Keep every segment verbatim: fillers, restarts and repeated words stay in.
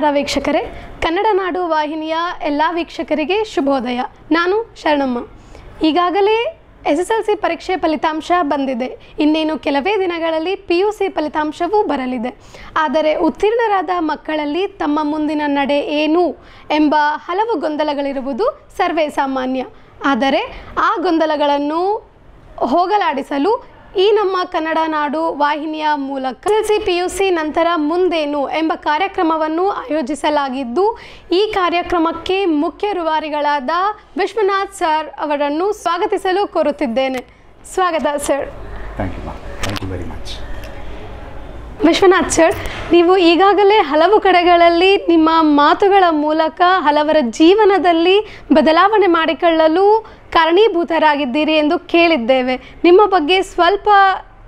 ನಮಸ್ಕಾರ ವೀಕ್ಷಕರೇ, ಕನ್ನಡ ನಾಡು ವಾಹಿನಿಯ ಎಲ್ಲ ವೀಕ್ಷಕರಿಗೆ ಶುಭೋದಯ. ನಾನು ಶರಣಮ್ಮ. ಈಗಾಗಲೇ ಎಸ್ ಎಸ್ ಎಲ್ ಸಿ ಪರೀಕ್ಷೆ ಫಲಿತಾಂಶ ಬಂದಿದೆ. ಇನ್ನೇನು ಕೆಲವೇ ದಿನಗಳಲ್ಲಿ ಪಿ ಯು ಸಿ ಫಲಿತಾಂಶವೂ ಬರಲಿದೆ. ಆದರೆ ಉತ್ತೀರ್ಣರಾದ ಮಕ್ಕಳಲ್ಲಿ ತಮ್ಮ ಮುಂದಿನ ನಡೆ ಏನು ಎಂಬ ಹಲವು ಗೊಂದಲಗಳಿರುವುದು ಸರ್ವೇ ಸಾಮಾನ್ಯ. ಆದರೆ ಆ ಗೊಂದಲಗಳನ್ನು ಹೋಗಲಾಡಿಸಲು ಈ ನಮ್ಮ ಕನ್ನಡ ನಾಡು ವಾಹಿನಿಯ ಮೂಲಕ S S L C P U C ನಂತರ ಮುಂದೇನು ಎಂಬ ಕಾರ್ಯಕ್ರಮವನ್ನು ಆಯೋಜಿಸಲಾಗಿದ್ದು, ಈ ಕಾರ್ಯಕ್ರಮಕ್ಕೆ ಮುಖ್ಯ ರೂವಾರಿಗಳಾದ ವಿಶ್ವನಾಥ್ ಸರ್ ಅವರನ್ನು ಸ್ವಾಗತಿಸಲು ಕೋರುತ್ತಿದ್ದೇನೆ. ಸ್ವಾಗತ sir. Thank you ma'am. Thank you very much. Vishwanath sir, ನೀವು ಈಗಾಗಲೇ ಹಲವು ಕಡೆಗಳಲ್ಲಿ ನಿಮ್ಮ ಮಾತುಗಳ ಮೂಲಕ ಹಲವರ ಜೀವನದಲ್ಲಿ ಬದಲಾವಣೆ ಮಾಡಿಕೊಳ್ಳಲು ಕಾರಣೀಭೂತರಾಗಿದ್ದೀರಿ ಎಂದು ಕೇಳಿದ್ದೇವೆ. ನಿಮ್ಮ ಬಗ್ಗೆ ಸ್ವಲ್ಪ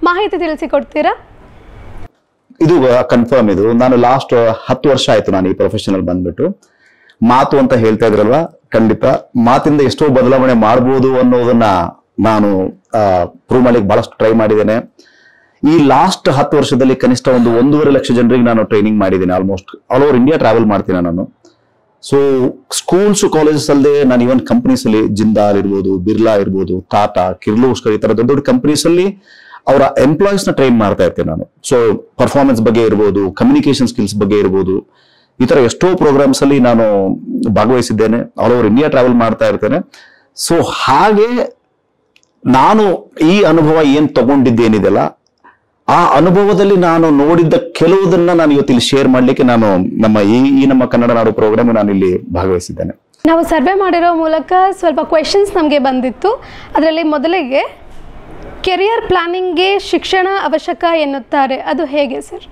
ಮಾಹಿತಿ ತಿಳಿಸಿಕೊಡ್ತೀರಾ? ಇದು ಕನ್ಫರ್ಮ್. ಇದು ನಾನು ಲಾಸ್ಟ್ ಹತ್ತು ವರ್ಷ ಆಯಿತು ನಾನು ಈ ಪ್ರೊಫೆಷನಲ್ ಬಂದ್ಬಿಟ್ಟು. ಮಾತು ಅಂತ ಹೇಳ್ತಾ ಇದ್ರಲ್ವ, ಖಂಡಿತ ಮಾತಿಂದ ಎಷ್ಟೋ ಬದಲಾವಣೆ ಮಾಡ್ಬೋದು ಅನ್ನೋದನ್ನ ನಾನು ಪ್ರೂವ್ ಮಾಡ್ಲಿಕ್ಕೆ ಬಹಳಷ್ಟು ಟ್ರೈ ಮಾಡಿದ್ದೇನೆ. ಈ ಲಾಸ್ಟ್ ಹತ್ತು ವರ್ಷದಲ್ಲಿ ಕನಿಷ್ಠ ಒಂದು ಒಂದೂವರೆ ಲಕ್ಷ ಜನರಿಗೆ ನಾನು ಟ್ರೈನಿಂಗ್ ಮಾಡಿದ್ದೀನಿ. Almost all over India travel ಮಾಡ್ತೀನಿ ನಾನು. ಸೊ ಸ್ಕೂಲ್ಸ್ ಕಾಲೇಜಸ್ ಅಲ್ಲದೆ ನಾನು ಈವನ್ ಕಂಪನೀಸ್ ಅಲ್ಲಿ ಜಿಂದಾಲ್ ಇರ್ಬೋದು, ಬಿರ್ಲಾ ಇರ್ಬೋದು, ಟಾಟಾ, ಕಿರ್ಲೋಸ್ಕರ್, ಈ ತರ ದೊಡ್ಡ ದೊಡ್ಡ ಕಂಪನೀಸ್ ಅಲ್ಲಿ ಅವರ ಎಂಪ್ಲಾಯೀಸ್ ನ ಟ್ರೈನ್ ಮಾಡ್ತಾ ಇರ್ತೀನಿ ನಾನು. ಸೊ ಪರ್ಫಾರ್ಮೆನ್ಸ್ ಬಗ್ಗೆ ಇರ್ಬೋದು, ಕಮ್ಯುನಿಕೇಶನ್ ಸ್ಕಿಲ್ಸ್ ಬಗ್ಗೆ ಇರ್ಬೋದು, ಈ ತರ ಎಷ್ಟೋ ಪ್ರೋಗ್ರಾಮ್ಸ್ ಅಲ್ಲಿ ನಾನು ಭಾಗವಹಿಸಿದ್ದೇನೆ. ಆಲ್ ಓವರ್ ಇಂಡಿಯಾ ಟ್ರಾವೆಲ್ ಮಾಡ್ತಾ ಇರ್ತೇನೆ. ಸೊ ಹಾಗೆ ನಾನು ಈ ಅನುಭವ ಏನ್ ತಗೊಂಡಿದ್ದೇನಿದೆಲ್ಲ, ಆ ಅನುಭವದಲ್ಲಿ ನಾನು ನೋಡಿದ್ದ ಕೆಲವುದನ್ನ ನಾನು ಇವತ್ತಿಲ್ಲಿ ಶೇರ್ ಮಾಡ್ಲಿಕ್ಕೆ ನಾನು ನಮ್ಮ ಈ ನಮ್ಮ ಕನ್ನಡ ನಾಡು ಪ್ರೋಗ್ರಾಮ್ ನಾನು ಇಲ್ಲಿ ಭಾಗವಹಿಸಿದ್ದೇನೆ. ನಾವು ಸರ್ವೆ ಮಾಡಿರೋ ಮೂಲಕ ಸ್ವಲ್ಪ ಕ್ವೆಶನ್ಸ್ ನಮಗೆ ಬಂದಿತ್ತು. ಅದರಲ್ಲಿ ಮೊದಲಿಗೆ ಕೆರಿಯರ್ ಪ್ಲಾನಿಂಗ್ಗೆ ಶಿಕ್ಷಣ ಅವಶ್ಯಕ ಎನ್ನುತ್ತಾರೆ, ಅದು ಹೇಗೆ sir?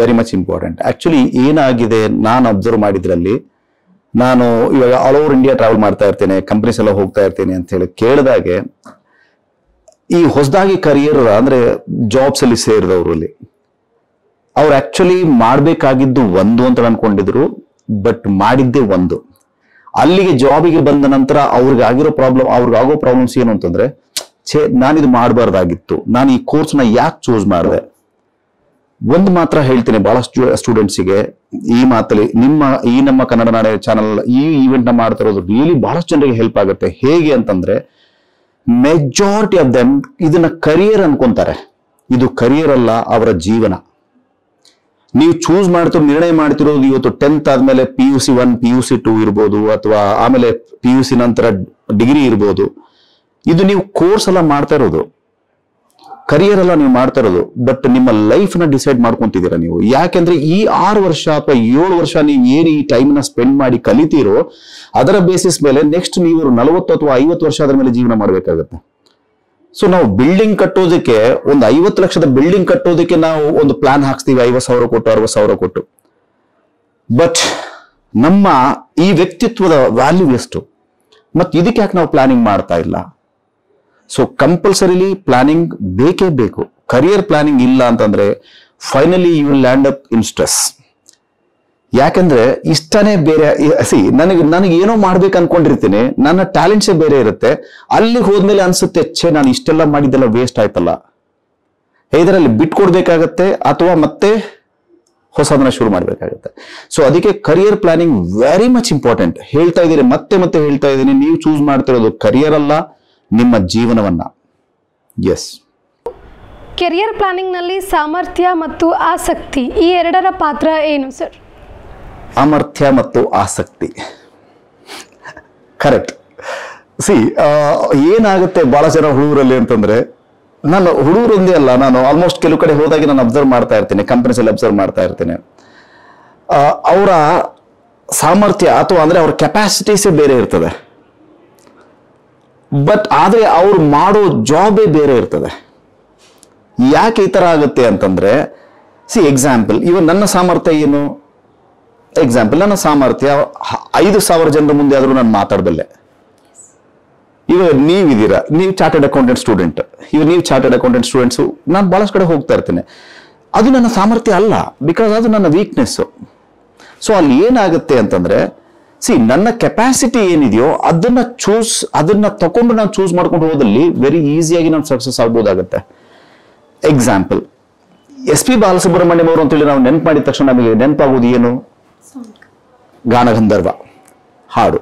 Very much important. Actually ಏನಾಗಿದೆ, ನಾನು ಅಬ್ಸರ್ವ್ ಮಾಡಿದ್ರಲ್ಲಿ, ನಾನು ಇವಾಗ ಆಲ್ ಓವರ್ ಇಂಡಿಯಾ ಟ್ರಾವೆಲ್ ಮಾಡ್ತಾ ಇರ್ತೇನೆ, ಕಂಪನೀಸ್ ಎಲ್ಲ ಹೋಗ್ತಾ ಇರ್ತೇನೆ ಅಂತ ಹೇಳಿ ಕೇಳಿದಾಗೆ, ಈ ಹೊಸದಾಗಿ ಕರಿಯರ್ ಅಂದ್ರೆ ಜಾಬ್ಸ್ ಅಲ್ಲಿ ಸೇರಿದವ್ರಲ್ಲಿ ಅವ್ರು ಆಕ್ಚುಲಿ ಮಾಡ್ಬೇಕಾಗಿದ್ದು ಒಂದು ಅಂತ ಅನ್ಕೊಂಡಿದ್ರು, ಬಟ್ ಮಾಡಿದ್ದೇ ಒಂದು. ಅಲ್ಲಿಗೆ ಜಾಬಿಗೆ ಬಂದ ನಂತರ ಅವ್ರಿಗಾಗಿರೋ ಪ್ರಾಬ್ಲಮ್, ಅವ್ರಿಗಾಗೋ ಪ್ರಾಬ್ಲಮ್ಸ್ ಏನು ಅಂತಂದ್ರೆ, ಛೇ ನಾನಿದು ಮಾಡಬಾರ್ದಾಗಿತ್ತು, ನಾನು ಈ ಕೋರ್ಸ್ನ ಯಾಕೆ ಚೂಸ್ ಮಾಡಿದೆ. ಒಂದು ಮಾತ್ರ ಹೇಳ್ತೀನಿ ಬಹಳ ಸ್ಟೂಡೆಂಟ್ಸಿಗೆ, ಈ ಮಾತಲ್ಲಿ ನಿಮ್ಮ ಈ ನಮ್ಮ ಕನ್ನಡ ನಾಡ ಚಾನಲ್ ಈ ಈವೆಂಟ್ ನ ಮಾಡ್ತಾ ಇರೋದು ರಿಯಲಿ ಬಹಳಷ್ಟು ಜನರಿಗೆ ಹೆಲ್ಪ್ ಆಗುತ್ತೆ. ಹೇಗೆ ಅಂತಂದ್ರೆ, ಮೆಜಾರಿಟಿ ಆಫ್ ದೆಮ್ ಇದನ್ನ ಕರಿಯರ್ ಅನ್ಕೊಂತಾರೆ. ಇದು ಕರಿಯರ್ ಅಲ್ಲ, ಅವರ ಜೀವನ. ನೀವು ಚೂಸ್ ಮಾಡ್ತಿರೋ, ನಿರ್ಣಯ ಮಾಡ್ತಿರೋದು ಇವತ್ತು ಟೆಂತ್ ಆದ್ಮೇಲೆ P U C one P U C two ಇರ್ಬೋದು, ಅಥವಾ ಆಮೇಲೆ ಪಿ ಯು ಸಿ ನಂತರ ಡಿಗ್ರಿ ಇರ್ಬೋದು. ಇದು ನೀವು ಕೋರ್ಸ್ ಎಲ್ಲ ಮಾಡ್ತಾ ಇರೋದು, ಕರಿಯರ್ ಎಲ್ಲ ನೀವು ಮಾಡ್ತಾ ಇರೋದು, ಬಟ್ ನಿಮ್ಮ ಲೈಫ್ ನ ಡಿಸೈಡ್ ಮಾಡ್ಕೊಂತಿದ್ದೀರಾ ನೀವು. ಯಾಕೆಂದ್ರೆ ಈ ಆರು ವರ್ಷ ಅಥವಾ ಏಳು ವರ್ಷ ನೀವು ಏನು ಈ ಟೈಮ್ ನ ಸ್ಪೆಂಡ್ ಮಾಡಿ ಕಲಿತೀರೋ ಅದರ ಬೇಸಿಸ್ ಮೇಲೆ ನೆಕ್ಸ್ಟ್ ನೀವು ನಲವತ್ತು ಅಥವಾ ಐವತ್ತು ವರ್ಷ ಅದರ ಮೇಲೆ ಜೀವನ ಮಾಡ್ಬೇಕಾಗತ್ತೆ. ಸೊ ನಾವು ಬಿಲ್ಡಿಂಗ್ ಕಟ್ಟೋದಕ್ಕೆ ಒಂದು ಐವತ್ತು ಲಕ್ಷದ ಬಿಲ್ಡಿಂಗ್ ಕಟ್ಟೋದಕ್ಕೆ ನಾವು ಒಂದು ಪ್ಲಾನ್ ಹಾಕ್ಸ್ತೀವಿ, ಐವತ್ತು ಸಾವಿರ ಕೊಟ್ಟು ಅರವತ್ತು ಸಾವಿರ ಕೊಟ್ಟು. ಬಟ್ ನಮ್ಮ ಈ ವ್ಯಕ್ತಿತ್ವದ ವ್ಯಾಲ್ಯೂ ಎಷ್ಟು, ಮತ್ತೆ ಇದಕ್ಕೆ ಯಾಕೆ ನಾವು ಪ್ಲಾನಿಂಗ್ ಮಾಡ್ತಾ ಇಲ್ಲ? ಸೊ ಕಂಪಲ್ಸರಿಲಿ ಪ್ಲಾನಿಂಗ್ ಬೇಕೇ ಬೇಕು. ಕರಿಯರ್ ಪ್ಲಾನಿಂಗ್ ಇಲ್ಲ ಅಂತಂದ್ರೆ finally you will land up in stress. ಯಾಕಂದ್ರೆ ಇಷ್ಟನೇ ಬೇರೆ. ಸಿ, ನನಗೆ ನನಗೆ ಏನೋ ಮಾಡ್ಬೇಕು ಅನ್ಕೊಂಡಿರ್ತೀನಿ, ನನ್ನ ಟ್ಯಾಲೆಂಟ್ಸೇ ಬೇರೆ ಇರುತ್ತೆ. ಅಲ್ಲಿ ಹೋದ್ಮೇಲೆ ಅನ್ಸುತ್ತೆ, ಛೇ ನಾನು ಇಷ್ಟೆಲ್ಲ ಮಾಡಿದ್ದೆಲ್ಲ ವೇಸ್ಟ್ ಆಯ್ತಲ್ಲ. ಇದರಲ್ಲಿ ಬಿಟ್ಕೊಡ್ಬೇಕಾಗತ್ತೆ ಅಥವಾ ಮತ್ತೆ ಹೊಸದನ್ನ ಶುರು ಮಾಡ್ಬೇಕಾಗತ್ತೆ. ಸೊ ಅದಕ್ಕೆ career planning very much important. ಹೇಳ್ತಾ ಇದ್ದೀನಿ, ಮತ್ತೆ ಮತ್ತೆ ಹೇಳ್ತಾ ಇದ್ದೀನಿ, ನೀವು ಚೂಸ್ ಮಾಡ್ತಿರೋದು ಕರಿಯರ್ ಅಲ್ಲ, ನಿಮ್ಮ ಜೀವನವನ್ನ. ಎಸ್, ಕೆರಿಯರ್ ಪ್ಲಾನಿಂಗ್ ನಲ್ಲಿ ಸಾಮರ್ಥ್ಯ ಮತ್ತು ಆಸಕ್ತಿ ಈ ಎರಡರ ಪಾತ್ರ ಏನು ಸರ್? ಸಾಮರ್ಥ್ಯ ಮತ್ತು ಆಸಕ್ತಿ, ಕರೆಕ್ಟ್. ಸಿ, ಏನಾಗುತ್ತೆ ಬಹಳ ಜನ ಹುಡುಗರಲ್ಲಿ ಅಂತಂದ್ರೆ, ನಾನು ಹುಡುಗರೊಂದೇ ಅಲ್ಲ, ನಾನು ಆಲ್ಮೋಸ್ಟ್ ಕೆಲವು ಕಡೆ ಹೋದಾಗೆ ನಾನು ಅಬ್ಸರ್ವ್ ಮಾಡ್ತಾ ಇರ್ತೇನೆ, ಕಂಪನೀಸ್ ಅಲ್ಲಿ ಅಬ್ಸರ್ವ್ ಮಾಡ್ತಾ ಇರ್ತೇನೆ. ಅವರ ಸಾಮರ್ಥ್ಯ ಅಥವಾ ಅಂದ್ರೆ ಅವ್ರ ಕೆಪಾಸಿಟೀಸೇ ಬೇರೆ ಇರ್ತದೆ, ಬಟ್ ಆದ್ರೆ ಅವ್ರು ಮಾಡೋ ಜಾಬೇ ಬೇರೆ ಇರ್ತದೆ. ಯಾಕೆ ಈ ತರ ಆಗುತ್ತೆ ಅಂತಂದ್ರೆ, ಸಿ ಎಕ್ಸಾಂಪಲ್, ಇವನ್ ನನ್ನ ಸಾಮರ್ಥ್ಯ ಏನು, ಎಕ್ಸಾಂಪಲ್ ನನ್ನ ಸಾಮರ್ಥ್ಯ ಐದು ಸಾವಿರ ಜನರ ಮುಂದೆ ಆದ್ರೂ ನಾನು ಮಾತಾಡಬಲ್ಲೆ. ಇವಾಗ ನೀವಿದ್ದೀರಾ, ನೀವು ಚಾರ್ಟೆಡ್ ಅಕೌಂಟೆಂಟ್ ಸ್ಟೂಡೆಂಟ್, ಇವಾಗ ನೀವು ಚಾರ್ಟೆಡ್ ಅಕೌಂಟೆಂಟ್ ಸ್ಟೂಡೆಂಟ್ಸು ನಾನು ಬಹಳಷ್ಟು ಕಡೆ ಹೋಗ್ತಾ ಇರ್ತೇನೆ. ಅದು ನನ್ನ ಸಾಮರ್ಥ್ಯ ಅಲ್ಲ, ಬಿಕಾಸ್ ಅದು ನನ್ನ ವೀಕ್ನೆಸ್ಸು. ಸೊ ಅಲ್ಲಿ ಏನಾಗುತ್ತೆ ಅಂತಂದ್ರೆ, ಸಿ ನನ್ನ ಕೆಪಾಸಿಟಿ ಏನಿದೆಯೋ ಅದನ್ನ ಚೂಸ್ ಅದನ್ನ ತಗೊಂಡು ನಾನು ಚೂಸ್ ಮಾಡ್ಕೊಂಡು ಹೋದಲ್ಲಿ ವೆರಿ ಈಸಿಯಾಗಿ ನಾನು ಸಕ್ಸಸ್ ಆಗ್ಬೋದಾಗತ್ತೆ. ಎಕ್ಸಾಂಪಲ್, ಎಸ್ ಪಿ ಬಾಲಸುಬ್ರಹ್ಮಣ್ಯಂ ಅವರು ಅಂತೇಳಿ ನಾವು ನೆನ್ಪು ಮಾಡಿದ ತಕ್ಷಣ ನಮಗೆ ನೆನಪಾಗೋದು ಏನು? ಗಾನಗಂಧರ್ವ ಹಾಡು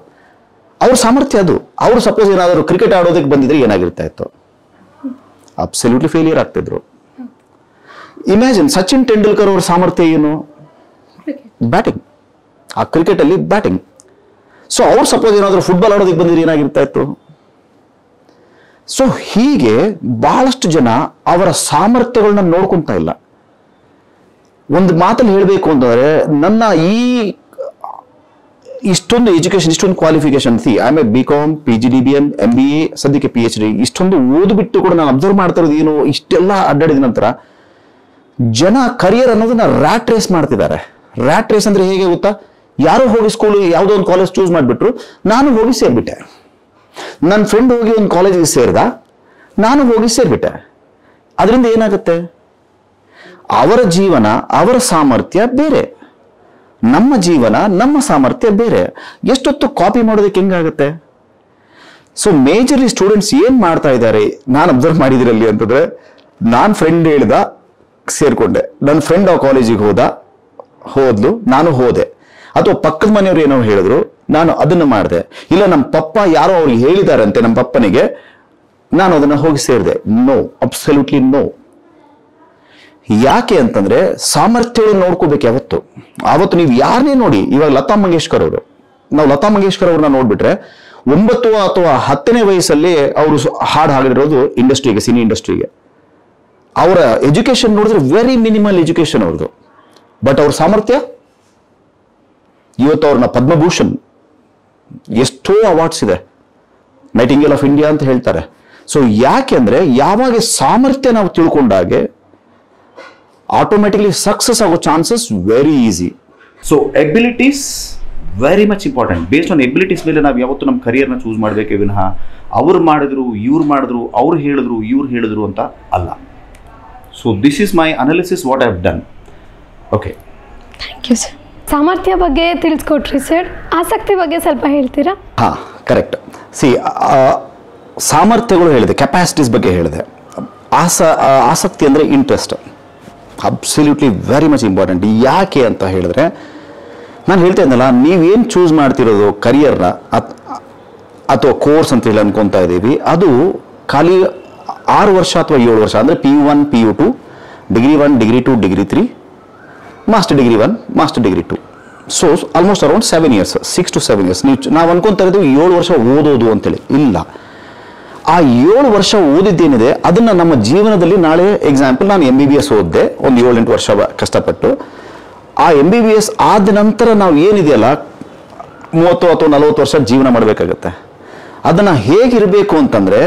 ಅವ್ರ ಸಾಮರ್ಥ್ಯ ಅದು. ಅವರು ಸಪೋಸ್ ಏನಾದರೂ ಕ್ರಿಕೆಟ್ ಆಡೋದಕ್ಕೆ ಬಂದಿದ್ರೆ ಏನಾಗಿರ್ತಾ ಇತ್ತು? ಅಬ್ಸಲ್ಯೂಟ್ಲಿ ಫೇಲಿಯರ್ ಆಗ್ತಿದ್ರು. ಇಮ್ಯಾಜಿನ್ ಸಚಿನ್ ತೆಂಡೂಲ್ಕರ್ ಅವರ ಸಾಮರ್ಥ್ಯ ಏನು? ಬ್ಯಾಟಿಂಗ್, ಆ ಕ್ರಿಕೆಟ್ ಅಲ್ಲಿ ಬ್ಯಾಟಿಂಗ್. ಸೊ ಅವ್ರು ಸಪೋಸ್ ಏನಾದರೂ ಫುಟ್ಬಾಲ್ ಆಡೋದಕ್ಕೆ ಬಂದಿದ್ರೆ ಏನಾಗಿರ್ತಾ ಇತ್ತು? ಸೊ ಹೀಗೆ ಬಹಳಷ್ಟು ಜನ ಅವರ ಸಾಮರ್ಥ್ಯಗಳನ್ನ ನೋಡ್ಕೊಂತ ಇಲ್ಲ. ಒಂದು ಮಾತಲ್ಲಿ ಹೇಳಬೇಕು ಅಂತಂದ್ರೆ ನನ್ನ ಈ ಇಷ್ಟೊಂದು ಎಜುಕೇಶನ್, ಇಷ್ಟೊಂದು qualification, C I M A B com, P G D B M, M B A, ಸದ್ಯಕ್ಕೆ ಪಿ ಎಚ್ ಡಿ, ಇಷ್ಟೊಂದು ಓದ್ಬಿಟ್ಟು ಕೂಡ ನಾನು ಅಬ್ಸರ್ವ್ ಮಾಡ್ತಾ ಇರೋದು ಏನು, ಇಷ್ಟೆಲ್ಲ ಅಡ್ಡಾಡಿದ ನಂತರ ಜನ ಕರಿಯರ್ ಅನ್ನೋದನ್ನ ರ್ಯಾಟ್ ರೇಸ್ ಮಾಡ್ತಿದ್ದಾರೆ. ರ್ಯಾಟ್ ರೇಸ್ ಅಂದ್ರೆ ಹೇಗೆ ಗೊತ್ತಾ? ಯಾರೋ ಹೋಗಿ ಸ್ಕೂಲ್ ಯಾವುದೋ ಒಂದು ಕಾಲೇಜ್ ಚೂಸ್ ಮಾಡಿಬಿಟ್ರು, ನಾನು ಹೋಗಿ ಸೇರಿಬಿಟ್ಟೆ. ನನ್ನ ಫ್ರೆಂಡ್ ಹೋಗಿ ಒಂದು ಕಾಲೇಜಿಗೆ ಸೇರಿದ, ನಾನು ಹೋಗಿ ಸೇರಿಬಿಟ್ಟೆ. ಅದರಿಂದ ಏನಾಗುತ್ತೆ? ಅವರ ಜೀವನ, ಅವರ ಸಾಮರ್ಥ್ಯ ಬೇರೆ, ನಮ್ಮ ಜೀವನ, ನಮ್ಮ ಸಾಮರ್ಥ್ಯ ಬೇರೆ. ಎಷ್ಟೊತ್ತು ಕಾಪಿ ಮಾಡೋದಕ್ಕೆ ಹೆಂಗಾಗುತ್ತೆ? ಸೊ ಮೇಜರ್ಲಿ ಸ್ಟೂಡೆಂಟ್ಸ್ ಏನು ಮಾಡ್ತಾ ಇದ್ದಾರೆ ನಾನು ಅಬ್ಸರ್ವ್ ಮಾಡಿದಿರಲ್ಲಿ ಅಂತಂದ್ರೆ, ನಾನು ಫ್ರೆಂಡ್ ಹೇಳ್ದ ಸೇರಿಕೊಂಡೆ, ನನ್ನ ಫ್ರೆಂಡ್ ಆ ಕಾಲೇಜಿಗೆ ಹೋದ, ಹೋದ್ಲು, ನಾನು ಹೋದೆ, ಅಥವಾ ಪಕ್ಕದ ಮನೆಯವ್ರು ಏನೋ ಹೇಳಿದ್ರು ನಾನು ಅದನ್ನು ಮಾಡಿದೆ, ಇಲ್ಲ ನಮ್ಮ ಪಪ್ಪ ಯಾರೋ ಅವ್ರಿಗೆ ಹೇಳಿದಾರಂತೆ ನಮ್ಮ ಪಪ್ಪನಿಗೆ ನಾನು ಅದನ್ನು ಹೋಗಿ ಸೇರಿದೆ. No, absolutely no. ಯಾಕೆ ಅಂತಂದ್ರೆ ಸಾಮರ್ಥ್ಯಗಳನ್ನು ನೋಡ್ಕೋಬೇಕು ಯಾವತ್ತು. ಆವತ್ತು ನೀವು ಯಾರನ್ನೇ ನೋಡಿ, ಇವಾಗ ಲತಾ ಮಂಗೇಶ್ಕರ್ ಅವರು, ನಾವು ಲತಾ ಮಂಗೇಶ್ಕರ್ ಅವ್ರನ್ನ ನೋಡ್ಬಿಟ್ರೆ ಒಂಬತ್ತು ಅಥವಾ ಹತ್ತನೇ ವಯಸ್ಸಲ್ಲಿ ಅವರು ಹಾಡು ಹಾಡಿರೋದು ಇಂಡಸ್ಟ್ರಿಗೆ, ಸಿನಿ ಇಂಡಸ್ಟ್ರಿಗೆ. ಅವರ ಎಜುಕೇಶನ್ ನೋಡಿದ್ರೆ ವೆರಿ ಮಿನಿಮಲ್ ಎಜುಕೇಶನ್ ಅವ್ರದ್ದು, ಬಟ್ ಅವ್ರ ಸಾಮರ್ಥ್ಯ ಇವತ್ತು ಅವ್ರನ್ನ ಪದ್ಮಭೂಷಣ್, ಎಷ್ಟೋ ಅವಾರ್ಡ್ಸ್ ಇದೆ, ನೈಟಿಂಗೇಲ್ ಆಫ್ ಇಂಡಿಯಾ ಅಂತ ಹೇಳ್ತಾರೆ. ಸೊ ಯಾಕೆ ಅಂದ್ರೆ ಯಾವಾಗ ಸಾಮರ್ಥ್ಯ ನಾವು ತಿಳ್ಕೊಂಡಾಗೆ automatically success ago chances very easy. So abilities very much important. Based on abilities ಮೇಲೆ ನಾವು ಯಾವತ್ತು ನಮ್ಮ career ನ ಚೂಸ್ ಮಾಡಬೇಕೇ ವಿನಃ ಅವರು ಮಾಡಿದ್ರು, ಇವ್ರು ಮಾಡಿದ್ರು, ಅವರು ಹೇಳಿದ್ರು, ಇವ್ರು ಹೇಳಿದ್ರು ಅಂತ ಅಲ್ಲ. So this is my analysis what I have done. Okay, thank you sir. ಸಾಮರ್ಥ್ಯ ಬಗ್ಗೆ ತಿಳಿಸ್ಕೊಟ್ರಿ ಸರ್, ಆಸಕ್ತಿ ಬಗ್ಗೆ ಸ್ವಲ್ಪ ಹೇಳ್ತೀರಾ? ಹಾ, ಕರೆಕ್ಟ್. See, ಸಾಮರ್ಥ್ಯಗಳು ಹೇಳಿದೆ, ಕೆಪಾಸಿಟೀಸ್ ಬಗ್ಗೆ ಹೇಳಿದೆ, ಆಸ ಆಸಕ್ತಿ ಅಂದ್ರೆ interest, absolutely very much important. ಯಾಕೆ ಅಂತ ಹೇಳಿದ್ರೆ ನಾನು ಹೇಳ್ತಾ ಇದ್ದಲ್ಲ, ನೀವೇನು ಚೂಸ್ ಮಾಡ್ತಿರೋದು ಕರಿಯರ್ನ ಅಥವಾ ಕೋರ್ಸ್ ಅಂತ ಹೇಳಿ ಅನ್ಕೊತಾ ಇದ್ದೀವಿ, ಅದು ಖಾಲಿ ಆರು ವರ್ಷ ಅಥವಾ ಏಳು ವರ್ಷ ಅಂದರೆ P U one, P U two, degree one, degree two, degree three, master degree one, master degree two. So almost around seven years, six to seven years. ನೀವು ನಾವು ಅನ್ಕೊತಾ ಇದ್ದೀವಿ ಏಳು ವರ್ಷ ಓದೋದು ಅಂತೇಳಿ, ಇಲ್ಲ. ಆ ಏಳು ವರ್ಷ ಓದಿದ್ದೇನಿದೆ ಅದನ್ನು ನಮ್ಮ ಜೀವನದಲ್ಲಿ ನಾಳೆ, ಎಕ್ಸಾಂಪಲ್ ನಾನು ಎಂ ಬಿ ಬಿ ಎಸ್ ಓದಿದೆ ಒಂದು ಏಳೆಂಟು ವರ್ಷ ಕಷ್ಟಪಟ್ಟು, ಆ ಎಂ ಬಿ ಬಿ ಎಸ್ ಆದ ನಂತರ ನಾವು ಏನಿದೆಯಲ್ಲ ಮೂವತ್ತು ಅಥವಾ ನಲವತ್ತು ವರ್ಷ ಜೀವನ ಮಾಡಬೇಕಾಗತ್ತೆ. ಅದನ್ನು ಹೇಗಿರಬೇಕು ಅಂತಂದರೆ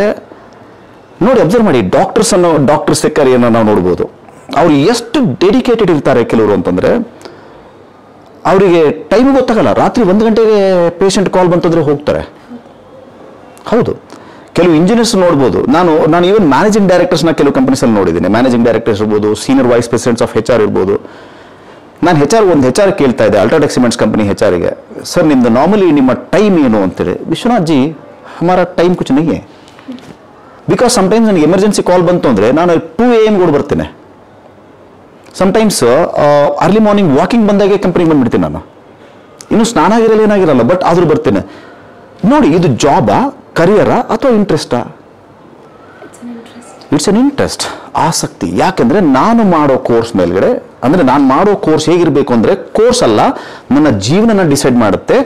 ನೋಡಿ, ಅಬ್ಸರ್ವ್ ಮಾಡಿ, ಡಾಕ್ಟರ್ಸ್ ಅನ್ನೋ ಡಾಕ್ಟರ್ ಸೆಕ್ಕರಿಯನ್ನು ನಾವು ನೋಡ್ಬೋದು. ಅವ್ರು ಎಷ್ಟು ಡೆಡಿಕೇಟೆಡ್ ಇರ್ತಾರೆ ಕೆಲವರು ಅಂತಂದರೆ ಅವರಿಗೆ ಟೈಮ್ ಗೊತ್ತಾಗಲ್ಲ. ರಾತ್ರಿ ಒಂದು ಗಂಟೆಗೆ ಪೇಷಂಟ್ ಕಾಲ್ ಬಂತಂದರೆ ಹೋಗ್ತಾರೆ. ಹೌದು, ಕೆಲವು ಇಂಜಿನಿಯರ್ಸ್ ನೋಡ್ಬೋದು. ನಾನು ನಾನು ಈವನ್ ಮ್ಯಾನೇಜಿಂಗ್ ಡೈರೆಕ್ಟರ್ಸ್ನ ಕೆಲವು ಕಂಪನೀಸಲ್ಲಿ ನೋಡಿದ್ದೀನಿ. ಮ್ಯಾನೇಜಿಂಗ್ ಡೈರೆಕ್ಟರ್ಸ್ ಇರ್ಬೋದು, senior vice presidents of H R ಇರ್ಬೋದು. ನಾನು ಹೆಚ್ ಆರ್ ಒಂದು ಹೆಚ್ ಆರ್ ಕೇಳ್ತಾ ಇದ್ದೆ, ಅಲ್ಟ್ರಾಟೆಕ್ ಸಿಮೆಂಟ್ಸ್ ಕಂಪನಿ ಹೆಚ್ ಆರ್ಗೆ, ಸರ್ ನಿಮ್ಮದು ನಾರ್ಮಲಿ ನಿಮ್ಮ ಟೈಮ್ ಏನು ಅಂತೇಳಿ. ವಿಶ್ವನಾಥ್ ಜಿ, ಹಮಾರ ಟೈಮ್ ಕುಚ್ ನಹೀ ಹೈ, ಬಿಕಾಸ್ ಸಮ್ಟೈಮ್ಸ್ ನನಗೆ ಎಮರ್ಜೆನ್ಸಿ ಕಾಲ್ ಬಂತು ಅಂದರೆ ನಾನು ಟೂ ಎ ಎಮ್ ಗೋಡ್ ಬರ್ತೇನೆ. ಸಮ್ಟೈಮ್ಸ್ ಅರ್ಲಿ ಮಾರ್ನಿಂಗ್ ವಾಕಿಂಗ್ ಬಂದಾಗೆ ಕಂಪ್ನಿಗೆ ಬಂದುಬಿಡ್ತೀನಿ. ನಾನು ಇನ್ನೂ ಸ್ನಾನ ಆಗಿರಲ್ಲ, ಏನಾಗಿರಲ್ಲ, ಬಟ್ ಆದರೂ ಬರ್ತೇನೆ. ನೋಡಿ, ಇದು ಜಾಬಾ, ಕರಿಯರಾ ಅಥವಾ ಇಂಟ್ರೆಸ್ಟಾ? ಇಟ್ಸ್ ಅನ್ ಇಂಟ್ರೆಸ್ಟ್, ಆಸಕ್ತಿ. ಯಾಕೆಂದರೆ ನಾನು ಮಾಡೋ ಕೋರ್ಸ್ ಮೇಲ್ಗಡೆ, ಅಂದರೆ ನಾನು ಮಾಡೋ ಕೋರ್ಸ್ ಹೇಗಿರಬೇಕು ಅಂದರೆ ಕೋರ್ಸ್ ಅಲ್ಲ, ನನ್ನ ಜೀವನನ ಡಿಸೈಡ್ ಮಾಡುತ್ತೆ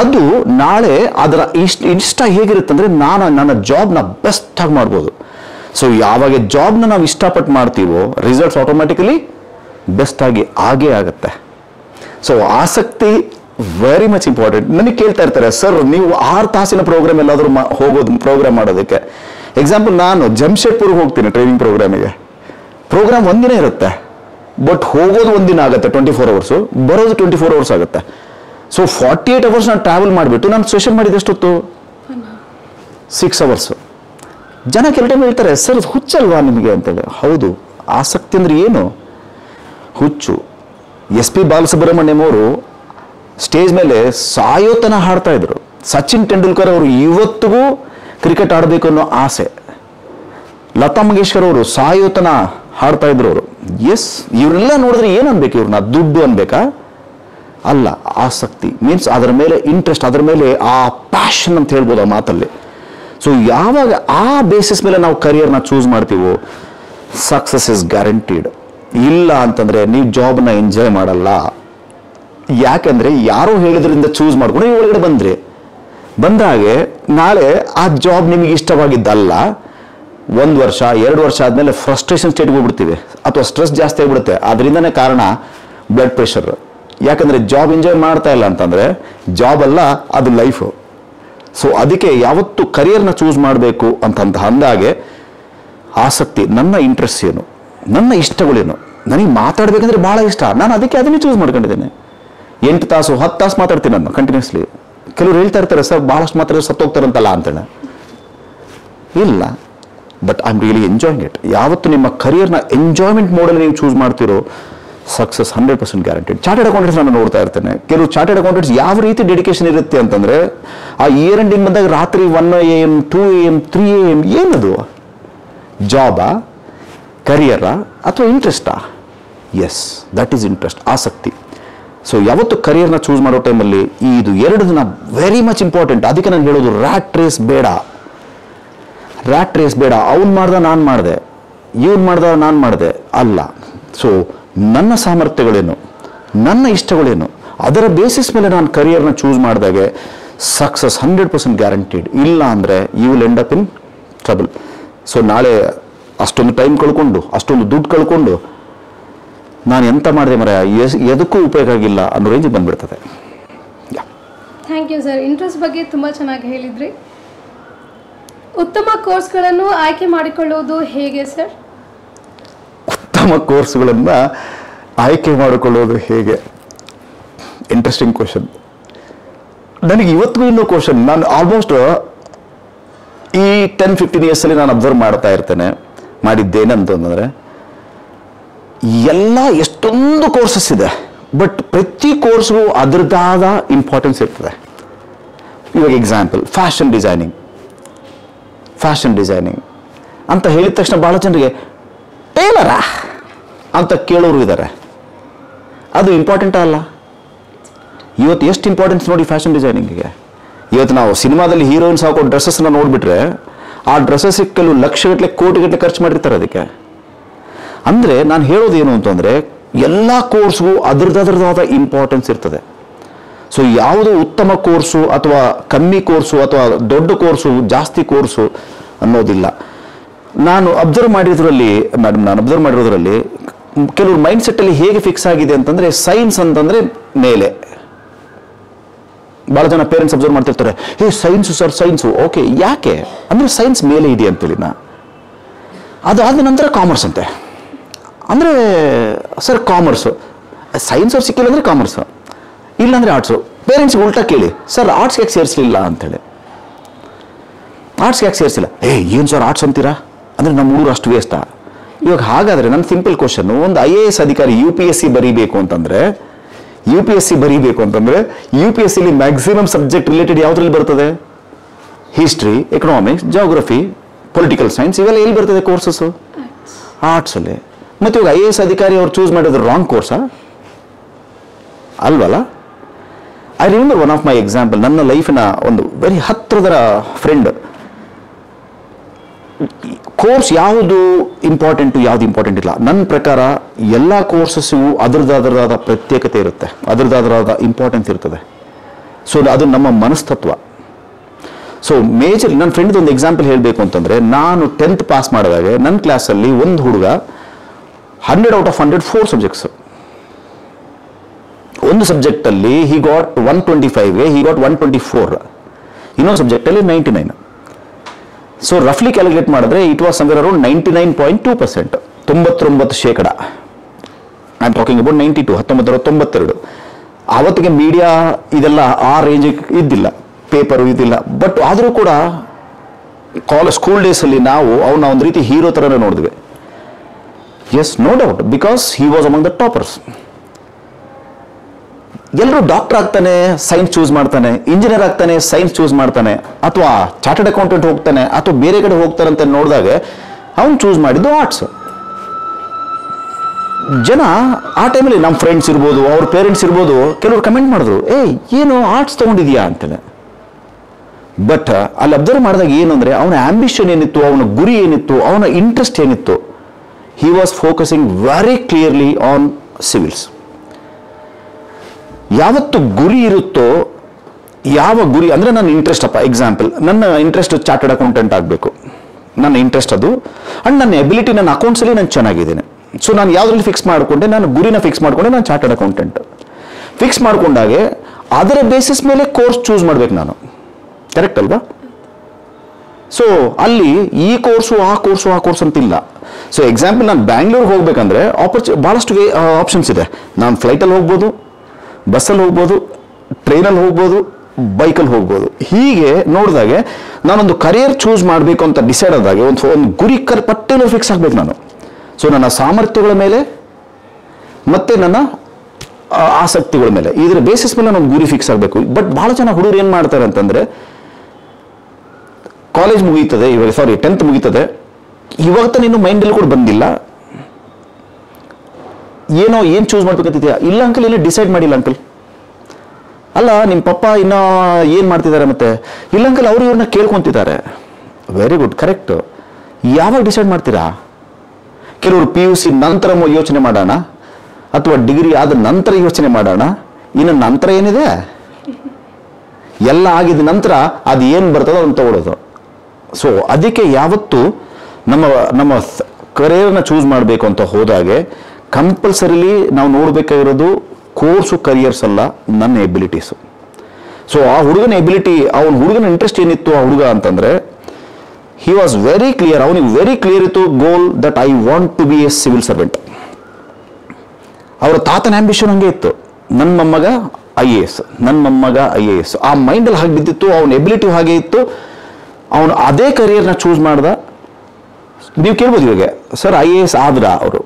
ಅದು. ನಾಳೆ ಅದರ ಇಷ್ಟ ಇಷ್ಟ ಹೇಗಿರುತ್ತೆ ಅಂದರೆ ನಾನು ನನ್ನ ಜಾಬ್ನ ಬೆಸ್ಟಾಗಿ ಮಾಡ್ಬೋದು. ಸೊ ಯಾವಾಗ ಜಾಬ್ನ ನಾವು ಇಷ್ಟಪಟ್ಟು ಮಾಡ್ತೀವೋ ರಿಸಲ್ಟ್ಸ್ ಆಟೋಮ್ಯಾಟಿಕಲಿ ಬೆಸ್ಟಾಗಿ ಆಗೇ ಆಗುತ್ತೆ. ಸೊ ಆಸಕ್ತಿ ವೆರಿ ಮಚ್ ಇಂಪಾರ್ಟೆಂಟ್. ನನಗೆ ಕೇಳ್ತಾ ಇರ್ತಾರೆ, ಸರ್ ನೀವು ಆರು ತಾಸಿನ ಪ್ರೋಗ್ರಾಮ್ ಎಲ್ಲಾದರೂ ಹೋಗೋದು, ಪ್ರೋಗ್ರಾಮ್ ಮಾಡೋದಕ್ಕೆ, ಎಕ್ಸಾಂಪಲ್ ನಾನು ಜಮ್ಶೆಡ್ಪುರ್ಗೆ ಹೋಗ್ತೀನಿ ಟ್ರೈನಿಂಗ್ ಪ್ರೋಗ್ರಾಮಿಗೆ. ಪ್ರೋಗ್ರಾಮ್ ಒಂದಿನ ಇರುತ್ತೆ, ಬಟ್ ಹೋಗೋದು ಒಂದಿನ ಆಗುತ್ತೆ, ಟ್ವೆಂಟಿ ಫೋರ್ ಅವರ್ಸು, ಬರೋದು ಟ್ವೆಂಟಿ ಫೋರ್ ಅವರ್ಸ್ ಆಗುತ್ತೆ. ಸೊ ಫಾರ್ಟಿ ಏಟ್ ಅವರ್ಸ್ ನಾನು ಟ್ರಾವೆಲ್ ಮಾಡಿಬಿಟ್ಟು ನಾನು ಸೆಷನ್ ಮಾಡಿದ್ದು ಎಷ್ಟೊತ್ತು? Six hours. ಜನ ಕೆಲ ಟೈಮ್ ಹೇಳ್ತಾರೆ, ಸರ್ ಹುಚ್ಚಲ್ವಾ ನಿಮಗೆ ಅಂತೇಳಿ. ಹೌದು, ಆಸಕ್ತಿ ಅಂದರೆ ಏನು? ಹುಚ್ಚು. ಎಸ್ ಪಿ ಬಾಲಸುಬ್ರಹ್ಮಣ್ಯಂ ಅವರು ಸ್ಟೇಜ್ ಮೇಲೆ ಸಾಯೋತನ ಹಾಡ್ತಾ ಇದ್ರು. ಸಚಿನ್ ತೆಂಡೂಲ್ಕರ್ ಅವರು ಇವತ್ತಿಗೂ ಕ್ರಿಕೆಟ್ ಆಡಬೇಕು ಅನ್ನೋ ಆಸೆ. ಲತಾ ಮಂಗೇಶ್ಕರ್ ಅವರು ಸಾಯೋತನ ಹಾಡ್ತಾ ಇದ್ರು ಅವರು. ಎಸ್, ಇವರೆಲ್ಲ ನೋಡಿದ್ರೆ ಏನು ಅನ್ಬೇಕು? ಇವ್ರನ್ನ ದುಡ್ಡು ಅನ್ಬೇಕಾ? ಅಲ್ಲ, ಆಸಕ್ತಿ ಮೀನ್ಸ್ ಅದರ ಮೇಲೆ ಇಂಟ್ರೆಸ್ಟ್, ಅದರ ಮೇಲೆ ಆ ಪ್ಯಾಷನ್ ಅಂತ ಹೇಳ್ಬೋದು ಆ ಮಾತಲ್ಲಿ. ಸೊ ಯಾವಾಗ ಆ ಬೇಸಿಸ್ ಮೇಲೆ ನಾವು ಕರಿಯರ್ನ ಚೂಸ್ ಮಾಡ್ತೀವೋ ಸಕ್ಸಸ್ ಇಸ್ ಗ್ಯಾರಂಟೀಡ್. ಇಲ್ಲ ಅಂತಂದರೆ ನೀವು ಜಾಬ್ನ ಎಂಜಾಯ್ ಮಾಡಲ್ಲ. ಯಾಕೆಂದರೆ ಯಾರೋ ಹೇಳಿದ್ರಿಂದ ಚೂಸ್ ಮಾಡಿಕೊಂಡು ನೀವು ಒಳಗಡೆ ಬಂದರೆ ಬಂದಾಗೆ ನಾಳೆ ಆ ಜಾಬ್ ನಿಮಗೆ ಇಷ್ಟವಾಗಿದ್ದಲ್ಲ, ಒಂದು ವರ್ಷ ಎರಡು ವರ್ಷ ಆದಮೇಲೆ ಫ್ರಸ್ಟ್ರೇಷನ್ ಸ್ಟೇಟ್ಗೆ ಹೋಗ್ಬಿಡ್ತೀವಿ ಅಥವಾ ಸ್ಟ್ರೆಸ್ ಜಾಸ್ತಿ ಆಗಿಬಿಡುತ್ತೆ. ಅದರಿಂದನೇ ಕಾರಣ ಬ್ಲಡ್ ಪ್ರೆಷರ್. ಯಾಕಂದರೆ ಜಾಬ್ ಎಂಜಾಯ್ ಮಾಡ್ತಾ ಇಲ್ಲ ಅಂತಂದರೆ ಜಾಬ್ ಅಲ್ಲ, ಅದು ಲೈಫು. ಸೊ ಅದಕ್ಕೆ ಯಾವತ್ತು ಕರಿಯರ್ನ ಚೂಸ್ ಮಾಡಬೇಕು ಅಂತಂತ ಅಂದಾಗೆ ಆಸಕ್ತಿ, ನನ್ನ ಇಂಟ್ರೆಸ್ಟ್ ಏನು, ನನ್ನ ಇಷ್ಟಗಳೇನು, ನನಗೆ ಮಾತಾಡಬೇಕಂದ್ರೆ ಭಾಳ ಇಷ್ಟ, ನಾನು ಅದಕ್ಕೆ ಅದನ್ನೇ ಚೂಸ್ ಮಾಡ್ಕೊಂಡಿದ್ದೇನೆ. ಎಂಟು ತಾಸು ಹತ್ತು ತಾಸು ಮಾತಾಡ್ತೀನಿ ನಾನು ಕಂಟಿನ್ಯೂಸ್ಲಿ. ಕೆಲವ್ರು ಹೇಳ್ತಾ ಇರ್ತಾರೆ ಸರ್ ಭಾಳಷ್ಟು ಮಾತಾಡಿದ್ರೆ ಸತ್ತೋಗ್ತಾರಂತಲ್ಲ ಅಂತೇಳಿ. ಇಲ್ಲ, but I am really enjoying it. ಯಾವತ್ತು ನಿಮ್ಮ ಕರಿಯರ್ನ ಎಂಜಾಯ್ಮೆಂಟ್ ಮೋಡಲ್ಲಿ ನೀವು ಚೂಸ್ ಮಾಡ್ತಿರೋ success hundred percent guaranteed. Chartered accountants ನಾನು ನೋಡ್ತಾ ಇರ್ತೇನೆ, ಕೆಲವು ಚಾರ್ಟೆಡ್ ಅಕೌಂಟೆಂಟ್ಸ್ ಯಾವ ರೀತಿ ಡೆಡಿಕೇಶನ್ ಇರುತ್ತೆ ಅಂತಂದರೆ ಆ ಇಯರ್ ಎಂಡಿಂಗ್ ಬಂದಾಗ ರಾತ್ರಿ one A M two A M three A M ಏನದು? ಜಾಬಾ, ಕರಿಯರಾ ಅಥವಾ ಇಂಟ್ರೆಸ್ಟಾ? ಎಸ್, ದಟ್ ಈಸ್ ಇಂಟ್ರೆಸ್ಟ್, ಆಸಕ್ತಿ. ಸೊ ಯಾವತ್ತು ಕರಿಯರ್ನ ಚೂಸ್ ಮಾಡೋ ಟೈಮಲ್ಲಿ ಇದು ಎರಡನ್ನ ವೆರಿ ಮಚ್ ಇಂಪಾರ್ಟೆಂಟ್. ಅದಕ್ಕೆ ನಾನು ಹೇಳೋದು ರ್ಯಾಟ್ ರೇಸ್ ಬೇಡ, ರ್ಯಾಟ್ ರೇಸ್ ಬೇಡ. ಅವ್ನು ಮಾಡ್ದೆ ನಾನು ಮಾಡಿದೆ, ಇವ್ನು ಮಾಡ್ದೆ ನಾನು ಮಾಡಿದೆ ಅಲ್ಲ. ಸೊ ನನ್ನ ಸಾಮರ್ಥ್ಯಗಳೇನು, ನನ್ನ ಇಷ್ಟಗಳೇನು, ಅದರ ಬೇಸಿಸ್ ಮೇಲೆ ನಾನು ಕರಿಯರ್ನ ಚೂಸ್ ಮಾಡಿದಾಗೆ ಸಕ್ಸಸ್ ಹಂಡ್ರೆಡ್ ಪರ್ಸೆಂಟ್ ಗ್ಯಾರಂಟೀಡ್. ಇಲ್ಲ ಅಂದರೆ you will end up in trouble. So ನಾಳೆ ಅಷ್ಟೊಂದು ಟೈಮ್ ಕಳ್ಕೊಂಡು ಅಷ್ಟೊಂದು ದುಡ್ಡು ಕಳ್ಕೊಂಡು ನಾನು ಎಂತ ಮಾಡಿದೆ ಮರ, ಎದಕ್ಕೂ ಉಪಯೋಗ ಆಗಿಲ್ಲ ಅನ್ನೋ ರೇಂಜಿಗೆ ಬಂದುಬಿಡ್ತದೆ. ಥ್ಯಾಂಕ್ ಯು ಸರ್, ಇಂಟ್ರೆಸ್ಟ್ ಬಗ್ಗೆ ತುಂಬ ಚೆನ್ನಾಗಿ ಹೇಳಿದ್ರಿ. ಉತ್ತಮ ಕೋರ್ಸ್ಗಳನ್ನು ಆಯ್ಕೆ ಮಾಡಿಕೊಳ್ಳುವುದು ಹೇಗೆ ಸರ್? ಉತ್ತಮ ಕೋರ್ಸ್ಗಳನ್ನು ಆಯ್ಕೆ ಮಾಡಿಕೊಳ್ಳೋದು ಹೇಗೆ? Interesting question. ನನಗೆ ಇವತ್ತಿಗೂ ಇನ್ನೂ ಕ್ವಶನ್. ನಾನು ಆಲ್ಮೋಸ್ಟ್ ಈ ಟೆನ್ ಫಿಫ್ಟೀನ್ ಇಯರ್ಸಲ್ಲಿ ನಾನು ಅಬ್ಸರ್ವ್ ಮಾಡ್ತಾ ಇರ್ತೇನೆ, ಮಾಡಿದ್ದೇನೆಂತಂದರೆ ಎಲ್ಲ ಎಷ್ಟೊಂದು ಕೋರ್ಸಸ್ ಇದೆ, ಬಟ್ ಪ್ರತಿ ಕೋರ್ಸ್ಗೂ ಅದರದ್ದಾದ ಇಂಪಾರ್ಟೆನ್ಸ್ ಇರ್ತದೆ. ಇವಾಗ example fashion designing, fashion designing ಅಂತ ಹೇಳಿದ ತಕ್ಷಣ ಭಾಳ ಜನರಿಗೆ ಟೇಲರಾ ಅಂತ ಕೇಳೋರು ಇದ್ದಾರೆ. ಅದು ಇಂಪಾರ್ಟೆಂಟ್ ಅಲ್ಲ. ಇವತ್ತು ಎಷ್ಟು ಇಂಪಾರ್ಟೆನ್ಸ್ ನೋಡಿ ಫ್ಯಾಷನ್ ಡಿಸೈನಿಂಗಿಗೆ. ಇವತ್ತು ನಾವು ಸಿನಿಮಾದಲ್ಲಿ ಹೀರೋಯಿನ್ಸ್ ಹಾಕೋ ಡ್ರೆಸ್ಸಸ್ನ ನೋಡಿಬಿಟ್ರೆ ಆ ಡ್ರೆಸ್ಸಸ್ಸಿಗೆ ಕೆಲವು ಲಕ್ಷಗಟ್ಟಲೆ ಕೋಟಿಗಟ್ಟಲೆ ಖರ್ಚು ಮಾಡಿರ್ತಾರೆ. ಅದಕ್ಕೆ ಅಂದರೆ ನಾನು ಹೇಳೋದೇನು ಅಂತಂದರೆ ಎಲ್ಲ ಕೋರ್ಸ್ಗೂ ಅದರದರದಾದ ಇಂಪಾರ್ಟೆನ್ಸ್ ಇರ್ತದೆ. ಸೊ ಯಾವುದೋ ಉತ್ತಮ ಕೋರ್ಸು ಅಥವಾ ಕಮ್ಮಿ ಕೋರ್ಸು ಅಥವಾ ದೊಡ್ಡ ಕೋರ್ಸು ಜಾಸ್ತಿ ಕೋರ್ಸು ಅನ್ನೋದಿಲ್ಲ. ನಾನು ಅಬ್ಸರ್ವ್ ಮಾಡಿರೋದ್ರಲ್ಲಿ ಮೇಡಮ್ ನಾನು ಅಬ್ಸರ್ವ್ ಮಾಡಿರೋದ್ರಲ್ಲಿ ಕೆಲವ್ರ ಮೈಂಡ್ಸೆಟ್ಟಲ್ಲಿ ಹೇಗೆ ಫಿಕ್ಸ್ ಆಗಿದೆ ಅಂತಂದರೆ ಸೈನ್ಸ್ ಅಂತಂದರೆ ಮೇಲೆ. ಭಾಳ ಜನ ಪೇರೆಂಟ್ಸ್ ಅಬ್ಸರ್ವ್ ಮಾಡ್ತಿರ್ತಾರೆ, hey science sir science, okay ಯಾಕೆ ಅಂದರೆ ಸೈನ್ಸ್ ಮೇಲೆ ಇದೆ ಅಂತೇಳಿ. ನಾ ಅದಾದ ನಂತರ ಕಾಮರ್ಸ್ ಅಂತೆ, ಅಂದರೆ ಸರ್ ಕಾಮರ್ಸು ಸೈನ್ಸ್ ಅವ್ರು ಸಿಕ್ಕಿಲ್ಲ ಅಂದರೆ ಕಾಮರ್ಸು, ಇಲ್ಲಾಂದರೆ ಆರ್ಟ್ಸು. ಪೇರೆಂಟ್ಸ್ಗೆ ಉಲ್ಟಾ ಕೇಳಿ, ಸರ್ ಆರ್ಟ್ಸ್ಗೆ ಯಾಕೆ ಸೇರಿಸಲಿಲ್ಲ ಅಂತೇಳಿ. ಆರ್ಟ್ಸ್ಗೆ ಯಾಕೆ ಸೇರಿಸಿಲ್ಲ? ಏ ಏನು ಸರ್ ಆರ್ಟ್ಸ್ ಅಂತೀರಾ ಅಂದರೆ ನಮ್ಮ ಊರು ಅಷ್ಟು ವೇಸ್ಟಾ? ಇವಾಗ ಹಾಗಾದರೆ ನನ್ನ ಸಿಂಪಲ್ ಕ್ವಶನ್ನು, ಒಂದು ಐ ಎ ಎಸ್ ಅಧಿಕಾರಿ ಯು ಪಿ ಎಸ್ ಸಿ ಬರೀಬೇಕು ಅಂತಂದರೆ ಯು ಪಿ ಎಸ್ ಸಿ ಬರೀಬೇಕು ಅಂತಂದರೆ ಯು ಪಿ ಎಸ್ ಸಿಲಿ ಮ್ಯಾಕ್ಸಿಮಮ್ ಸಬ್ಜೆಕ್ಟ್ ರಿಲೇಟೆಡ್ ಯಾವುದ್ರಲ್ಲಿ ಬರ್ತದೆ? History, economics, geography, political science, ಇವೆಲ್ಲ ಎಲ್ಲಿ ಬರ್ತದೆ ಕೋರ್ಸಸ್ಸು? ಆರ್ಟ್ಸಲ್ಲಿ. ಮತ್ತು ಇವಾಗ ಐ ಎ ಎಸ್ ಅಧಿಕಾರಿ ಅವ್ರು ಚೂಸ್ ಮಾಡೋದು ರಾಂಗ್ ಕೋರ್ಸಾ? ಅಲ್ವಲ್ಲ. I remember one of my example. ನನ್ನ ಲೈಫಿನ ಒಂದು ವೆರಿ ಹತ್ತಿರದ ಫ್ರೆಂಡ್, ಕೋರ್ಸ್ ಯಾವುದು ಇಂಪಾರ್ಟೆಂಟು ಯಾವುದು ಇಂಪಾರ್ಟೆಂಟ್ ಇಲ್ಲ, ನನ್ನ ಪ್ರಕಾರ ಎಲ್ಲ ಕೋರ್ಸಸ್ಸಿಗೂ ಅದರದ್ದಾದರದಾದ ಪ್ರತ್ಯೇಕತೆ ಇರುತ್ತೆ, ಅದರದ್ದಾದರಾದ ಇಂಪಾರ್ಟೆನ್ಸ್ ಇರ್ತದೆ. ಸೊ ಅದು ನಮ್ಮ ಮನಸ್ತತ್ವ. ಸೊ ಮೇಜರ್ ನನ್ನ ಫ್ರೆಂಡ್ದು ಒಂದು ಎಕ್ಸಾಂಪಲ್ ಹೇಳಬೇಕು ಅಂತಂದರೆ, ನಾನು ಟೆಂತ್ ಪಾಸ್ ಮಾಡಿದಾಗ ನನ್ನ ಕ್ಲಾಸಲ್ಲಿ ಒಂದು ಹುಡುಗ hundred out of hundred four subjects, ಒಂದು ಸಬ್ಜೆಕ್ಟಲ್ಲಿ ಹಿ ಗಾಟ್ ಒನ್ ಟ್ವೆಂಟಿ ಫೈವ್ಗೆ he got one twenty four, ಇನ್ನೊಂದು ಸಬ್ಜೆಕ್ಟಲ್ಲಿ ನೈಂಟಿ ನೈನ್. ಸೊ ರಫ್ಲಿ ಕ್ಯಾಲ್ಕುಲೇಟ್ ಮಾಡಿದ್ರೆ it was somewhere around ninety nine point two percent ತೊಂಬತ್ತೊಂಬತ್ತು ಶೇಕಡ. I am talking about ninety two ಹತ್ತೊಂಬತ್ತರ ತೊಂಬತ್ತೆರಡು. ಆವತ್ತಿಗೆ ಮೀಡಿಯಾ ಇದೆಲ್ಲ ಆ ರೇಂಜಿಗೆ ಇದ್ದಿಲ್ಲ, ಪೇಪರು ಇದ್ದಿಲ್ಲ. ಬಟ್ ಆದರೂ ಕೂಡ ಕಾಲೇಜ್ ಸ್ಕೂಲ್ ಡೇಸಲ್ಲಿ ನಾವು ಅವನ್ನ ಒಂದು ರೀತಿ ಹೀರೋ ಥರನೇ ನೋಡಿದ್ವಿ. Yes, no doubt, because he was among the toppers. ಎಲ್ಲರೂ ಡಾಕ್ಟರ್ ಆಗ್ತಾನೆ ಸೈನ್ಸ್ ಚೂಸ್ ಮಾಡ್ತಾನೆ, ಇಂಜಿನಿಯರ್ ಆಗ್ತಾನೆ ಸೈನ್ಸ್ ಚೂಸ್ ಮಾಡ್ತಾನೆ, ಅಥವಾ ಚಾರ್ಟೆಡ್ ಅಕೌಂಟೆಂಟ್ ಹೋಗ್ತಾನೆ ಅಥವಾ ಬೇರೆ ಕಡೆ ಹೋಗ್ತಾನೆ ಅಂತ ನೋಡಿದಾಗ ಅವನು ಚೂಸ್ ಮಾಡಿದ್ದು ಆರ್ಟ್ಸ್. ಜನ ಆ ಟೈಮಲ್ಲಿ ನಮ್ಮ ಫ್ರೆಂಡ್ಸ್ ಇರ್ಬೋದು ಅವ್ರ ಪೇರೆಂಟ್ಸ್ ಇರ್ಬೋದು ಕೆಲವರು ಕಮೆಂಟ್ ಮಾಡಿದ್ರು ಏಯ್ ಏನು ಆರ್ಟ್ಸ್ ತಗೊಂಡಿದ್ಯಾ ಅಂತಲೇ. ಬಟ್ ಅಲ್ಲಿ ಅಬ್ಸರ್ವ್ ಮಾಡಿದಾಗ ಏನಂದರೆ ಅವನ ಆಂಬಿಷನ್ ಏನಿತ್ತು, ಅವನ ಗುರಿ ಏನಿತ್ತು, ಅವನ ಇಂಟ್ರೆಸ್ಟ್ ಏನಿತ್ತು, he was focusing very clearly on civils. ಯಾವತ್ತು ಗುರಿ ಇರುತ್ತೋ, ಯಾವ ಗುರಿ ಅಂದರೆ ನನ್ನ ಇಂಟ್ರೆಸ್ಟ್ ಅಪ್ಪ, ಎಕ್ಸಾಂಪಲ್ ನನ್ನ ಇಂಟ್ರೆಸ್ಟ್ ಚಾರ್ಟರ್ಡ್ ಅಕೌಂಟೆಂಟ್ ಆಗಬೇಕು, ನನ್ನ ಇಂಟ್ರೆಸ್ಟ್ ಅದು ಆ್ಯಂಡ್ ನನ್ನ ಎಬಿಲಿಟಿ ನನ್ನ ಅಕೌಂಟ್ಸಲ್ಲಿ ನಾನು ಚೆನ್ನಾಗಿದ್ದೇನೆ. ಸೊ ನಾನು ಯಾವುದ್ರಲ್ಲಿ ಫಿಕ್ಸ್ ಮಾಡಿಕೊಂಡೆ, ನಾನು ಗುರಿನ ಫಿಕ್ಸ್ ಮಾಡಿಕೊಂಡೆ, ನಾನು ಚಾರ್ಟರ್ಡ್ ಅಕೌಂಟೆಂಟ್ ಫಿಕ್ಸ್ ಮಾಡಿಕೊಂಡಾಗೆ ಅದರ ಬೇಸಿಸ್ ಮೇಲೆ ಕೋರ್ಸ್ ಚೂಸ್ ಮಾಡಬೇಕು ನಾನು, ಕರೆಕ್ಟ್ ಅಲ್ವಾ? ಸೊ ಅಲ್ಲಿ ಈ ಕೋರ್ಸು ಆ ಕೋರ್ಸು ಆ ಕೋರ್ಸ್ ಅಂತಿಲ್ಲ. ಸೊ ಎಕ್ಸಾಂಪಲ್ ನಾನು ಬ್ಯಾಂಗ್ಳೂರ್ಗೆ ಹೋಗ್ಬೇಕಂದ್ರೆ ಆಪರ್ಚು ಭಾಳಷ್ಟು ವೇ ಆಪ್ಷನ್ಸ್ ಇದೆ. ನಾನು ಫ್ಲೈಟಲ್ಲಿ ಹೋಗ್ಬೋದು, ಬಸ್ಸಲ್ಲಿ ಹೋಗ್ಬೋದು, ಟ್ರೈನಲ್ಲಿ ಹೋಗ್ಬೋದು, ಬೈಕಲ್ಲಿ ಹೋಗ್ಬೋದು. ಹೀಗೆ ನೋಡಿದಾಗೆ ನಾನೊಂದು ಕರಿಯರ್ ಚೂಸ್ ಮಾಡಬೇಕು ಅಂತ ಡಿಸೈಡ್ ಆದಾಗೆ ಒಂದು ಒಂದು ಗುರಿ ಕರ್ ಪರ್ಟಿಕ್ಯುಲರ್ ಫಿಕ್ಸ್ ಆಗಬೇಕು ನಾನು. ಸೊ ನನ್ನ ಸಾಮರ್ಥ್ಯಗಳ ಮೇಲೆ ಮತ್ತು ನನ್ನ ಆಸಕ್ತಿಗಳ ಮೇಲೆ ಇದರ ಬೇಸಿಸ್ ಮೇಲೆ ನಾನು ಗುರಿ ಫಿಕ್ಸ್ ಆಗಬೇಕು. ಬಟ್ ಭಾಳ ಜನ ಹುಡುಗರು ಏನು ಮಾಡ್ತಾರೆ ಅಂತಂದರೆ ಕಾಲೇಜ್ ಮುಗೀತದೆ ಇವಾಗ, ಸಾರಿ ಟೆಂತ್ ಮುಗೀತದೆ ಇವಾಗ ತಾನು ಇನ್ನೂ ಮೈಂಡಲ್ಲಿ ಕೂಡ ಬಂದಿಲ್ಲ, ಏನೋ ಏನು ಚೂಸ್ ಮಾಡ್ಬೇಕಂತಿದೆಯಾ? ಇಲ್ಲ ಅಂಕಲ್, ಇನ್ನೂ ಡಿಸೈಡ್ ಮಾಡಿಲ್ಲ ಅಂಕಲ್. ಅಲ್ಲ ನಿಮ್ಮ ಪಪ್ಪ ಇನ್ನೂ ಏನು ಮಾಡ್ತಿದ್ದಾರೆ? ಮತ್ತೆ ಇಲ್ಲ ಅಂಕಲ್, ಅವರು ಇವ್ರನ್ನ ಕೇಳ್ಕೊತಿದ್ದಾರೆ. Very good, correct. ಯಾವಾಗ ಡಿಸೈಡ್ ಮಾಡ್ತೀರಾ? ಕೆಲವರು ಪಿ ಯು ಸಿ ನಂತರ ಯೋಚನೆ ಮಾಡೋಣ ಅಥವಾ ಡಿಗ್ರಿ ಆದ ನಂತರ ಯೋಚನೆ ಮಾಡೋಣ. ಇನ್ನು ನಂತರ ಏನಿದೆ, ಎಲ್ಲ ಆಗಿದ ನಂತರ ಅದು ಏನು ಬರ್ತದೋ ಅದನ್ನು ತಗೊಳ್ಳೋದು. ಸೊ ಅದಕ್ಕೆ ಯಾವತ್ತು ನಮ್ಮ ನಮ್ಮ ಕರಿಯರ್ನ ಚೂಸ್ ಮಾಡಬೇಕು ಅಂತ ಹೋದಾಗೆ ಕಂಪಲ್ಸರಿಲಿ ನಾವು ನೋಡಬೇಕಾಗಿರೋದು ಕೋರ್ಸು ಕರಿಯರ್ಸ್ ಅಲ್ಲ, ನನ್ನ ಎಬಿಲಿಟೀಸು. ಸೊ ಆ ಹುಡುಗನ ಎಬಿಲಿಟಿ, ಅವನ ಹುಡುಗನ ಇಂಟ್ರೆಸ್ಟ್ ಏನಿತ್ತು ಆ ಹುಡುಗ ಅಂತಂದರೆ he was very clear, avanigu very clear itu goal that I want to be a civil servant. Avara taatana ambition ange ittu, nan mammaga I A S, nan mammaga I A S, aa mind alli hage biddittu, avun ability hage ittu, avun ade career na choose madda. Neevu kelbodu ivage sir I A S aadra, avaru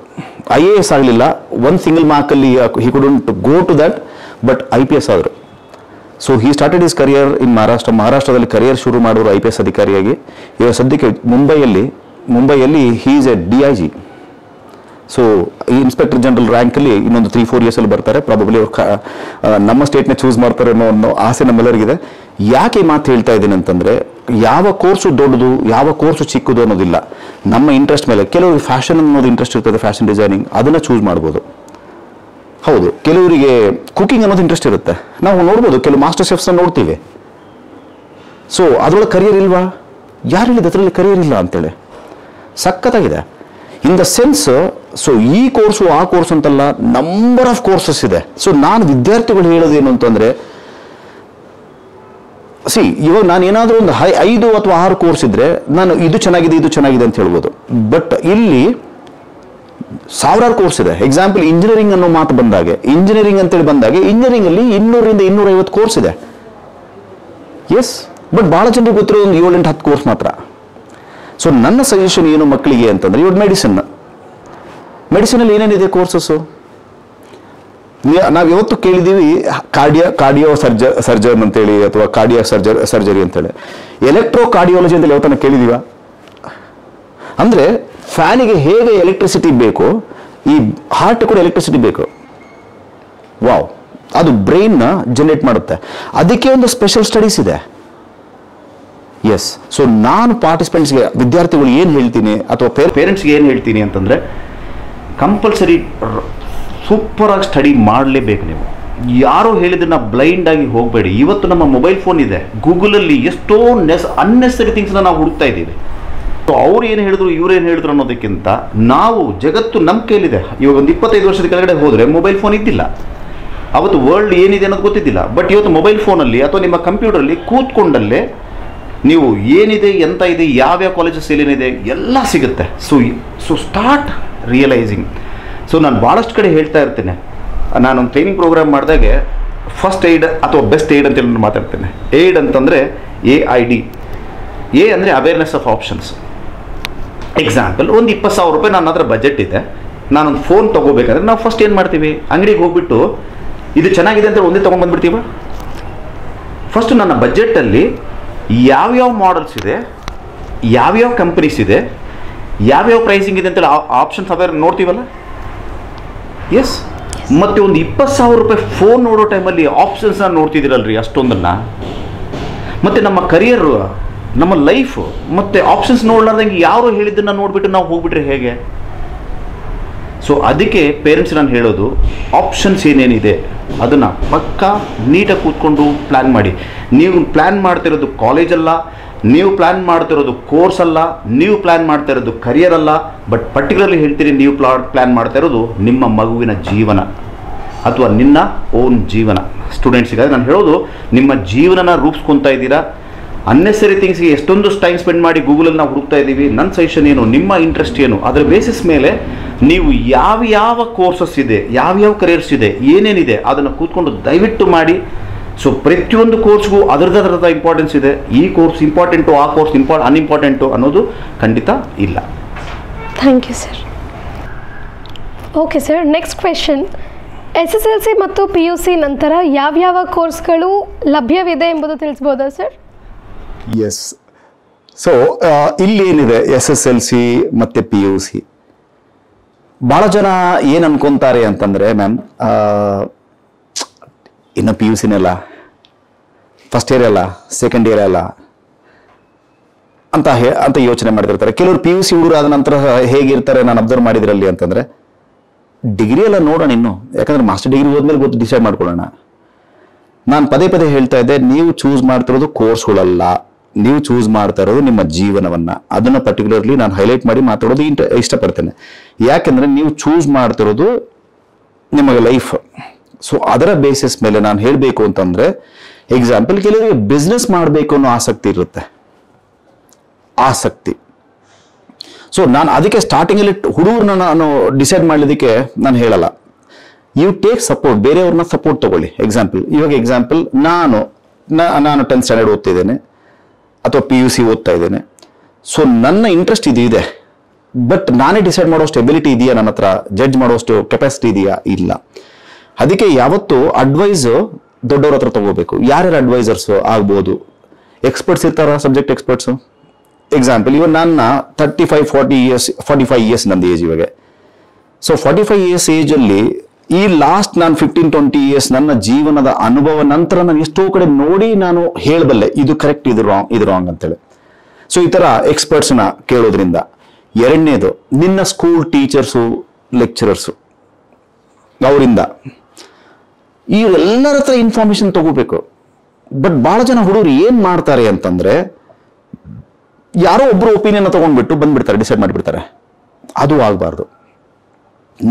I A S aglilla, one single mark alli he couldn't go to that, but I P S aadru. So he started is career in Maharashtra. ಮಹಾರಾಷ್ಟ್ರದಲ್ಲಿ career ಶುರು ಮಾಡೋರು I P S ಅಧಿಕಾರಿಯಾಗಿ. ಇವಾಗ ಸದ್ಯಕ್ಕೆ ಮುಂಬೈಯಲ್ಲಿ ಮುಂಬೈಯಲ್ಲಿ he is A D I G. So ಈ inspector general ರ್ಯಾಂಕಲ್ಲಿ ಇನ್ನೊಂದು ತ್ರೀ ಫೋರ್ ಇಯರ್ಸಲ್ಲಿ ಬರ್ತಾರೆ ಪ್ರಾಬಬ್ಲಿ. ಅವ್ರು ನಮ್ಮ ಸ್ಟೇಟ್ನ ಚೂಸ್ ಮಾಡ್ತಾರೆ ಅನ್ನೋ ಅನ್ನೋ ಆಸೆ ನಮ್ಮೆಲ್ಲರಿಗಿದೆ. ಯಾಕೆ ಮಾತು ಹೇಳ್ತಾ ಇದ್ದೀನಿ ಅಂತಂದರೆ ಯಾವ ಕೋರ್ಸು ದೊಡ್ಡದು ಯಾವ ಕೋರ್ಸು ಚಿಕ್ಕದು ಅನ್ನೋದಿಲ್ಲ, ನಮ್ಮ ಇಂಟ್ರೆಸ್ಟ್ ಮೇಲೆ. ಕೆಲವರು ಫ್ಯಾಷನ್ ಅನ್ನೋದು ಇಂಟ್ರೆಸ್ಟ್ ಇರ್ತದೆ, ಫ್ಯಾಷನ್ ಡಿಸೈನಿಂಗ್, ಅದನ್ನು ಚೂಸ್ ಮಾಡ್ಬೋದು. ಹೌದು, ಕೆಲವರಿಗೆ ಕುಕಿಂಗ್ ಅನ್ನೋದು ಇಂಟ್ರೆಸ್ಟ್ ಇರುತ್ತೆ, ನಾವು ನೋಡ್ಬೋದು, ಕೆಲವು ಮಾಸ್ಟರ್ ಶೆಫ್ಸ್ನ ನೋಡ್ತೀವಿ. ಸೊ ಅದರೊಳಗೆ ಕರಿಯರ್ ಇಲ್ವಾ? ಯಾರು ಹೇಳಿದ ಅದರಲ್ಲಿ ಕರಿಯರ್ ಇಲ್ಲ ಅಂತೇಳಿ? ಸಖತ್ತಾಗಿದೆ ಇನ್ ದ ಸೆನ್ಸ್. ಸೊ ಈ ಕೋರ್ಸು ಆ ಕೋರ್ಸ್ ಅಂತಲ್ಲ, ನಂಬರ್ ಆಫ್ ಕೋರ್ಸಸ್ ಇದೆ. ಸೊ ನಾನು ವಿದ್ಯಾರ್ಥಿಗಳು ಹೇಳೋದು ಏನು ಅಂತಂದರೆ ಸಿ ಇವಾಗ ನಾನು ಏನಾದರೂ ಒಂದು ಹೈ ಐದು ಅಥವಾ ಆರು ಕೋರ್ಸ್ ಇದ್ದರೆ ನಾನು ಇದು ಚೆನ್ನಾಗಿದೆ ಇದು ಚೆನ್ನಾಗಿದೆ ಅಂತ ಹೇಳ್ಬೋದು. ಬಟ್ ಇಲ್ಲಿ ಸಾವಿರಾರು ಕೋರ್ಸ್ ಇದೆ. ಎಕ್ಸಾಂಪಲ್ ಇಂಜಿನಿಯರಿಂಗ್ ಅನ್ನೋ ಮಾತು ಬಂದಾಗೆ, ಇಂಜಿನಿಯರಿಂಗ್ ಅಂತೇಳಿ ಬಂದಾಗೆ ಇಂಜಿನಿಯರಿಂಗಲ್ಲಿ ಇನ್ನೂರರಿಂದ ಇನ್ನೂರೈವತ್ತು ಕೋರ್ಸ್ ಇದೆ. ಎಸ್, ಬಟ್ ಭಾಳ ಜನರಿಗೆ ಗೊತ್ತಿರೋ ಒಂದು ಏಳೆಂಟು ಹತ್ತು ಕೋರ್ಸ್ ಮಾತ್ರ. ಸೊ ನನ್ನ ಸಜೆಷನ್ ಏನು ಮಕ್ಕಳಿಗೆ ಅಂತಂದರೆ ಇವಾಗ ಮೆಡಿಸಿನ್ ಮೆಡಿಸಿನಲ್ಲಿ ಏನೇನಿದೆ ಕೋರ್ಸಸ್ಸು? ನಾವು ಯಾವತ್ತು ಕೇಳಿದ್ದೀವಿ ಕಾರ್ಡಿಯೋ ಕಾರ್ಡಿಯೋ ಸರ್ಜ ಸರ್ಜನ್ ಅಂತೇಳಿ ಅಥವಾ ಕಾರ್ಡಿಯೋ ಸರ್ಜ ಸರ್ಜರಿ ಅಂತೇಳಿ. ಎಲೆಕ್ಟ್ರೋ ಕಾರ್ಡಿಯಾಲಜಿ ಅಂತೇಳಿ ಯಾವತ್ತನ ಕೇಳಿದ್ದೀವ? ಅಂದರೆ ಫ್ಯಾನಿಗೆ ಹೇಗೆ ಎಲೆಕ್ಟ್ರಿಸಿಟಿ ಬೇಕೋ ಈ ಹಾರ್ಟ್ ಕೂಡ ಎಲೆಕ್ಟ್ರಿಸಿಟಿ ಬೇಕು. ವಾವ್, ಅದು ಬ್ರೈನ್ನ ಜನರೇಟ್ ಮಾಡುತ್ತೆ, ಅದಕ್ಕೆ ಒಂದು ಸ್ಪೆಷಲ್ ಸ್ಟಡೀಸ್ ಇದೆ. ಎಸ್, ಸೊ ನಾನು ಪಾರ್ಟಿಸಿಪೆಂಟ್ಸ್ಗೆ ವಿದ್ಯಾರ್ಥಿಗಳು ಏನು ಹೇಳ್ತೀನಿ ಅಥವಾ ಪೇರೆಂಟ್ಸ್ಗೆ ಏನು ಹೇಳ್ತೀನಿ ಅಂತಂದರೆ ಕಂಪಲ್ಸರಿ ಸೂಪರಾಗಿ ಸ್ಟಡಿ ಮಾಡಲೇಬೇಕು. ನೀವು ಯಾರೋ ಹೇಳಿದ್ದನ್ನು ಬ್ಲೈಂಡಾಗಿ ಹೋಗಬೇಡಿ. ಇವತ್ತು ನಮ್ಮ ಮೊಬೈಲ್ ಫೋನ್ ಇದೆ, ಗೂಗಲಲ್ಲಿ ಎಷ್ಟೋ ನೆಸ್ ಅನ್ನೆಸರಿ ಥಿಂಗ್ಸ್ನ ನಾವು ಹುಡುಕ್ತಾ ಇದ್ದೀವಿ. ಸೊ ಅವ್ರು ಏನು ಹೇಳಿದ್ರು ಇವ್ರೇನು ಹೇಳಿದ್ರು ಅನ್ನೋದಕ್ಕಿಂತ ನಾವು ಜಗತ್ತು ನಮ್ಮ ಕೈಲಿದೆ. ಇವಾಗ ಒಂದು ಇಪ್ಪತ್ತೈದು ವರ್ಷದ ಕೆಳಗಡೆ ಹೋದರೆ ಮೊಬೈಲ್ ಫೋನ್ ಇದ್ದಿಲ್ಲ, ಅವತ್ತು ವರ್ಲ್ಡ್ ಏನಿದೆ ಅನ್ನೋದು ಗೊತ್ತಿದ್ದಿಲ್ಲ. ಬಟ್ ಇವತ್ತು ಮೊಬೈಲ್ ಫೋನಲ್ಲಿ ಅಥವಾ ನಿಮ್ಮ ಕಂಪ್ಯೂಟರಲ್ಲಿ ಕೂತ್ಕೊಂಡಲ್ಲೇ ನೀವು ಏನಿದೆ ಎಂತ ಇದೆ ಯಾವ್ಯಾವ ಕಾಲೇಜಸ್ ಏನೇನಿದೆ ಎಲ್ಲ ಸಿಗುತ್ತೆ. So so start realising. So ನಾನು ಭಾಳಷ್ಟು ಕಡೆ ಹೇಳ್ತಾ ಇರ್ತೇನೆ, ನಾನೊಂದು ಟ್ರೈನಿಂಗ್ ಪ್ರೋಗ್ರಾಮ್ ಮಾಡಿದಾಗೆ ಫಸ್ಟ್ ಏಯ್ಡ್ ಅಥವಾ ಬೆಸ್ಟ್ ಏಯ್ಡ್ ಅಂತೇಳಿ ನಾನು ಮಾತಾಡ್ತೇನೆ. ಏಯ್ಡ್ ಅಂತಂದರೆ ಎ ಐ ಡಿ, ಎ ಅಂದರೆ ಅವೇರ್ನೆಸ್ ಆಫ್ ಆಪ್ಷನ್ಸ್. ಎಕ್ಸಾಂಪಲ್ ಒಂದು ಇಪ್ಪತ್ತು ಸಾವಿರ ರೂಪಾಯಿ ನನ್ನ ಹತ್ರ ಬಜೆಟ್ ಇದೆ, ನಾನೊಂದು ಫೋನ್ ತೊಗೋಬೇಕಾದ್ರೆ ನಾವು ಫಸ್ಟ್ ಏನು ಮಾಡ್ತೀವಿ? ಅಂಗಡಿಗೆ ಹೋಗ್ಬಿಟ್ಟು ಇದು ಚೆನ್ನಾಗಿದೆ ಅಂತ ಒಂದೇ ತೊಗೊಂಡ್ಬಂದ್ಬಿಡ್ತೀವ? ಫಸ್ಟು ನನ್ನ ಬಜೆಟಲ್ಲಿ ಯಾವ್ಯಾವ ಮಾಡಲ್ಸ್ ಇದೆ, ಯಾವ್ಯಾವ ಕಂಪ್ನೀಸ್ ಇದೆ, ಯಾವ್ಯಾವ ಪ್ರೈಸಿಂಗ್ ಇದೆ ಅಂತೇಳಿ ಆಪ್ಷನ್ಸ್ ಅವೇ ನೋಡ್ತೀವಲ್ಲ. ಎಸ್ ಮತ್ತೆ ಒಂದು ಇಪ್ಪತ್ತು ಸಾವಿರ ರೂಪಾಯಿ ಫೋನ್ ನೋಡೋ ಟೈಮಲ್ಲಿ ಆಪ್ಷನ್ಸ್ ಅನ್ನು ನೋಡ್ತಿದಿರಲ್ರಿ ಅಷ್ಟೊಂದನ್ನ. ಮತ್ತೆ ನಮ್ಮ ಕರಿಯರ್ ನಮ್ಮ ಲೈಫ್ ಮತ್ತೆ ಆಪ್ಷನ್ಸ್ ನೋಡಲಾರ್ದಂಗೆ ಯಾರು ಹೇಳಿದ್ದನ್ನ ನೋಡ್ಬಿಟ್ಟು ನಾವು ಹೋಗ್ಬಿಟ್ರೆ ಹೇಗೆ? ಸೊ ಅದಕ್ಕೆ ಪೇರೆಂಟ್ಸ್ ನಾನು ಹೇಳೋದು ಆಪ್ಷನ್ಸ್ ಏನೇನಿದೆ ಅದನ್ನು ಪಕ್ಕಾ ನೀಟಾಗಿ ಕೂತ್ಕೊಂಡು ಪ್ಲ್ಯಾನ್ ಮಾಡಿ. ನೀವು ಪ್ಲ್ಯಾನ್ ಮಾಡ್ತಿರೋದು ಕಾಲೇಜ್ ಅಲ್ಲ, ನೀವು ಪ್ಲ್ಯಾನ್ ಮಾಡ್ತಿರೋದು ಕೋರ್ಸ್ ಅಲ್ಲ, ನೀವು ಪ್ಲ್ಯಾನ್ ಮಾಡ್ತಾ ಇರೋದು ಕರಿಯರ್ ಅಲ್ಲ, ಬಟ್ ಪರ್ಟಿಕ್ಯುಲರ್ಲಿ ಹೇಳ್ತೀರಿ ನೀವು ಪ್ಲಾ ಪ್ಲ್ಯಾನ್ ಮಾಡ್ತಾ ಇರೋದು ನಿಮ್ಮ ಮಗುವಿನ ಜೀವನ ಅಥವಾ ನಿನ್ನ ಓನ್ ಜೀವನ. ಸ್ಟೂಡೆಂಟ್ಸಿಗಾದ್ರೆ ನಾನು ಹೇಳೋದು ನಿಮ್ಮ ಜೀವನನ ರೂಪಿಸ್ಕೊತಾ ಇದ್ದೀರಾ. ಅನ್ನೆಸರಿ ಥಿಂಗ್ಸ್ಗೆ ಎಷ್ಟೊಂದು ಟೈಮ್ ಸ್ಪೆಂಡ್ ಮಾಡಿ ಗೂಗಲಲ್ಲಿ ನಾವು ಹುಡುಕ್ತಾ ಇದ್ದೀವಿ. ನನ್ನ ಸಜೆಷನ್ ಏನು, ನಿಮ್ಮ ಇಂಟ್ರೆಸ್ಟ್ ಏನು ಅದರ ಬೇಸಿಸ್ ಮೇಲೆ ನೀವು ಯಾವ್ಯಾವ ಕೋರ್ಸಸ್ ಇದೆ, ಯಾವ್ಯಾವ ಕರಿಯರ್ಸ್ ಇದೆ, ಏನೇನಿದೆ ಅದನ್ನು ಕೂತ್ಕೊಂಡು ದಯವಿಟ್ಟು ಮಾಡಿ. ಸೊ ಪ್ರತಿಯೊಂದು ಕೋರ್ಸ್ಗೂ ಅದರದ್ದು ಅದರದ ಇಂಪಾರ್ಟೆನ್ಸ್ ಇದೆ. ಈ ಕೋರ್ಸ್ ಇಂಪಾರ್ಟೆಂಟು, ಆ ಕೋರ್ಸ್ ಇಂಪಾ ಅನ್ಇಂಪಾರ್ಟೆಂಟು ಅನ್ನೋದು ಖಂಡಿತ ಇಲ್ಲ. Thank you sir. Okay sir, next question. S S L C ಮತ್ತು ಪಿ ಯು ಸಿ ನಂತರ ಯಾವ್ಯಾವ ಕೋರ್ಸ್ಗಳು ಲಭ್ಯವಿದೆ ಎಂಬುದು ತಿಳಿಸ್ಬೋದಾ ಸರ್? ಎಸ್. ಸೊ ಇಲ್ಲೇನಿದೆ ಎಸ್ ಎಸ್ ಎಲ್ ಸಿ ಮತ್ತು ಪಿ ಯು ಸಿ, ಭಾಳ ಜನ ಏನು ಅನ್ಕೊತಾರೆ ಅಂತಂದರೆ, ಮ್ಯಾಮ್ ಇನ್ನು ಪಿ ಯು ಸಿನಲ್ಲ, ಫಸ್ಟ್ ಇಯರ್ ಅಲ್ಲ, ಸೆಕೆಂಡ್ ಇಯರ್ ಅಲ್ಲ ಅಂತ ಹೇ ಅಂತ ಯೋಚನೆ ಮಾಡ್ತಿರ್ತಾರೆ. ಕೆಲವರು ಪಿ ಯು ಸಿ ಹುಡುಗರು ಆದ ನಂತರ ಹೇಗಿರ್ತಾರೆ ನಾನು ಅಬ್ಸರ್ವ್ ಮಾಡಿದ್ರಲ್ಲಿ ಅಂತಂದರೆ, ಡಿಗ್ರಿ ಎಲ್ಲ ನೋಡೋಣ ಇನ್ನು, ಯಾಕಂದರೆ ಮಾಸ್ಟರ್ ಡಿಗ್ರಿ ಹೋದ್ಮೇಲೆ ಗೊತ್ತು ಡಿಸೈಡ್ ಮಾಡ್ಕೊಳ್ಳೋಣ. ನಾನು ಪದೇ ಪದೇ ಹೇಳ್ತಾ ಇದ್ದೆ, ನೀವು ಚೂಸ್ ಮಾಡ್ತಿರೋದು ಕೋರ್ಸ್ಗಳಲ್ಲ, ನೀವು ಚೂಸ್ ಮಾಡ್ತಾ ಇರೋದು ನಿಮ್ಮ ಜೀವನವನ್ನು. ಅದನ್ನು ಪರ್ಟಿಕ್ಯುಲರ್ಲಿ ನಾನು ಹೈಲೈಟ್ ಮಾಡಿ ಮಾತಾಡೋದು ಇಂಟ ಇಷ್ಟಪಡ್ತೇನೆ. ಯಾಕೆಂದರೆ ನೀವು ಚೂಸ್ ಮಾಡ್ತಿರೋದು ನಿಮಗೆ ಲೈಫ್. ಸೊ ಅದರ ಬೇಸಿಸ್ ಮೇಲೆ ನಾನು ಹೇಳಬೇಕು ಅಂತಂದರೆ, ಎಕ್ಸಾಂಪಲ್ ಕೆಲವರಿಗೆ ಬಿಸ್ನೆಸ್ ಮಾಡಬೇಕು ಅನ್ನೋ ಆಸಕ್ತಿ ಇರುತ್ತೆ, ಆಸಕ್ತಿ. ಸೊ ನಾನು ಅದಕ್ಕೆ ಸ್ಟಾರ್ಟಿಂಗಲ್ಲಿ ಹುಡುಗರನ್ನ ನಾನು ಡಿಸೈಡ್ ಮಾಡಲಿದ್ದಕ್ಕೆ ನಾನು ಹೇಳಲ್ಲ, ಯು ಟೇಕ್ ಸಪೋರ್ಟ್, ಬೇರೆಯವ್ರನ್ನ ಸಪೋರ್ಟ್ ತೊಗೊಳ್ಳಿ. ಎಕ್ಸಾಂಪಲ್ ಇವಾಗ ಎಕ್ಸಾಂಪಲ್ ನಾನು ನಾನು ಟೆಂತ್ ಸ್ಟ್ಯಾಂಡರ್ಡ್ ಓದ್ತಿದ್ದೇನೆ ಅಥವಾ ಪಿ ಯು ಸಿ ಓದ್ತಾ ಇದ್ದೇನೆ. ಸೊ ನನ್ನ ಇಂಟ್ರೆಸ್ಟ್ ಇದು ಇದೆ, ಬಟ್ ನಾನೇ ಡಿಸೈಡ್ ಮಾಡೋಷ್ಟು ಎಬಿಲಿಟಿ ಇದೆಯಾ ನನ್ನ ಹತ್ರ, ಜಡ್ಜ್ ಮಾಡೋಷ್ಟು ಕೆಪಾಸಿಟಿ ಇದೆಯಾ? ಇಲ್ಲ. ಅದಕ್ಕೆ ಯಾವತ್ತೂ ಅಡ್ವೈಸು ದೊಡ್ಡವ್ರ ಹತ್ರ ತೊಗೋಬೇಕು. ಯಾರ್ಯಾರು ಅಡ್ವೈಸರ್ಸು ಆಗ್ಬೋದು? ಎಕ್ಸ್ಪರ್ಟ್ಸ್ ಇರ್ತಾರ, ಸಬ್ಜೆಕ್ಟ್ ಎಕ್ಸ್ಪರ್ಟ್ಸು. ಎಕ್ಸಾಂಪಲ್ ಇವಾಗ ನನ್ನ thirty five forty years forty five years ನಂದು ಏಜ್ ಇವಾಗ. ಸೊ ಫಾರ್ಟಿ ಫೈವ್ ಇಯರ್ಸ್ ಏಜಲ್ಲಿ ಈ ಲಾಸ್ಟ್ ನಾನು ಫಿಫ್ಟೀನ್ ಟ್ವೆಂಟಿ ಇಯರ್ಸ್ ನನ್ನ ಜೀವನದ ಅನುಭವ ನಂತರ ನಾನು ಎಷ್ಟೋ ಕಡೆ ನೋಡಿ ನಾನು ಹೇಳಬಲ್ಲೆ, ಇದು ಕರೆಕ್ಟ್, ಇದು ರಾಂಗ್, ಇದು ರಾಂಗ್ ಅಂತೇಳಿ. ಸೊ ಈ ಥರ ಎಕ್ಸ್ಪರ್ಟ್ಸ್ನ ಕೇಳೋದ್ರಿಂದ. ಎರಡನೇದು ನಿನ್ನ ಸ್ಕೂಲ್ ಟೀಚರ್ಸು, ಲೆಕ್ಚರರ್ಸು, ಅವರಿಂದ ಇವರೆಲ್ಲರ ಹತ್ರ ಇನ್ಫಾರ್ಮೇಶನ್ ತಗೋಬೇಕು. ಬಟ್ ಭಾಳ ಜನ ಹುಡುಗರು ಏನು ಮಾಡ್ತಾರೆ ಅಂತಂದರೆ, ಯಾರೋ ಒಬ್ಬರು ಒಪಿನಿಯನ್ನ ತೊಗೊಂಡ್ಬಿಟ್ಟು ಬಂದುಬಿಡ್ತಾರೆ, ಡಿಸೈಡ್ ಮಾಡಿಬಿಡ್ತಾರೆ. ಅದು ಆಗಬಾರ್ದು.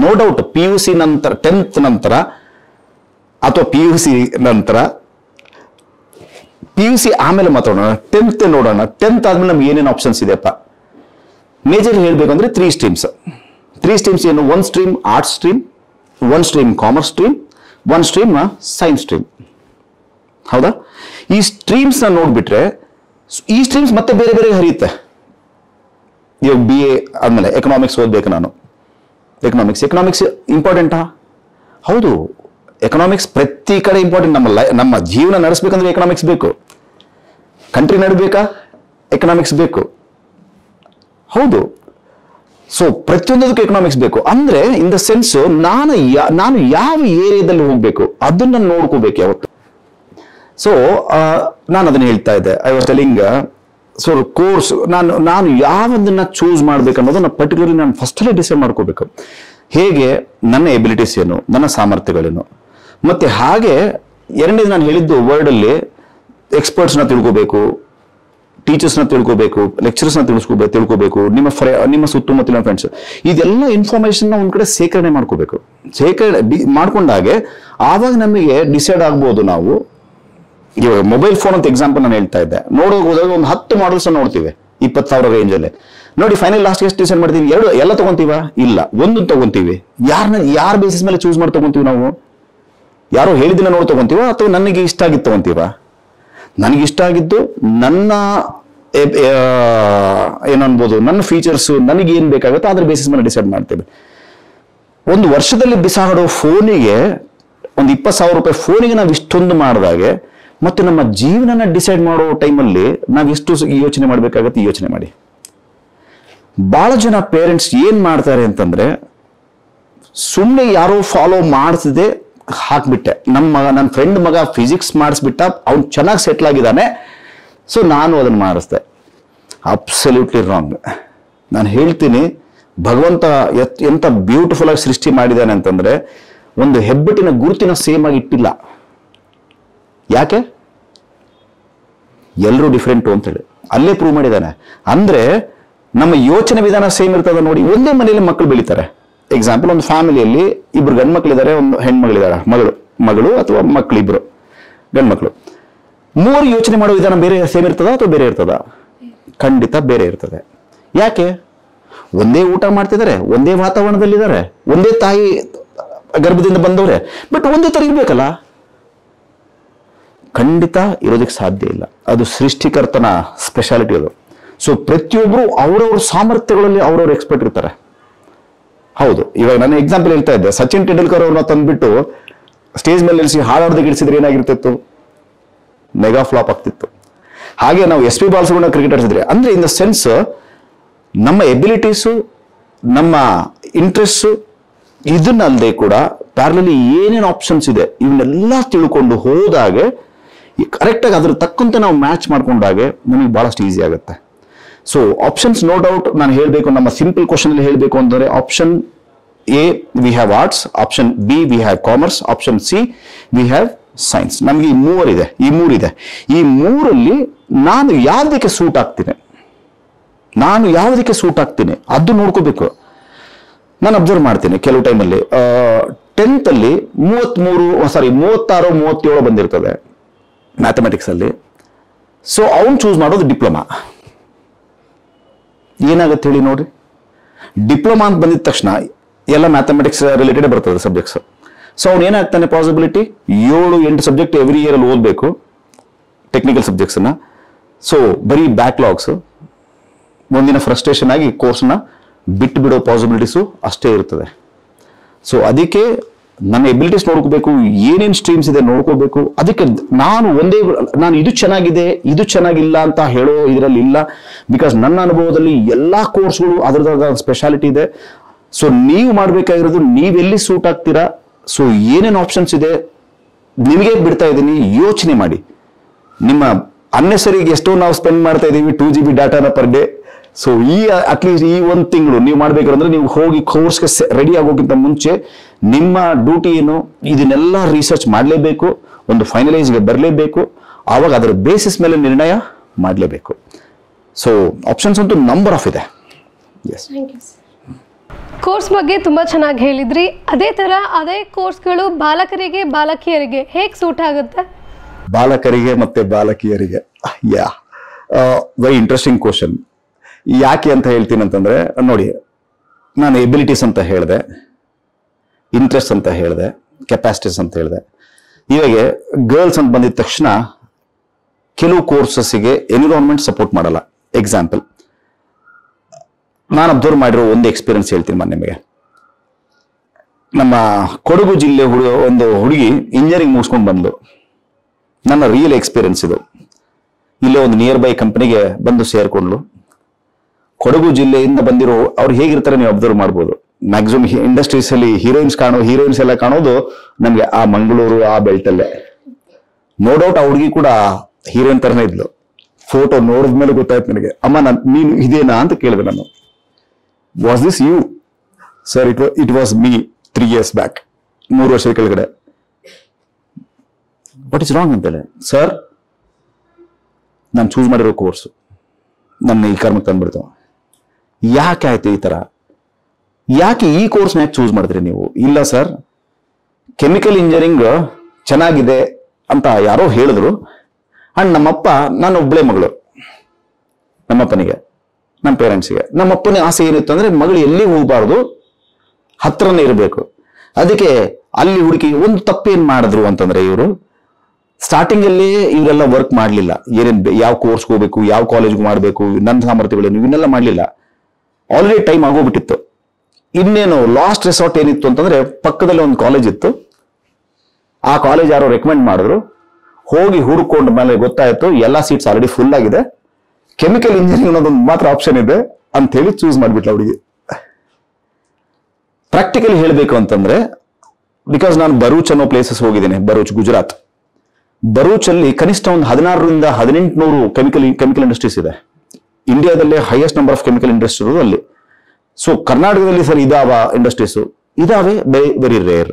No doubt P U C ನಂತರ, ಟೆಂತ್ ನಂತರ ಅಥವಾ ಪಿ ಯು ಸಿ ನಂತರ, ಪಿ ಯು ಸಿ ಆಮೇಲೆ ಮಾತಾಡೋಣ, ಟೆಂತ್ ನೋಡೋಣ. ಟೆಂತ್ ಆದಮೇಲೆ ನಮ್ಗೆ ಏನೇನು ಆಪ್ಷನ್ಸ್ ಇದೆಯಪ್ಪ? ಮೇಜರ್ ಹೇಳಬೇಕಂದ್ರೆ ತ್ರೀ ಸ್ಟ್ರೀಮ್ಸ್. ತ್ರೀ ಸ್ಟ್ರೀಮ್ಸ್ ಏನು? ಒಂದು ಸ್ಟ್ರೀಮ್ ಆರ್ಟ್ಸ್ ಸ್ಟ್ರೀಮ್, ಒಂದು ಸ್ಟ್ರೀಮ್ ಕಾಮರ್ಸ್ ಸ್ಟ್ರೀಮ್, ಒಂದು ಸ್ಟ್ರೀಮ್ ಸೈನ್ಸ್ ಸ್ಟ್ರೀಮ್. ಹೌದಾ? ಈ ಸ್ಟ್ರೀಮ್ಸ್ನ ನೋಡಿಬಿಟ್ರೆ ಈ ಸ್ಟ್ರೀಮ್ಸ್ ಮತ್ತೆ ಬೇರೆ ಬೇರೆ ಹರಿಯುತ್ತೆ. ಇವಾಗ ಬಿ ಎ ಆದಮೇಲೆ ಎಕನಾಮಿಕ್ಸ್ ಓದಬೇಕು ನಾನು. ಎಕನಾಮಿಕ್ಸ್ ಎಕನಾಮಿಕ್ಸ್ ಇಂಪಾರ್ಟೆಂಟಾ? ಹೌದು, ಎಕನಾಮಿಕ್ಸ್ ಪ್ರತಿ ಕಡೆ ಇಂಪಾರ್ಟೆಂಟ್. ನಮ್ಮ ಲೈ ನಮ್ಮ ಜೀವನ ನಡೆಸಬೇಕಂದ್ರೆ ಎಕನಾಮಿಕ್ಸ್ ಬೇಕು. ಕಂಟ್ರಿ ನಡಬೇಕಾ? ಎಕನಾಮಿಕ್ಸ್ ಬೇಕು. ಹೌದು. ಸೊ ಪ್ರತಿಯೊಂದಕ್ಕೂ ಎಕನಾಮಿಕ್ಸ್ ಬೇಕು. ಅಂದರೆ ಇನ್ ದ ಸೆನ್ಸ್ ನಾನು ಯಾ ನಾನು ಯಾವ ಏರಿಯಾದಲ್ಲಿ ಹೋಗಬೇಕು ಅದನ್ನು ನೋಡ್ಕೋಬೇಕು ಯಾವತ್ತು. ಸೊ ನಾನು ಅದನ್ನು ಹೇಳ್ತಾ ಇದ್ದೆ, I was telling. So course ನಾನು ನಾನು ಯಾವದನ್ನು ಚೂಸ್ ಮಾಡಬೇಕು ಅನ್ನೋದನ್ನ ಪರ್ಟಿಕ್ಯುಲರ್ಲಿ ನಾನು ಫಸ್ಟಲ್ಲೇ ಡಿಸೈಡ್ ಮಾಡ್ಕೋಬೇಕು. ಹೇಗೆ ನನ್ನ ಎಬಿಲಿಟೀಸ್ ಏನು, ನನ್ನ ಸಾಮರ್ಥ್ಯಗಳೇನು. ಮತ್ತು ಹಾಗೆ ಎರಡನೇದು ನಾನು ಹೇಳಿದ್ದು, ವರ್ಲ್ಡಲ್ಲಿ ಎಕ್ಸ್ಪರ್ಟ್ಸ್ನ ತಿಳ್ಕೋಬೇಕು, ಟೀಚರ್ಸ್ನ ತಿಳ್ಕೋಬೇಕು, ಲೆಕ್ಚರರ್ಸ್ನ ತಿಳ್ಸ್ಕೋಬೇಕು ತಿಳ್ಕೋಬೇಕು ನಿಮ್ಮ ಫ್ರೆ ನಿಮ್ಮ ಸುತ್ತಮುತ್ತಲಿನ ಫ್ರೆಂಡ್ಸ್, ಇದೆಲ್ಲ ಇನ್ಫಾರ್ಮೇಷನ್ನ ಒಂದು ಕಡೆ ಶೇಖರಣೆ ಮಾಡ್ಕೋಬೇಕು. ಶೇಖರಣೆ ಡಿ ಮಾಡ್ಕೊಂಡಾಗೆ ಆವಾಗ ನಮಗೆ ಡಿಸೈಡ್ ಆಗ್ಬೋದು ನಾವು. ಇವಾಗ ಮೊಬೈಲ್ ಫೋನ್ ಅಂತ ಎಕ್ಸಾಂಪಲ್ ನಾನು ಹೇಳ್ತಾ ಇದ್ದೆ, ನೋಡೋಕೆ ಹೋದಾಗ ಒಂದು ಹತ್ತು ಮಾಡಲ್ಸ್ ನೋಡ್ತೀವಿ ಇಪ್ಪತ್ತು ಸಾವಿರ ರೇಂಜಲ್ಲಿ ನೋಡಿ. ಫೈನಲ್ ಲಾಸ್ಟ್ ಎಷ್ಟು ಡಿಸೈಡ್ ಮಾಡ್ತೀವಿ? ಎರಡು ಎಲ್ಲ ತಗೊಂತೀವ? ಇಲ್ಲ, ಒಂದು ತಗೊಂತೀವಿ. ಯಾರನ್ನ ಯಾರ ಬೇಸಿಸ್ ಮೇಲೆ ಚೂಸ್ ಮಾಡಿ ತಗೊಂತೀವಿ ನಾವು? ಯಾರೋ ಹೇಳಿದ್ದನ್ನ ನೋಡಿ ತಗೊಂತೀವ ಅಥವಾ ನನಗೆ ಇಷ್ಟ ಆಗಿದ್ದು ತಗೊಂತೀವ? ನನಗೆ ಇಷ್ಟ ಆಗಿದ್ದು, ನನ್ನ ಏನನ್ಬೋದು, ನನ್ನ ಫೀಚರ್ಸು, ನನಗೆ ಏನು ಬೇಕಾಗುತ್ತೋ ಅದ್ರ ಬೇಸಿಸ್ ಮೇಲೆ ಡಿಸೈಡ್ ಮಾಡ್ತೀವಿ. ಒಂದು ವರ್ಷದಲ್ಲಿ ಬಿಸಾಡೋ ಫೋನಿಗೆ, ಒಂದು ಇಪ್ಪತ್ತು ಸಾವಿರ ರೂಪಾಯಿ ಫೋನಿಗೆ ನಾವು ಇಷ್ಟೊಂದು ಮಾಡಿದಾಗೆ, ಮತ್ತು ನಮ್ಮ ಜೀವನನ ಡಿಸೈಡ್ ಮಾಡೋ ಟೈಮಲ್ಲಿ ನಾವು ಎಷ್ಟು ಯೋಚನೆ ಮಾಡಬೇಕಾಗತ್ತೆ ಯೋಚನೆ ಮಾಡಿ. ಭಾಳ ಜನ ಪೇರೆಂಟ್ಸ್ ಏನು ಮಾಡ್ತಾರೆ ಅಂತಂದರೆ, ಸುಮ್ಮನೆ ಯಾರೋ ಫಾಲೋ ಮಾಡಿಸದೆ ಹಾಕ್ಬಿಟ್ಟೆ. ನಮ್ಮ ನನ್ನ ಫ್ರೆಂಡ್ ಮಗ ಫಿಸಿಕ್ಸ್ ಮಾಡಿಸ್ಬಿಟ್ಟ, ಅವ್ನು ಚೆನ್ನಾಗಿ ಸೆಟ್ಲ್ ಆಗಿದ್ದಾನೆ, ಸೊ ನಾನು ಅದನ್ನು ಮಾಡಿಸ್ದೆ. Absolutely wrong. ನಾನು ಹೇಳ್ತೀನಿ ಭಗವಂತ ಎತ್ ಎಂಥ ಬ್ಯೂಟಿಫುಲ್ ಆಗಿ ಸೃಷ್ಟಿ ಮಾಡಿದ್ದಾನೆ ಅಂತಂದರೆ ಒಂದು ಹೆಬ್ಬೆಟ್ಟಿನ ಗುರುತಿನ ಸೇಮ್ ಆಗಿ ಇಟ್ಟಿಲ್ಲ. ಯಾಕೆ? ಎಲ್ಲರೂ ಡಿಫ್ರೆಂಟು ಅಂತೇಳಿ ಅಲ್ಲೇ ಪ್ರೂವ್ ಮಾಡಿದ್ದಾನೆ. ಅಂದರೆ ನಮ್ಮ ಯೋಚನೆ ವಿಧಾನ ಸೇಮ್ ಇರ್ತದೆ ನೋಡಿ. ಒಂದೇ ಮನೆಯಲ್ಲಿ ಮಕ್ಕಳು ಬೆಳೀತಾರೆ. ಎಕ್ಸಾಂಪಲ್, ಒಂದು ಫ್ಯಾಮಿಲಿಯಲ್ಲಿ ಇಬ್ರು ಗಂಡು ಮಕ್ಕಳಿದ್ದಾರೆ, ಒಂದು ಹೆಣ್ಮಗಳಿದ್ದಾರೆ, ಮಗಳು ಮಗಳು ಅಥವಾ ಮಕ್ಕಳು ಇಬ್ರು ಗಂಡ್ಮಕ್ಳು. ಮೂರು ಯೋಚನೆ ಮಾಡೋ ವಿಧಾನ ಬೇರೆ ಸೇಮ್ ಇರ್ತದ ಅಥವಾ ಬೇರೆ ಇರ್ತದ? ಖಂಡಿತ ಬೇರೆ ಇರ್ತದೆ. ಯಾಕೆ? ಒಂದೇ ಊಟ ಮಾಡ್ತಿದ್ದಾರೆ, ಒಂದೇ ವಾತಾವರಣದಲ್ಲಿದ್ದಾರೆ, ಒಂದೇ ತಾಯಿ ಗರ್ಭದಿಂದ ಬಂದವ್ರೆ, ಬಟ್ ಒಂದೇ ತರ ಇರ್ಬೇಕಲ್ಲ? ಖಂಡಿತ ಇರೋದಕ್ಕೆ ಸಾಧ್ಯ ಇಲ್ಲ. ಅದು ಸೃಷ್ಟಿಕರ್ತನ ಸ್ಪೆಷಾಲಿಟಿ ಅದು. ಸೊ ಪ್ರತಿಯೊಬ್ಬರು ಅವರವ್ರ ಸಾಮರ್ಥ್ಯಗಳಲ್ಲಿ ಅವ್ರವ್ರು ಎಕ್ಸ್ಪರ್ಟ್ ಇರ್ತಾರೆ. ಹೌದು, ಇವಾಗ ನಾನು ಎಕ್ಸಾಂಪಲ್ ಹೇಳ್ತಾ ಇದ್ದೆ, ಸಚಿನ್ ತೆಂಡೂಲ್ಕರ್ ಅವ್ರನ್ನ ತಂದ್ಬಿಟ್ಟು ಸ್ಟೇಜ್ ಮೇಲೆ ನಿಲ್ಲಿಸಿ ಹಾಡಾಡ್ದಾಗ ಇಳಿಸಿದ್ರೆ ಏನಾಗಿರ್ತಿತ್ತು? ಮೆಗಾ ಫ್ಲಾಪ್ ಆಗ್ತಿತ್ತು. ಹಾಗೆ ನಾವು ಎಸ್ ಪಿ ಬಾಲಸುಬ್ರಹ್ಮಣ್ಯ ಕ್ರಿಕೆಟರ್ಸ್ ಇದ್ರೆ ಅಂದ್ರೆ ಇನ್ ದ ಸೆನ್ಸ್ ನಮ್ಮ ಎಬಿಲಿಟೀಸು ನಮ್ಮ ಇಂಟ್ರೆಸ್ಟು ಇದನ್ನಲ್ಲದೆ ಕೂಡ ಪ್ಯಾರಲಲ್ಲಿ ಏನೇನು ಆಪ್ಷನ್ಸ್ ಇದೆ ಇವನ್ನೆಲ್ಲ ತಿಳ್ಕೊಂಡು ಹೋದಾಗೆ ಕರೆಕ್ಟಾಗಿ ಅದ್ರ ತಕ್ಕಂತೆ ನಾವು ಮ್ಯಾಚ್ ಮಾಡ್ಕೊಂಡಾಗೆ ನಮಗೆ ಭಾಳಷ್ಟು ಈಸಿ ಆಗುತ್ತೆ. So options no doubt. ನಾನು ಹೇಳಬೇಕು, ನಮ್ಮ ಸಿಂಪಲ್ ಕ್ವಶನಲ್ಲಿ ಹೇಳಬೇಕು ಅಂದರೆ option A we have arts, option B we have commerce, option C we have science. ನಮಗೆ ಈ ಮೂವರಿದೆ ಈ ಮೂರಿದೆ ಈ ಮೂರಲ್ಲಿ ನಾನು ಯಾವುದಕ್ಕೆ ಸೂಟ್ ಆಗ್ತೀನಿ ನಾನು ಯಾವುದಕ್ಕೆ ಸೂಟ್ ಆಗ್ತೀನಿ ಅದು ನೋಡ್ಕೋಬೇಕು. ನಾನು ಅಬ್ಸರ್ವ್ ಮಾಡ್ತೀನಿ ಕೆಲವು ಟೈಮಲ್ಲಿ ಟೆಂತಲ್ಲಿ ಮೂವತ್ತ್ಮೂರು ಸಾರಿ ಮೂವತ್ತಾರು ಮೂವತ್ತೇಳು ಬಂದಿರ್ತದೆ ಮ್ಯಾಥಮೆಟಿಕ್ಸಲ್ಲಿ. ಸೊ ಅವ್ನು ಚೂಸ್ ಮಾಡೋದು ಡಿಪ್ಲೊಮಾ. ಏನಾಗುತ್ತೆ ಹೇಳಿ ನೋಡಿರಿ, ಡಿಪ್ಲೊಮಾ ಅಂತ ಬಂದಿದ ತಕ್ಷಣ ಎಲ್ಲ ಮ್ಯಾಥಮೆಟಿಕ್ಸ್ ರಿಲೇಟೆಡ್ ಬರ್ತದೆ ಸಬ್ಜೆಕ್ಟ್ಸ್. ಸೊ ಅವ್ನು ಏನಾಗ್ತಾನೆ, ಪಾಸಿಬಿಲಿಟಿ ಏಳು ಎಂಟು ಸಬ್ಜೆಕ್ಟ್ ಎವ್ರಿ ಇಯರಲ್ಲಿ ಓದಬೇಕು ಟೆಕ್ನಿಕಲ್ ಸಬ್ಜೆಕ್ಟ್ಸನ್ನು. ಸೊ ಬರೀ ಬ್ಯಾಕ್ಲಾಗ್ಸು ಮುಂದಿನ ಫ್ರಸ್ಟ್ರೇಷನ್ ಆಗಿ ಕೋರ್ಸ್ನ ಬಿಟ್ಟು ಬಿಡೋ ಪಾಸಿಬಿಲಿಟೀಸು ಅಷ್ಟೇ ಇರ್ತದೆ. ಸೊ ಅದಕ್ಕೆ ನನ್ನ ಎಬಿಲಿಟೀಸ್ ನೋಡ್ಕೋಬೇಕು, ಏನೇನು ಸ್ಟ್ರೀಮ್ಸ್ ಇದೆ ನೋಡ್ಕೋಬೇಕು. ಅದಕ್ಕೆ ನಾನು ಒಂದೇ ನಾನು ಇದು ಚೆನ್ನಾಗಿದೆ ಇದು ಚೆನ್ನಾಗಿಲ್ಲ ಅಂತ ಹೇಳೋ ಇದರಲ್ಲಿ ಇಲ್ಲ. ಬಿಕಾಸ್ ನನ್ನ ಅನುಭವದಲ್ಲಿ ಎಲ್ಲ ಕೋರ್ಸ್ಗಳು ಅದರದಾದ ಸ್ಪೆಷಾಲಿಟಿ ಇದೆ. ಸೊ ನೀವು ಮಾಡಬೇಕಾಗಿರೋದು ನೀವೆಲ್ಲಿ ಸೂಟ್ ಆಗ್ತೀರಾ, ಸೊ ಏನೇನು ಆಪ್ಷನ್ಸ್ ಇದೆ ನಿಮಗೆ ಬಿಡ್ತಾ ಇದ್ದೀನಿ, ಯೋಚನೆ ಮಾಡಿ. ನಿಮ್ಮ ಅನ್ನೆಸರಿಗೆ ಎಷ್ಟೋ ನಾವು ಸ್ಪೆಂಡ್ ಮಾಡ್ತಾ ಇದ್ದೀವಿ, ಟೂ ಜಿ ಬಿ ಡಾಟಾನ ಪರ್ ಡೇ. ಸೊ ಈ ಅಟ್ಲೀಸ್ಟ್ ಈ ಒಂದು ತಿಂಗಳು ನೀವು ಮಾಡಬೇಕಂದ್ರೆ ನೀವು ಹೋಗಿ ಕೋರ್ಸ್ಗೆ ರೆಡಿ ಆಗೋಕ್ಕಿಂತ ಮುಂಚೆ ನಿಮ್ಮ ಡ್ಯೂಟಿ ಏನು ಇದನ್ನೆಲ್ಲ ರಿಸರ್ಚ್ ಮಾಡಲೇಬೇಕು, ಒಂದು ಫೈನಲೈಸ್ಗೆ ಬರಲೇಬೇಕು, ಆವಾಗ ಅದರ ಬೇಸಿಸ್ ಮೇಲೆ ನಿರ್ಣಯ ಮಾಡಲೇಬೇಕು. ಸೊ ಆಪ್ಷನ್ಸ್ ಅಂತೂ ನಂಬರ್ ಆಫ್ ಇದೆ. ಎಸ್, ಕೋರ್ಸ್ ಬಗ್ಗೆ ತುಂಬ ಚೆನ್ನಾಗಿ ಹೇಳಿದ್ರಿ. ಅದೇ ಥರ ಅದೇ ಕೋರ್ಸ್ಗಳು ಬಾಲಕರಿಗೆ ಬಾಲಕಿಯರಿಗೆ ಹೇಗೆ ಸೂಟ್ ಆಗುತ್ತೆ? ಬಾಲಕರಿಗೆ ಮತ್ತು ಬಾಲಕಿಯರಿಗೆ ಯಾ ವೆರಿ ಇಂಟ್ರೆಸ್ಟಿಂಗ್ ಕ್ವಶನ್. ಯಾಕೆ ಅಂತ ಹೇಳ್ತೀನಿ ಅಂತಂದರೆ ನೋಡಿ, ನಾನು ಎಬಿಲಿಟೀಸ್ ಅಂತ ಹೇಳಿದೆ, ಇಂಟ್ರೆಸ್ಟ್ ಅಂತ ಹೇಳಿದೆ, ಕೆಪಾಸಿಟೀಸ್ ಅಂತ ಹೇಳಿದೆ. ಇವಾಗ ಗರ್ಲ್ಸ್ ಅಂತ ಬಂದಿದ ತಕ್ಷಣ ಕೆಲವು ಕೋರ್ಸಸ್ಸಿಗೆ ಎನ್ವಿರಾನ್ಮೆಂಟ್ ಸಪೋರ್ಟ್ ಮಾಡಲ್ಲ. ಎಕ್ಸಾಂಪಲ್, ನಾನು ಅಬ್ಸರ್ವ್ ಮಾಡಿರೋ ಒಂದು ಎಕ್ಸ್ಪೀರಿಯನ್ಸ್ ಹೇಳ್ತೀನಿ ನಾನು ನಿಮಗೆ. ನಮ್ಮ ಕೊಡಗು ಜಿಲ್ಲೆ ಹುಡುಗ ಒಂದು ಹುಡುಗಿ ಇಂಜಿನಿಯರಿಂಗ್ ಮುಗಿಸ್ಕೊಂಡು ಬಂದಳು. ನನ್ನ ರಿಯಲ್ ಎಕ್ಸ್ಪೀರಿಯನ್ಸ್ ಇದು. ಇಲ್ಲೇ ಒಂದು ನಿಯರ್ ಬೈ ಕಂಪ್ನಿಗೆ ಬಂದು ಸೇರಿಕೊಂಡ್ಳು. ಕೊಡಗು ಜಿಲ್ಲೆಯಿಂದ ಬಂದಿರೋ ಅವ್ರು ಹೇಗಿರ್ತಾರೆ ನೀವು ಅಬ್ಸರ್ವ್ ಮಾಡ್ಬೋದು. ಮ್ಯಾಕ್ಸಿಮಮ್ ಇಂಡಸ್ಟ್ರೀಸಲ್ಲಿ ಹೀರೋಯಿನ್ಸ್ ಕಾಣೋ ಹೀರೋಯಿನ್ಸ್ ಎಲ್ಲ ಕಾಣೋದು ನಮಗೆ ಆ ಮಂಗಳೂರು ಆ ಬೆಲ್ಟಲ್ಲೇ. ನೋ ಡೌಟ್ ಆ ಹುಡುಗಿ ಕೂಡ ಹೀರೋಯಿನ್ ಥರನೇ ಇದ್ಲು. ಫೋಟೋ ನೋಡಿದ ಮೇಲೆ ಗೊತ್ತಾಯ್ತು ನನಗೆ, ಅಮ್ಮ ನಾನು ನೀನು ಇದೇನಾ ಅಂತ ಕೇಳಿದೆ. ನಾನು was this you? Sir it it was me three years back, ಮೂರು ವರ್ಷದ ಕೆಳಗಡೆ. ವಾಟ್ ಇಸ್ ರಾಂಗ್ ಅಂತೇಳಿ, ಸರ್ ನಾನು ಚೂಸ್ ಮಾಡಿರೋ ಕೋರ್ಸು ನನ್ನ ಈ ಕರ್ಮಕ್ಕೆ ತಂದ್ಬಿಡ್ತಾವ. ಯಾಕೆ ಆಯ್ತು ಈ ಥರ? ಯಾಕೆ ಈ ಕೋರ್ಸ್ನ ಯಾಕೆ ಚೂಸ್ ಮಾಡಿದ್ರಿ ನೀವು? ಇಲ್ಲ ಸರ್, ಕೆಮಿಕಲ್ ಇಂಜಿನಿಯರಿಂಗ್ ಚೆನ್ನಾಗಿದೆ ಅಂತ ಯಾರೋ ಹೇಳಿದ್ರು. ಆ್ಯಂಡ್ ನಮ್ಮಪ್ಪ, ನಾನು ಒಬ್ಬಳೇ ಮಗಳು, ನಮ್ಮಪ್ಪನಿಗೆ ನಮ್ಮ ಪೇರೆಂಟ್ಸಿಗೆ ನಮ್ಮಪ್ಪನ ಆಸೆ ಏನಿತ್ತು ಅಂದರೆ ಮಗಳು ಎಲ್ಲಿ ಹೋಗಬಾರ್ದು, ಹತ್ರನೇ ಇರಬೇಕು. ಅದಕ್ಕೆ ಅಲ್ಲಿ ಹುಡುಕಿ ಒಂದು ತಪ್ಪೇನು ಮಾಡಿದ್ರು ಅಂತಂದರೆ ಇವರು ಸ್ಟಾರ್ಟಿಂಗಲ್ಲಿ ಇವರೆಲ್ಲ ವರ್ಕ್ ಮಾಡಲಿಲ್ಲ. ಏನೇನು ಯಾವ ಕೋರ್ಸ್ಗೆ ಹೋಗಬೇಕು, ಯಾವ ಕಾಲೇಜ್ಗೆ ಮಾಡಬೇಕು, ನನ್ನ ಸಾಮರ್ಥ್ಯಗಳೇನು ಇವನ್ನೆಲ್ಲ ಮಾಡಲಿಲ್ಲ. ಆಲ್ರೆಡಿ ಟೈಮ್ ಆಗೋಗ್ಬಿಟ್ಟಿತ್ತು. ಇನ್ನೇನು ಲಾಸ್ಟ್ ರೆಸಾರ್ಟ್ ಏನಿತ್ತು ಅಂತಂದರೆ ಪಕ್ಕದಲ್ಲಿ ಒಂದು ಕಾಲೇಜ್ ಇತ್ತು. ಆ ಕಾಲೇಜ್ ಯಾರೋ ರೆಕಮೆಂಡ್ ಮಾಡಿದ್ರು. ಹೋಗಿ ಹುಡುಕೊಂಡ ಮೇಲೆ ಗೊತ್ತಾಯಿತು ಎಲ್ಲ ಸೀಟ್ಸ್ ಆಲ್ರೆಡಿ ಫುಲ್ ಆಗಿದೆ, ಕೆಮಿಕಲ್ ಇಂಜಿನಿಯರಿಂಗ್ ಅನ್ನೋದೊಂದು ಮಾತ್ರ ಆಪ್ಷನ್ ಇದೆ ಅಂಥೇಳಿ ಚೂಸ್ ಮಾಡಿಬಿಟ್ಲ ಹುಡುಗಿ. ಪ್ರಾಕ್ಟಿಕಲಿ ಹೇಳಬೇಕು ಅಂತಂದ್ರೆ बिकॉज ನಾನು ಬರೂಚ್ ಅನ್ನೋ ಪ್ಲೇಸಸ್ ಹೋಗಿದ್ದೇನೆ. ಬರೂಚ್ ಗುಜರಾತ್, ಬರೂಚ್ ಅಲ್ಲಿ ಕನಿಷ್ಠ ಒಂದು ಹದಿನಾರು ರಿಂದ ಹದಿನೆಂಟುನೂರು ಕೆಮಿಕಲ್ ಕೆಮಿಕಲ್ ಇಂಡಸ್ಟ್ರೀಸ್ ಇದೆ. ಇಂಡಿಯಾದಲ್ಲೇ highest number of chemical industries ಇರೋದು ಅಲ್ಲಿ. ಸೊ ಕರ್ನಾಟಕದಲ್ಲಿ ಸರ್ ಇದಾವ ಇಂಡಸ್ಟ್ರೀಸ್ ಇದಾವೆ, ವೆರಿ ರೇರ್.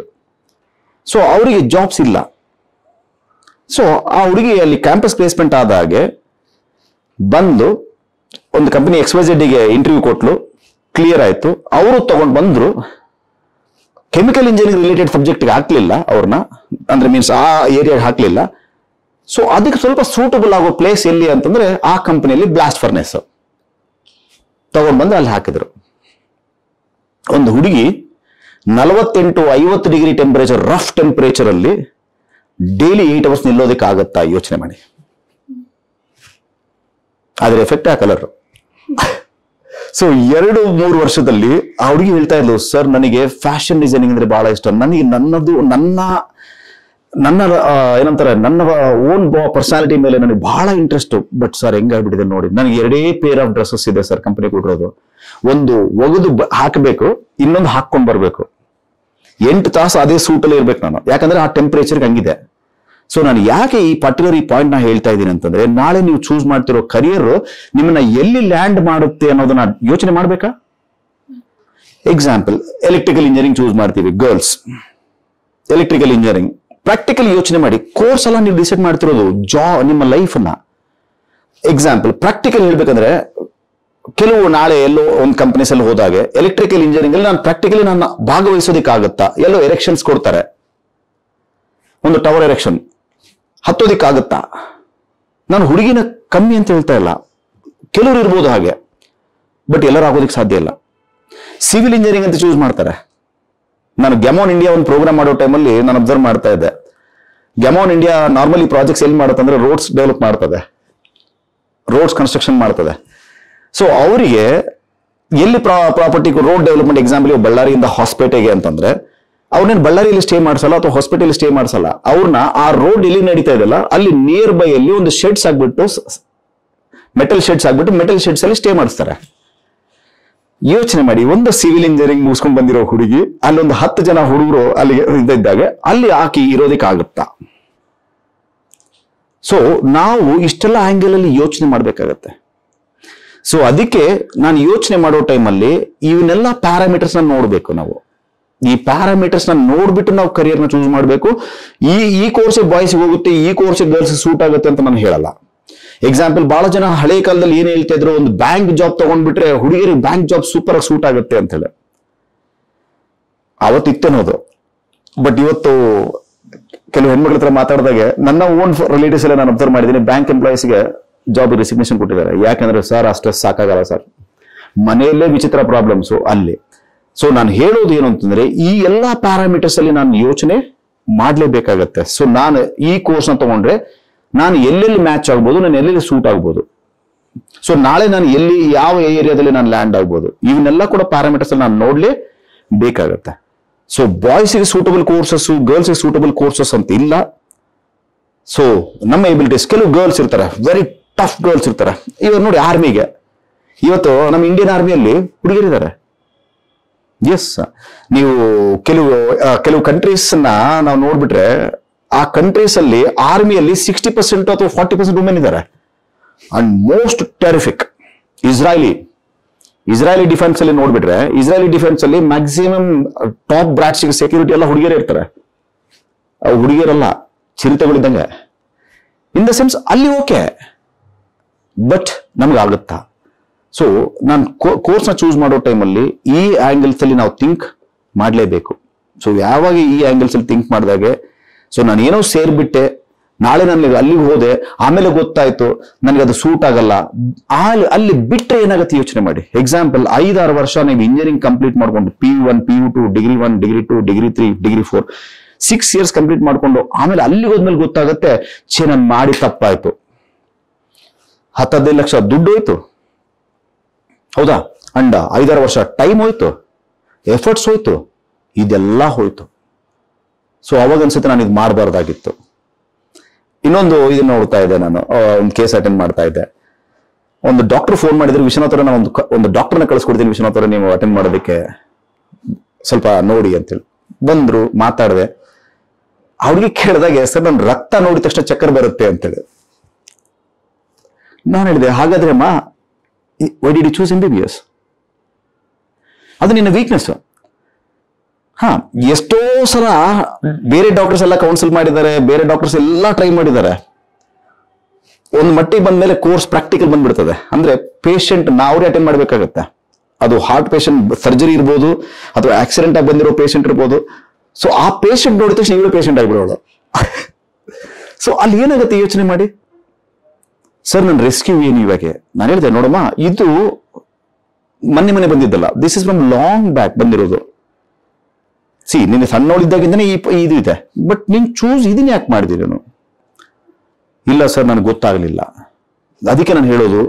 ಸೊ ಅವರಿಗೆ ಜಾಬ್ಸ್ ಇಲ್ಲ. ಸೊ ಆ ಹುಡುಗಿ ಅಲ್ಲಿ ಕ್ಯಾಂಪಸ್ ಪ್ಲೇಸ್ಮೆಂಟ್ ಆದಾಗೆ ಬಂದು ಒಂದು ಕಂಪನಿ ಎಕ್ಸ್ವೈಜೆಡ್ಗೆ ಇಂಟರ್ವ್ಯೂ ಕೊಟ್ಲು, ಕ್ಲಿಯರ್ ಆಯ್ತು. ಅವರು ತಗೊಂಡು ಬಂದ್ರು, ಕೆಮಿಕಲ್ ಇಂಜಿನಿಯರಿಂಗ್ ರಿಲೇಟೆಡ್ ಸಬ್ಜೆಕ್ಟ್ಗೆ ಹಾಕ್ಲಿಲ್ಲ ಅವ್ರನ್ನ, ಅಂದ್ರೆ ಮೀನ್ಸ್ ಆ ಏರಿಯಾಗೆ ಹಾಕ್ಲಿಲ್ಲ. ಸೊ ಅದಕ್ಕೆ ಸ್ವಲ್ಪ ಸೂಟಬಲ್ ಆಗೋ ಪ್ಲೇಸ್ ಎಲ್ಲಿ ಅಂತಂದ್ರೆ ಆ ಕಂಪನಿಯಲ್ಲಿ ಬ್ಲಾಸ್ಟ್ ಫರ್ನೆಸ್ ತಗೊಂಡ್ ಬಂದು ಅಲ್ಲಿ ಹಾಕಿದ್ರು. ಒಂದು ಹುಡುಗಿ ನಲವತ್ತೆಂಟು ಐವತ್ತು ಡಿಗ್ರಿ ಟೆಂಪರೇಚರ್, ರಫ್ ಟೆಂಪರೇಚರ್ ಅಲ್ಲಿ ಡೈಲಿ ಏಟ್ ಅವರ್ಸ್ ನಿಲ್ಲೋದಕ್ಕಾಗತ್ತಾ ಯೋಚನೆ ಮಾಡಿ. ಆದ್ರೆ ಎಫೆಕ್ಟ್ ಆ ಕಲರ್. ಸೊ ಎರಡು ಮೂರು ವರ್ಷದಲ್ಲಿ ಆ ಹುಡುಗಿ ಹೇಳ್ತಾ ಇದ್ಲು, ಸರ್ ನನಗೆ ಫ್ಯಾಷನ್ ಡಿಸೈನಿಂಗ್ ಅಂದ್ರೆ ಬಹಳ ಇಷ್ಟ, ನನಗೆ ನನ್ನದು ನನ್ನ ನನ್ನ ಏನಂತಾರೆ ನನ್ನ ಓನ್ ಪರ್ಸನಾಲಿಟಿ ಮೇಲೆ ನನಗೆ ಬಹಳ ಇಂಟ್ರೆಸ್ಟ್. ಬಟ್ ಸರ್ ಹೆಂಗಾಗ್ಬಿಟ್ಟಿದೆ ನೋಡಿ, ನನಗೆ ಎರಡೇ ಪೇರ್ ಆಫ್ ಡ್ರೆಸ್ಸಸ್ ಇದೆ ಸರ್ ಕಂಪನಿ ಕೊಟ್ಟಿರೋದು. ಒಂದು ಒಗೆದು ಹಾಕಬೇಕು, ಇನ್ನೊಂದು ಹಾಕೊಂಡ್ ಬರ್ಬೇಕು. ಎಂಟು ತಾಸು ಅದೇ ಸೂಟಲ್ಲಿ ಇರ್ಬೇಕು ನಾನು, ಯಾಕಂದ್ರೆ ಆ ಟೆಂಪರೇಚರ್ ಹಂಗಿದೆ. ಸೊ ನಾನು ಯಾಕೆ ಈ ಪರ್ಟಿಕ್ಯುಲರ್ ಈ ಪಾಯಿಂಟ್ ನ ಹೇಳ್ತಾ ಇದ್ದೀನಿ ಅಂತಂದ್ರೆ, ನಾಳೆ ನೀವು ಚೂಸ್ ಮಾಡ್ತಿರೋ ಕರಿಯರ್ ನಿಮ್ಮನ್ನ ಎಲ್ಲಿ ಲ್ಯಾಂಡ್ ಮಾಡುತ್ತೆ ಅನ್ನೋದನ್ನ ಯೋಚನೆ ಮಾಡ್ಬೇಕಾ. ಎಕ್ಸಾಂಪಲ್, ಎಲೆಕ್ಟ್ರಿಕಲ್ ಇಂಜಿನಿಯರಿಂಗ್ ಚೂಸ್ ಮಾಡ್ತೀವಿ ಗರ್ಲ್ಸ್, ಎಲೆಕ್ಟ್ರಿಕಲ್ ಇಂಜಿನಿಯರಿಂಗ್. ಪ್ರಾಕ್ಟಿಕಲ್ ಯೋಚನೆ ಮಾಡಿ, ಕೋರ್ಸ್ ಎಲ್ಲ ನೀವು ಡಿಸೈಡ್ ಮಾಡ್ತಿರೋದು ಜಾ ನಿಮ್ಮ ಲೈಫ್ನ. ಎಕ್ಸಾಂಪಲ್ ಪ್ರಾಕ್ಟಿಕಲ್ ಹೇಳ್ಬೇಕಂದ್ರೆ, ಕೆಲವು ನಾಳೆ ಎಲ್ಲೋ ಒಂದು ಕಂಪನೀಸ್ ಅಲ್ಲಿ ಹೋದಾಗೆ ಎಲೆಕ್ಟ್ರಿಕಲ್ ಇಂಜಿನಿಯರಿಂಗ್ ಅಲ್ಲಿ ನಾನು ಪ್ರಾಕ್ಟಿಕಲಿ ನಾನು ಭಾಗವಹಿಸೋದಕ್ಕಾಗತ್ತಾ. ಎಲ್ಲೋ ಎರೆಕ್ಷನ್ಸ್ ಕೊಡ್ತಾರೆ, ಒಂದು ಟವರ್ ಎರೆಕ್ಷನ್ ಹತ್ತೋದಿಕ್ಕಾಗತ್ತಾ. ನಾನು ಹುಡುಗಿನ ಕಮ್ಮಿ ಅಂತ ಹೇಳ್ತಾ ಇಲ್ಲ, ಕೆಲವರು ಇರ್ಬೋದು ಹಾಗೆ, ಬಟ್ ಎಲ್ಲರೂ ಆಗೋದಿಕ್ ಸಾಧ್ಯ ಇಲ್ಲ. ಸಿವಿಲ್ ಇಂಜಿನಿಯರಿಂಗ್ ಅಂತ ಚೂಸ್ ಮಾಡ್ತಾರೆ. ನಾನು ಗ್ಯಾಮೋನ್ ಇಂಡಿಯಾ ಒಂದು ಪ್ರೋಗ್ರಾಮ್ ಮಾಡೋ ಟೈಮಲ್ಲಿ ನಾನು ಅಬ್ಸರ್ವ್ ಮಾಡ್ತಾ ಇದ್ದೆ, ಗ್ಯಾಮೋನ್ ಇಂಡಿಯಾ ನಾರ್ಮಲಿ ಪ್ರಾಜೆಕ್ಟ್ಸ್ ಎಲ್ಲಿ ಮಾಡುತ್ತಂದ್ರೆ ರೋಡ್ಸ್ ಡೆವಲಪ್ ಮಾಡ್ತದೆ, ರೋಡ್ಸ್ ಕನ್ಸ್ಟ್ರಕ್ಷನ್ ಮಾಡ್ತದೆ. ಸೊ ಅವರಿಗೆ ಎಲ್ಲಿ ಪ್ರಾಪರ್ಟಿ ರೋಡ್ ಡೆವಲಪ್ಮೆಂಟ್, ಎಕ್ಸಾಂಪಲ್ ಇವು ಬಳ್ಳಾರಿಯಿಂದ ಹೊಸಪೇಟೆಗೆ ಅಂತಂದ್ರೆ ಅವ್ರನ್ನೇನು ಬಳ್ಳಾರಿಯಲ್ಲಿ ಸ್ಟೇ ಮಾಡಿಸಲ್ಲ ಅಥವಾ ಹಾಸ್ಪಿಟಲ್ ಸ್ಟೇ ಮಾಡಿಸಲ್ಲ. ಅವ್ರನ್ನ ಆ ರೋಡ್ ಎಲ್ಲಿ ನಡೀತಾ ಇದೆಲ್ಲ ಅಲ್ಲಿ ನಿಯರ್ ಬೈ ಅಲ್ಲಿ ಒಂದು ಶೆಡ್ಸ್ ಆಗ್ಬಿಟ್ಟು, ಮೆಟಲ್ ಶೆಡ್ಸ್ ಆಗ್ಬಿಟ್ಟು ಮೆಟಲ್ ಶೆಡ್ಸ್ ಅಲ್ಲಿ ಸ್ಟೇ ಮಾಡಿಸ್ತಾರೆ. ಯೋಚನೆ ಮಾಡಿ, ಒಂದು ಸಿವಿಲ್ ಇಂಜಿನಿಯರಿಂಗ್ ಮುಗಿಸ್ಕೊಂಡ್ ಬಂದಿರೋ ಹುಡುಗಿ ಅಲ್ಲೊಂದು ಹತ್ತು ಜನ ಹುಡುಗರು ಅಲ್ಲಿಗೆ ಇದ್ದಾಗ ಅಲ್ಲಿ ಆಕಿ ಇರೋದಕ್ಕಾಗುತ್ತಾ. ಸೊ ನಾವು ಇಷ್ಟೆಲ್ಲ ಆಂಗಲ್ ಅಲ್ಲಿ ಯೋಚನೆ ಮಾಡ್ಬೇಕಾಗತ್ತೆ. ಸೊ ಅದಕ್ಕೆ ನಾನು ಯೋಚನೆ ಮಾಡೋ ಟೈಮಲ್ಲಿ ಇವನ್ನೆಲ್ಲ ಪ್ಯಾರಾಮೀಟರ್ಸ್ ನ ನೋಡ್ಬೇಕು. ನಾವು ಈ ಪ್ಯಾರಾಮೀಟರ್ಸ್ ನ ನೋಡ್ಬಿಟ್ಟು ನಾವು ಕರಿಯರ್ನ ಚೂಸ್ ಮಾಡ್ಬೇಕು. ಈ ಈ ಕೋರ್ಸ್ ಬಾಯ್ಸ್ ಹೋಗುತ್ತೆ, ಈ ಕೋರ್ಸ್ ಗರ್ಲ್ಸ್ ಸೂಟ್ ಆಗುತ್ತೆ ಅಂತ ನಾನು ಹೇಳಲ್ಲ. ಎಕ್ಸಾಂಪಲ್, ಬಹಳ ಜನ ಹಳೆ ಕಾಲದಲ್ಲಿ ಏನ್ ಹೇಳ್ತಾ ಇದ್ರು, ಒಂದು ಬ್ಯಾಂಕ್ ಜಾಬ್ ತಗೊಂಡ್ಬಿಟ್ರೆ ಹುಡುಗಿಯರಿಗೆ ಬ್ಯಾಂಕ್ ಜಾಬ್ ಸೂಪರ್ ಆಗಿ ಸೂಟ್ ಆಗುತ್ತೆ ಅಂತ ಹೇಳಿ. ಅವತ್ತಿತ್ತೇನೋದು, ಬಟ್ ಇವತ್ತು ಕೆಲವು ಹೆಣ್ಮಕ್ಳ ಹತ್ರ ಮಾತಾಡಿದಾಗ ನನ್ನ ಓನ್ ರಿಲೇಟಿವ್ಸ್ ಎಲ್ಲ ನಾನು ಅಬ್ಸರ್ವ್ ಮಾಡಿದ್ದೀನಿ, ಬ್ಯಾಂಕ್ ಎಂಪ್ಲಾಯೀಸ್ಗೆ ಜಾಬ್ ರೆಸಿಗ್ನೇಷನ್ ಕೊಟ್ಟಿದ್ದಾರೆ. ಯಾಕಂದ್ರೆ ಸರ್ ಆ ಸ್ಟ್ರೆಸ್ ಸಾಕಾಗಲ್ಲ ಸರ್, ಮನೆಯಲ್ಲೇ ವಿಚಿತ್ರ ಪ್ರಾಬ್ಲಮ್ಸು ಅಲ್ಲಿ. ಸೊ ನಾನು ಹೇಳೋದು ಏನು ಅಂತಂದ್ರೆ, ಈ ಎಲ್ಲಾ ಪ್ಯಾರಾಮೀಟರ್ಸ್ ಅಲ್ಲಿ ನಾನು ಯೋಚನೆ ಮಾಡ್ಲೇಬೇಕಾಗತ್ತೆ. ಸೊ ನಾನು ಈ ಕೋರ್ಸ್ನ ತಗೊಂಡ್ರೆ ನಾನು ಎಲ್ಲೆಲ್ಲಿ ಮ್ಯಾಚ್ ಆಗ್ಬೋದು, ನಾನು ಎಲ್ಲೆಲ್ಲಿ ಸೂಟ್ ಆಗ್ಬೋದು, ಸೊ ನಾಳೆ ನಾನು ಎಲ್ಲಿ ಯಾವ ಏರಿಯಾದಲ್ಲಿ ನಾನು ಲ್ಯಾಂಡ್ ಆಗ್ಬೋದು, ಇವನ್ನೆಲ್ಲ ಕೂಡ ಪ್ಯಾರಾಮೀಟರ್ಸ್ ನಾನು ನೋಡ್ಲೇ ಬೇಕಾಗತ್ತೆ. ಸೊ ಬಾಯ್ಸ್ಗೆ ಸೂಟಬಲ್ ಕೋರ್ಸಸ್, ಗರ್ಲ್ಸ್ಗೆ ಸೂಟಬಲ್ ಕೋರ್ಸಸ್ ಅಂತ ಇಲ್ಲ. ಸೊ ನಮ್ಮ ಎಬಿಲಿಟೀಸ್, ಕೆಲವು ಗರ್ಲ್ಸ್ ಇರ್ತಾರೆ ವೆರಿ ಟಫ್ ಗರ್ಲ್ಸ್ ಇರ್ತಾರೆ. ಇವಾಗ ನೋಡಿ ಆರ್ಮಿಗೆ, ಇವತ್ತು ನಮ್ಮ ಇಂಡಿಯನ್ ಆರ್ಮಿಯಲ್ಲಿ ಹುಡುಗಿರಿದ್ದಾರೆ. ಎಸ್, ನೀವು ಕೆಲವು ಕೆಲವು ಕಂಟ್ರೀಸ್ನ ನಾವು ನೋಡ್ಬಿಟ್ರೆ ಆ ಕಂಟ್ರೀಸ್ ಅಲ್ಲಿ ಆರ್ಮಿಯಲ್ಲಿ ಸಿಕ್ಸ್ಟಿ ಪರ್ಸೆಂಟ್ ಅಥವಾ ಫಾರ್ಟಿ ಪರ್ಸೆಂಟ್ ವುಮೆನ್ ಇದ್ದಾರೆ. And most terrific Israeli Israeli defence ಅಲ್ಲಿ ನೋಡ್ಬಿಟ್ರೆ, ಇಸ್ರಾಯೇಲಿ ಡಿಫೆನ್ಸ್ ಅಲ್ಲಿ ಮ್ಯಾಕ್ಸಿಮಮ್ ಟಾಪ್ ಬ್ರಾಟ್ಸ್ ಸೆಕ್ಯೂರಿಟಿ ಎಲ್ಲ ಹುಡುಗಿಯರೇ ಇರ್ತಾರೆ. ಅವು ಹುಡುಗಿಯರಲ್ಲ, ಚಿರತೆಗಳಿದ್ದಂಗೆ ಇನ್ ದ ಸೆನ್ಸ್. ಅಲ್ಲಿ ಓಕೆ, ಬಟ್ ನಮ್ಗಾಗುತ್ತಾ. ಸೊ ನಾನು ಕೋರ್ಸ್ನ ಚೂಸ್ ಮಾಡೋ ಟೈಮಲ್ಲಿ ಈ ಆ್ಯಂಗಲ್ಸ್ ಅಲ್ಲಿ ನಾವು ಥಿಂಕ್ ಮಾಡಲೇಬೇಕು. ಸೊ ಯಾವಾಗ ಈ ಆ್ಯಂಗಲ್ಸ್ ಅಲ್ಲಿ ಥಿಂಕ್ ಮಾಡಿದಾಗೆ, ಸೊ ನಾನು ಏನೋ ಸೇರ್ಬಿಟ್ಟೆ, ನಾಳೆ ನನಗೆ ಅಲ್ಲಿಗೆ ಹೋದೆ, ಆಮೇಲೆ ಗೊತ್ತಾಯ್ತು ನನಗೆ ಅದು ಸೂಟ್ ಆಗಲ್ಲ, ಅಲ್ಲಿ ಬಿಟ್ಟರೆ ಏನಾಗುತ್ತೆ ಯೋಚನೆ ಮಾಡಿ. ಎಕ್ಸಾಂಪಲ್, ಐದಾರು ವರ್ಷ ನೀವು ಇಂಜಿನಿಯರಿಂಗ್ ಕಂಪ್ಲೀಟ್ ಮಾಡ್ಕೊಂಡು P U one P U two degree one degree two degree three degree four six years complete ಮಾಡ್ಕೊಂಡು ಆಮೇಲೆ ಅಲ್ಲಿಗೆ ಹೋದ್ಮೇಲೆ ಗೊತ್ತಾಗುತ್ತೆ, ಛೇ ನಾನು ಮಾಡಿ ತಪ್ಪಾಯ್ತು, ಹತ್ತದೈದು ಲಕ್ಷ ದುಡ್ಡು ಹೋಯ್ತು, ಹೌದಾ. ಅಂಡ್ ಐದಾರು ವರ್ಷ ಟೈಮ್ ಹೋಯ್ತು, ಎಫರ್ಟ್ಸ್ ಹೋಯ್ತು, ಇದೆಲ್ಲ ಹೋಯ್ತು. ಸೊ ಅವಾಗ ಅನ್ಸುತ್ತೆ ನಾನು ಇದು ಮಾಡಬಾರ್ದಾಗಿತ್ತು. ಇನ್ನೊಂದು ಇದನ್ನ ನೋಡ್ತಾ ಇದ್ದೆ ನಾನು, ಒಂದು ಕೇಸ್ ಅಟೆಂಡ್ ಮಾಡ್ತಾ ಇದ್ದೆ. ಒಂದು ಡಾಕ್ಟರ್ ಫೋನ್ ಮಾಡಿದ್ರು, ವಿಶ್ವನಾಥ್ ಅವರ ನಾನು ಒಂದು ಒಂದು ಡಾಕ್ಟರ್ನ ಕಳಿಸ್ಕೊಡ್ತೀನಿ ವಿಶ್ವನಾಥ್ ಅವರ ನೀವು ಅಟೆಂಡ್ ಮಾಡೋದಕ್ಕೆ, ಸ್ವಲ್ಪ ನೋಡಿ ಅಂತೇಳಿ ಬಂದ್ರು. ಮಾತಾಡಿದೆ, ಅವ್ರಿಗೆ ಕೇಳಿದಾಗ ಸರ್ ನನ್ನ ರಕ್ತ ನೋಡಿದ ತಕ್ಷಣ ಚಕ್ಕರ್ ಬರುತ್ತೆ ಅಂತೇಳಿ. ನಾನು ಹೇಳಿದೆ ಹಾಗಾದ್ರೆ ಮಾ why did you choose M B B S, ಅದು ನಿನ್ನ ವೀಕ್ನೆಸ್. ಹಾ, ಎಷ್ಟೋ ಸಲ ಬೇರೆ ಡಾಕ್ಟರ್ಸ್ ಎಲ್ಲ ಕೌನ್ಸಿಲ್ ಮಾಡಿದ್ದಾರೆ, ಬೇರೆ ಡಾಕ್ಟರ್ಸ್ ಎಲ್ಲ ಟ್ರೈ ಮಾಡಿದ್ದಾರೆ. ಒಂದು ಮಟ್ಟಿಗೆ ಬಂದ ಮೇಲೆ ಕೋರ್ಸ್ ಪ್ರಾಕ್ಟಿಕಲ್ ಬಂದ್ಬಿಡ್ತದೆ. ಅಂದ್ರೆ ಪೇಷಂಟ್ ನಾವ್ರೆ ಅಟೆಂಡ್ ಮಾಡ್ಬೇಕಾಗತ್ತೆ. ಅದು ಹಾರ್ಟ್ ಪೇಷಂಟ್ ಸರ್ಜರಿ ಇರ್ಬೋದು, ಅಥವಾ ಆಕ್ಸಿಡೆಂಟ್ ಆಗಿ ಬಂದಿರೋ ಪೇಷಂಟ್ ಇರ್ಬೋದು. ಸೊ ಆ ಪೇಷಂಟ್ ನೋಡಿದ ತಕ್ಷಣ ಇವಳು ಪೇಷಂಟ್ ಆಗಿಬಿಡೋಳು. ಸೊ ಅಲ್ಲಿ ಏನಾಗುತ್ತೆ ಯೋಚನೆ ಮಾಡಿ. ಸರ್ ನನ್ನ ರೆಸ್ಕ್ಯೂ ಏನು ಇವಾಗ? ನಾನು ಹೇಳಿದೆ ನೋಡಮ್ಮ, ಇದು ಮೊನ್ನೆ ಮೊನ್ನೆ ಬಂದಿದ್ದಲ್ಲ, this is from long back ಬಂದಿರೋದು. ಸಿ ನಿನ್ನ ಸಣ್ಣೋಳಿದ್ದಾಗಿಂದನೇ ಈ ಇದು ಇದೆ, ಬಟ್ ನೀನು ಚೂಸ್ ಇದನ್ನ ಯಾಕೆ ಮಾಡಿದೀನಿ ನಾನು? ಇಲ್ಲ ಸರ್ ನನಗೆ ಗೊತ್ತಾಗಲಿಲ್ಲ, ಅದಕ್ಕೆ ನಾನು ಹೇಳೋದು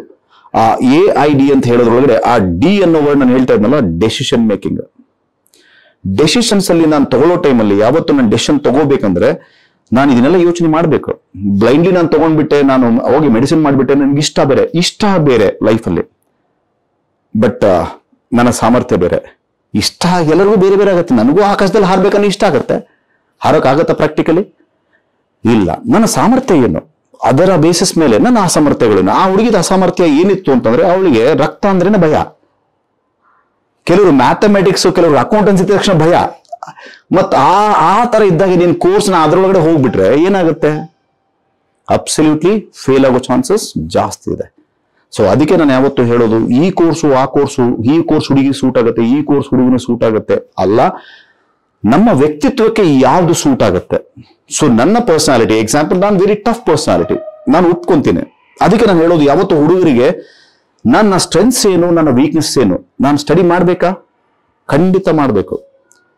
ಆ ಎ ಐ ಡಿ ಅಂತ ಹೇಳೋದ್ರೊಳಗಡೆ ಆ ಡಿ ಅನ್ನೋ ವರ್ಡ್ ನಾನು ಹೇಳ್ತಾ ಇದ್ನಲ್ಲ, ಡೆಸಿಷನ್ ಮೇಕಿಂಗ್. ಡೆಸಿಷನ್ಸ್ ಅಲ್ಲಿ ನಾನು ತಗೊಳ್ಳೋ ಟೈಮಲ್ಲಿ ಯಾವತ್ತು ನಾನು ಡೆಸಿಷನ್ ತಗೋಬೇಕಂದ್ರೆ ನಾನು ಇದನ್ನೆಲ್ಲ ಯೋಚನೆ ಮಾಡಬೇಕು. ಬ್ಲೈಂಡ್ಲಿ ನಾನು ತಗೊಂಡ್ಬಿಟ್ಟೆ, ನಾನು ಹೋಗಿ ಮೆಡಿಸಿನ್ ಮಾಡಿಬಿಟ್ಟೆ, ನನಗೆ ಇಷ್ಟ ಬೇರೆ ಇಷ್ಟ ಬೇರೆ ಲೈಫಲ್ಲಿ, ಬಟ್ ನನ್ನ ಸಾಮರ್ಥ್ಯ ಬೇರೆ. ಇಷ್ಟ ಎಲ್ಲರಿಗೂ ಬೇರೆ ಬೇರೆ ಆಗುತ್ತೆ. ನನಗೂ ಆಕಾಶದಲ್ಲಿ ಹಾರಬೇಕನ್ನೋ ಇಷ್ಟ ಆಗುತ್ತೆ, ಹಾರೋಕ್ಕಾಗತ್ತಾ ಪ್ರಾಕ್ಟಿಕಲಿ? ಇಲ್ಲ. ನನ್ನ ಸಾಮರ್ಥ್ಯ ಏನು, ಅದರ ಬೇಸಿಸ್ ಮೇಲೆ ನನ್ನ ಅಸಾಮರ್ಥ್ಯಗಳೇನು. ಆ ಹುಡುಗಿದ ಅಸಾಮರ್ಥ್ಯ ಏನಿತ್ತು ಅಂತಂದ್ರೆ ಅವಳಿಗೆ ರಕ್ತ ಅಂದ್ರೇನೆ ಭಯ. ಕೆಲವರು ಮ್ಯಾಥಮೆಟಿಕ್ಸ್, ಕೆಲವರು ಅಕೌಂಟೆನ್ಸಿ ತಕ್ಷಣ ಭಯ. ಮತ್ ಆ ಆ ತರ ಇದ್ದಾಗ ನೀನ್ ಕೋರ್ಸ್ನ ಅದ್ರೊಳಗಡೆ ಹೋಗ್ಬಿಟ್ರೆ ಏನಾಗುತ್ತೆ? ಅಬ್ಸಲ್ಯೂಟ್ಲಿ ಫೇಲ್ ಆಗೋ ಚಾನ್ಸಸ್ ಜಾಸ್ತಿ ಇದೆ. ಸೊ ಅದಕ್ಕೆ ನಾನು ಯಾವತ್ತೂ ಹೇಳೋದು ಈ ಕೋರ್ಸು ಆ ಕೋರ್ಸು, ಈ ಕೋರ್ಸ್ ಹುಡುಗಿ ಸೂಟ್ ಆಗುತ್ತೆ, ಈ ಕೋರ್ಸ್ ಹುಡುಗಿನ ಸೂಟ್ ಆಗುತ್ತೆ ಅಲ್ಲ, ನಮ್ಮ ವ್ಯಕ್ತಿತ್ವಕ್ಕೆ ಯಾವ್ದು ಸೂಟ್ ಆಗುತ್ತೆ. ಸೊ ನನ್ನ ಪರ್ಸನಾಲಿಟಿ ಎಕ್ಸಾಂಪಲ್, ನಾನು ವೆರಿ ಟಫ್ ಪರ್ಸನಾಲಿಟಿ, ನಾನು ಒಪ್ಕೊಂತೀನಿ. ಅದಕ್ಕೆ ನಾನು ಹೇಳೋದು ಯಾವತ್ತೂ ಹುಡುಗರಿಗೆ ನನ್ನ ಸ್ಟ್ರೆಂತ್ಸ್ ಏನು, ನನ್ನ ವೀಕ್ನೆಸ್ ಏನು. ನಾನು ಸ್ಟಡಿ ಮಾಡಬೇಕಾ? ಖಂಡಿತ ಮಾಡಬೇಕು.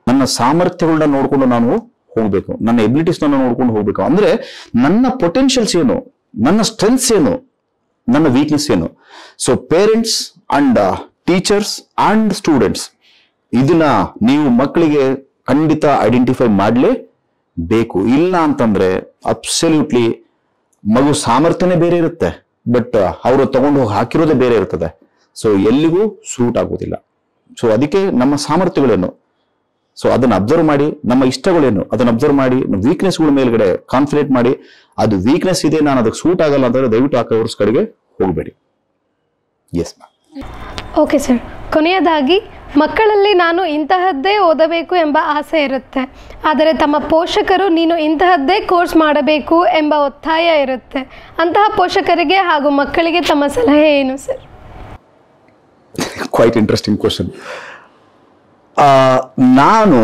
ನನ್ನ ಸಾಮರ್ಥ್ಯಗಳನ್ನ ನೋಡ್ಕೊಂಡು ನಾನು ಹೋಗ್ಬೇಕು, ನನ್ನ ಎಬಿಲಿಟೀಸ್ನ ನೋಡ್ಕೊಂಡು ಹೋಗ್ಬೇಕು. ಅಂದ್ರೆ ನನ್ನ ಪೊಟೆನ್ಷಿಯಲ್ಸ್ ಏನು, ನನ್ನ ಸ್ಟ್ರೆಂತ್ಸ್ ಏನು, ನನ್ನ ವೀಕ್ನೆಸ್ ಏನು. So parents and teachers and students, ಇದನ್ನ ನೀವು ಮಕ್ಕಳಿಗೆ ಖಂಡಿತ ಐಡೆಂಟಿಫೈ ಮಾಡಲೇ ಬೇಕು. ಇಲ್ಲ ಅಂತಂದ್ರೆ ಅಬ್ಸಲ್ಯೂಟ್ಲಿ ಮಗು ಸಾಮರ್ಥ್ಯನೇ ಬೇರೆ ಇರುತ್ತೆ, ಬಟ್ ಅವರು ತಗೊಂಡು ಹೋಗಿ ಹಾಕಿರೋದೇ ಬೇರೆ ಇರ್ತದೆ. ಸೊ ಎಲ್ಲಿಗೂ ಸೂಟ್ ಆಗೋದಿಲ್ಲ. ಸೊ ಅದಕ್ಕೆ ನಮ್ಮ ಸಾಮರ್ಥ್ಯಗಳೇನು, ಸೊ ಅದನ್ನ ಅಬ್ಸರ್ವ್ ಮಾಡಿ, ನಮ್ಮ ಇಷ್ಟಗಳೇನು ಅದನ್ನ ಅಬ್ಸರ್ವ್ ಮಾಡಿ, ವೀಕ್ನೆಸ್ಗಳ ಮೇಲ್ಗಡೆ ಕಾನ್ಸಂಟ್ರೇಟ್ ಮಾಡಿ. ಅದು ವೀಕ್ನೆಸ್ ಇದೆ, ನಾನು ಅದಕ್ಕೆ ಸೂಟ್ ಆಗಲ್ಲ ಅಂತಂದ್ರೆ ದಯವಿಟ್ಟು ಆ ಕೋರ್ಸ್ ಕಡೆಗೆ ಹೋಗಬೇಡಿ. Yes ma'am. ಓಕೆ ಸರ್, ಕೊನೆಯದಾಗಿ ಮಕ್ಕಳಲ್ಲಿ ನಾನು ಇಂತಹದ್ದೇ ಓದಬೇಕು ಎಂಬ ಆಸೆ ಇರುತ್ತೆ, ಆದರೆ ತಮ್ಮ ಪೋಷಕರು ನೀನು ಇಂತಹದ್ದೇ ಕೋರ್ಸ್ ಮಾಡಬೇಕು ಎಂಬ ಒತ್ತಾಯ ಇರುತ್ತೆ. ಅಂತಹ ಪೋಷಕರಿಗೆ ಹಾಗೂ ಮಕ್ಕಳಿಗೆ ತಮ್ಮ ಸಲಹೆ ಏನು ಸರ್? Quite interesting question. ನಾನು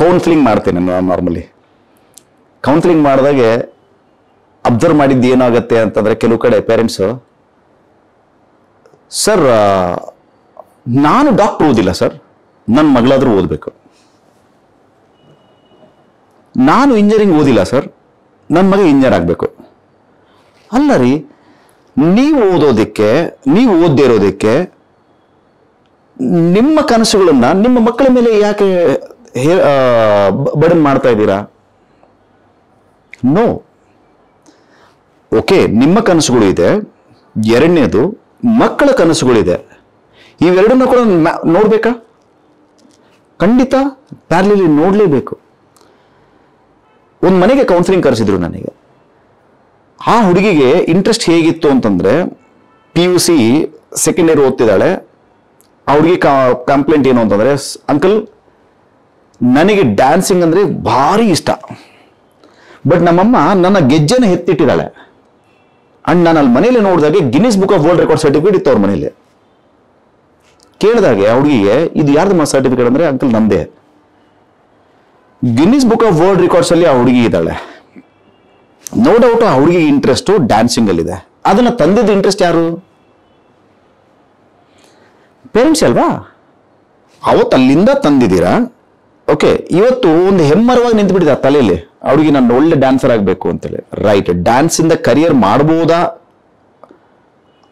ಕೌನ್ಸಿಲಿಂಗ್ ಮಾಡ್ತೇನೆ. ನಾನು ನಾರ್ಮಲಿ ಕೌನ್ಸಿಲಿಂಗ್ ಮಾಡಿದಾಗ ಅಬ್ಸರ್ವ್ ಮಾಡಿದ್ದು ಏನಾಗುತ್ತೆ ಅಂತಂದರೆ, ಕೆಲವು ಕಡೆ ಪೇರೆಂಟ್ಸು ಸರ್ ನಾನು ಡಾಕ್ಟರ್ ಓದಿಲ್ಲ ಸರ್, ನನ್ನ ಮಗಳಾದರೂ ಓದಬೇಕು. ನಾನು ಇಂಜಿನಿಯರಿಂಗ್ ಓದಿಲ್ಲ ಸರ್, ನನ್ನ ಮಗ ಇಂಜಿನಿಯರ್ ಆಗಬೇಕು. ಅಲ್ಲ ರೀ, ನೀವು ಓದೋದಕ್ಕೆ, ನೀವು ಓದದೇ ಇರೋದಕ್ಕೆ ನಿಮ್ಮ ಕನಸುಗಳನ್ನು ನಿಮ್ಮ ಮಕ್ಕಳ ಮೇಲೆ ಯಾಕೆ ಬಡನ್ ಮಾಡ್ತಾ ಇದ್ದೀರಾ? ನೋ, ಓಕೆ, ನಿಮ್ಮ ಕನಸುಗಳು ಇದೆ, ಎರಡನೇದು ಮಕ್ಕಳ ಕನಸುಗಳಿದೆ. ಇವೆರಡನ್ನ ಕೂಡ ನೋಡ್ಬೇಕಾ? ಖಂಡಿತ ಪ್ಯಾರಲಲ್ಲಿ ನೋಡಲೇಬೇಕು. ಒಂದು ಮನೆಗೆ ಕೌನ್ಸಿಲಿಂಗ್ ಕರೆಸಿದ್ರು ನನಗೆ. ಆ ಹುಡುಗಿಗೆ ಇಂಟ್ರೆಸ್ಟ್ ಹೇಗಿತ್ತು ಅಂತಂದರೆ, P U C second year ಓದ್ತಿದ್ದಾಳೆ. ಆ ಹುಡುಗಿ ಕಂಪ್ಲೇಂಟ್ ಏನು ಅಂತಂದರೆ, ಅಂಕಲ್ ನನಗೆ ಡ್ಯಾನ್ಸಿಂಗ್ ಅಂದರೆ ಭಾರಿ ಇಷ್ಟ, ಬಟ್ ನಮ್ಮಮ್ಮ ನನ್ನ ಗೆಜ್ಜೆನ ಎತ್ತಿಟ್ಟಿದ್ದಾಳೆ. ಅಂಡ್ ನಾನು ಅಲ್ಲಿ ಮನೇಲಿ ನೋಡಿದಾಗೆ Guinness book of world record certificate ಇತ್ತು ಅವ್ರ ಮನೇಲಿ. ಕೇಳಿದಾಗೆ ಹುಡುಗಿಗೆ, ಇದು ಯಾರ್ದು ಸರ್ಟಿಫಿಕೇಟ್ ಅಂದ್ರೆ, ಅಂಕಲ್ ನಮ್ದೇ. Guinness book of world records ಅಲ್ಲಿ ಆ ಹುಡುಗಿ ಇದ್ದಾಳೆ. ನೋ ಡೌಟ್ ಆ ಹುಡುಗಿ ಇಂಟ್ರೆಸ್ಟ್ ಡ್ಯಾನ್ಸಿಂಗ್ ಅಲ್ಲಿ ಇದೆ. ಅದನ್ನ ತಂದಿದ್ದ ಇಂಟ್ರೆಸ್ಟ್ ಯಾರು? ಪೇರೆಂಟ್ಸ್ ಅಲ್ವಾ? ಅವತ್ತು ಅಲ್ಲಿಂದ ತಂದಿದ್ದೀರಾ. ಓಕೆ, ಇವತ್ತು ಒಂದು ಹೆಮ್ಮರವಾಗಿ ನಿಂತು ಬಿಟ್ಟಿದೆ ತಲೆಯಲ್ಲಿ ಆ ಹುಡುಗಿ, ನಾನು ಒಳ್ಳೆ ಡ್ಯಾನ್ಸರ್ ಆಗಬೇಕು ಅಂತೇಳಿ. ರೈಟ್, ಡ್ಯಾನ್ಸ್ ಇಂದ ಕರಿಯರ್ ಮಾಡಬಹುದಾ?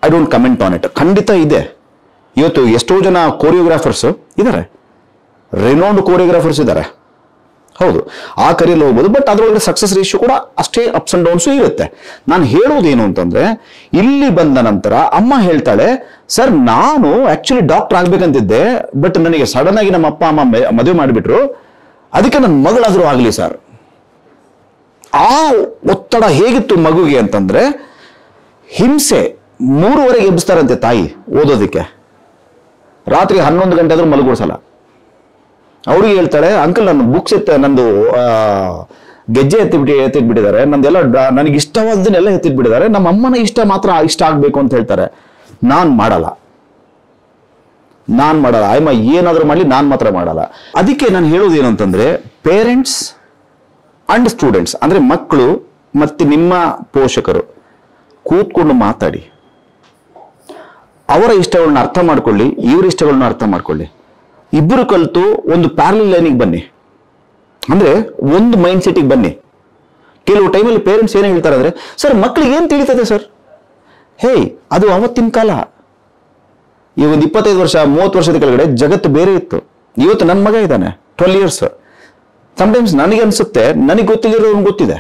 I don't comment on it. ಖಂಡಿತ ಇದೆ. ಇವತ್ತು ಎಷ್ಟೋ ಜನ ಕೋರಿಯೋಗ್ರಾಫರ್ಸ್ ಇದ್ದಾರೆ, ರೆನೌಂಡ್ ಕೋರಿಯೋಗ್ರಾಫರ್ಸ್ ಇದ್ದಾರೆ. ಹೌದು ಆ ಕರಿಯಲ್ಲಿ ಹೋಗಬಹುದು ಬಟ್ ಅದರೊಳಗೆ ಸಕ್ಸಸ್ ರೇಷಿಯೋ ಕೂಡ ಅಷ್ಟೇ ಅಪ್ಸ್ ಅಂಡ್ ಡೌನ್ಸ್ ಇರುತ್ತೆ. ನಾನು ಹೇಳೋದೇನು ಅಂತಂದ್ರೆ ಇಲ್ಲಿ ಬಂದ ನಂತರ ಅಮ್ಮ ಹೇಳ್ತಾಳೆ ಸರ್ ನಾನು ಆಕ್ಚುಲಿ ಡಾಕ್ಟರ್ ಆಗಬೇಕಂತಿದ್ದೆ ಬಟ್ ನನಗೆ ಸಡನ್ ಆಗಿ ನಮ್ಮ ಅಪ್ಪ ಅಮ್ಮ ಮದುವೆ ಮಾಡಿಬಿಟ್ರು ಅದಕ್ಕೆ ನನ್ನ ಮಗಳಾದರೂ ಆಗಲಿ ಸರ್. ಆ ಒತ್ತಡ ಹೇಗಿತ್ತು ಮಗುಗೆ ಅಂತಂದ್ರೆ ಹಿಂಸೆ ಮೂರುವರೆಗೆ ಎಬ್ಬಿಸ್ತಾರಂತೆ ತಾಯಿ ಓದೋದಕ್ಕೆ ರಾತ್ರಿ ಹನ್ನೊಂದು ಗಂಟೆ ಆದರೂ ಮಲಗೋಸಲ್ಲ. ಅವ್ರಿಗೆ ಹೇಳ್ತಾಳೆ ಅಂಕಲ್ ನನ್ನ ಬುಕ್ಸ್ ಎತ್ತ ನಂದು ಗೆಜ್ಜೆ ಎತ್ತಿಬಿಟ್ಟು ಎತ್ತಿಟ್ಬಿಟ್ಟಿದ್ದಾರೆ ನಂದೆಲ್ಲ ನನಗೆ ಇಷ್ಟವಾದನ್ನೆಲ್ಲ ಎತ್ತಿಟ್ಬಿಟ್ಟಿದ್ದಾರೆ ನಮ್ಮ ಅಮ್ಮನ ಇಷ್ಟ ಮಾತ್ರ ಇಷ್ಟ ಆಗಬೇಕು ಅಂತ ಹೇಳ್ತಾರೆ. ನಾನು ಮಾಡಲ್ಲ ನಾನು ಮಾಡಲ್ಲ ಅಮ್ಮ ಏನಾದರೂ ಮಾಡಲಿ ನಾನು ಮಾತ್ರ ಮಾಡಲ್ಲ. ಅದಕ್ಕೆ ನಾನು ಹೇಳೋದೇನು ಅಂತಂದರೆ ಪೇರೆಂಟ್ಸ್ ಅಂಡ್ ಸ್ಟೂಡೆಂಟ್ಸ್ ಅಂದರೆ ಮಕ್ಕಳು ಮತ್ತು ನಿಮ್ಮ ಪೋಷಕರು ಕೂತ್ಕೊಂಡು ಮಾತಾಡಿ ಅವರ ಇಷ್ಟಗಳನ್ನ ಅರ್ಥ ಮಾಡ್ಕೊಳ್ಳಿ ಇವ್ರ ಇಷ್ಟಗಳನ್ನ ಅರ್ಥ ಮಾಡ್ಕೊಳ್ಳಿ ಇಬ್ಬರು ಕಲಿತು ಒಂದು ಪ್ಯಾರಲಲ್ ಲೈನಿಗೆ ಬನ್ನಿ ಅಂದರೆ ಒಂದು ಮೈಂಡ್ ಸೆಟ್ಟಿಗೆ ಬನ್ನಿ. ಕೆಲವು ಟೈಮಲ್ಲಿ ಪೇರೆಂಟ್ಸ್ ಏನು ಹೇಳ್ತಾರೆ ಅಂದರೆ ಸರ್ ಮಕ್ಕಳಿಗೆ ಏನು ತಿಳಿತದೆ ಸರ್ ಹೇಯ್ ಅದು ಅವತ್ತಿನ ಕಾಲ ಈ ಒಂದು ಇಪ್ಪತ್ತೈದು ವರ್ಷ ಮೂವತ್ತು ವರ್ಷದ ಕೆಳಗಡೆ ಜಗತ್ತು ಬೇರೆ ಇತ್ತು. ಇವತ್ತು ನನ್ನ ಮಗ ಇದ್ದಾನೆ ಟ್ವೆಲ್ ಇಯರ್ಸ್ ಸಮ್ಟೈಮ್ಸ್ ನನಗೆ ಅನಿಸುತ್ತೆ ನನಗೆ ಗೊತ್ತಿರೋದು ಗೊತ್ತಿದೆ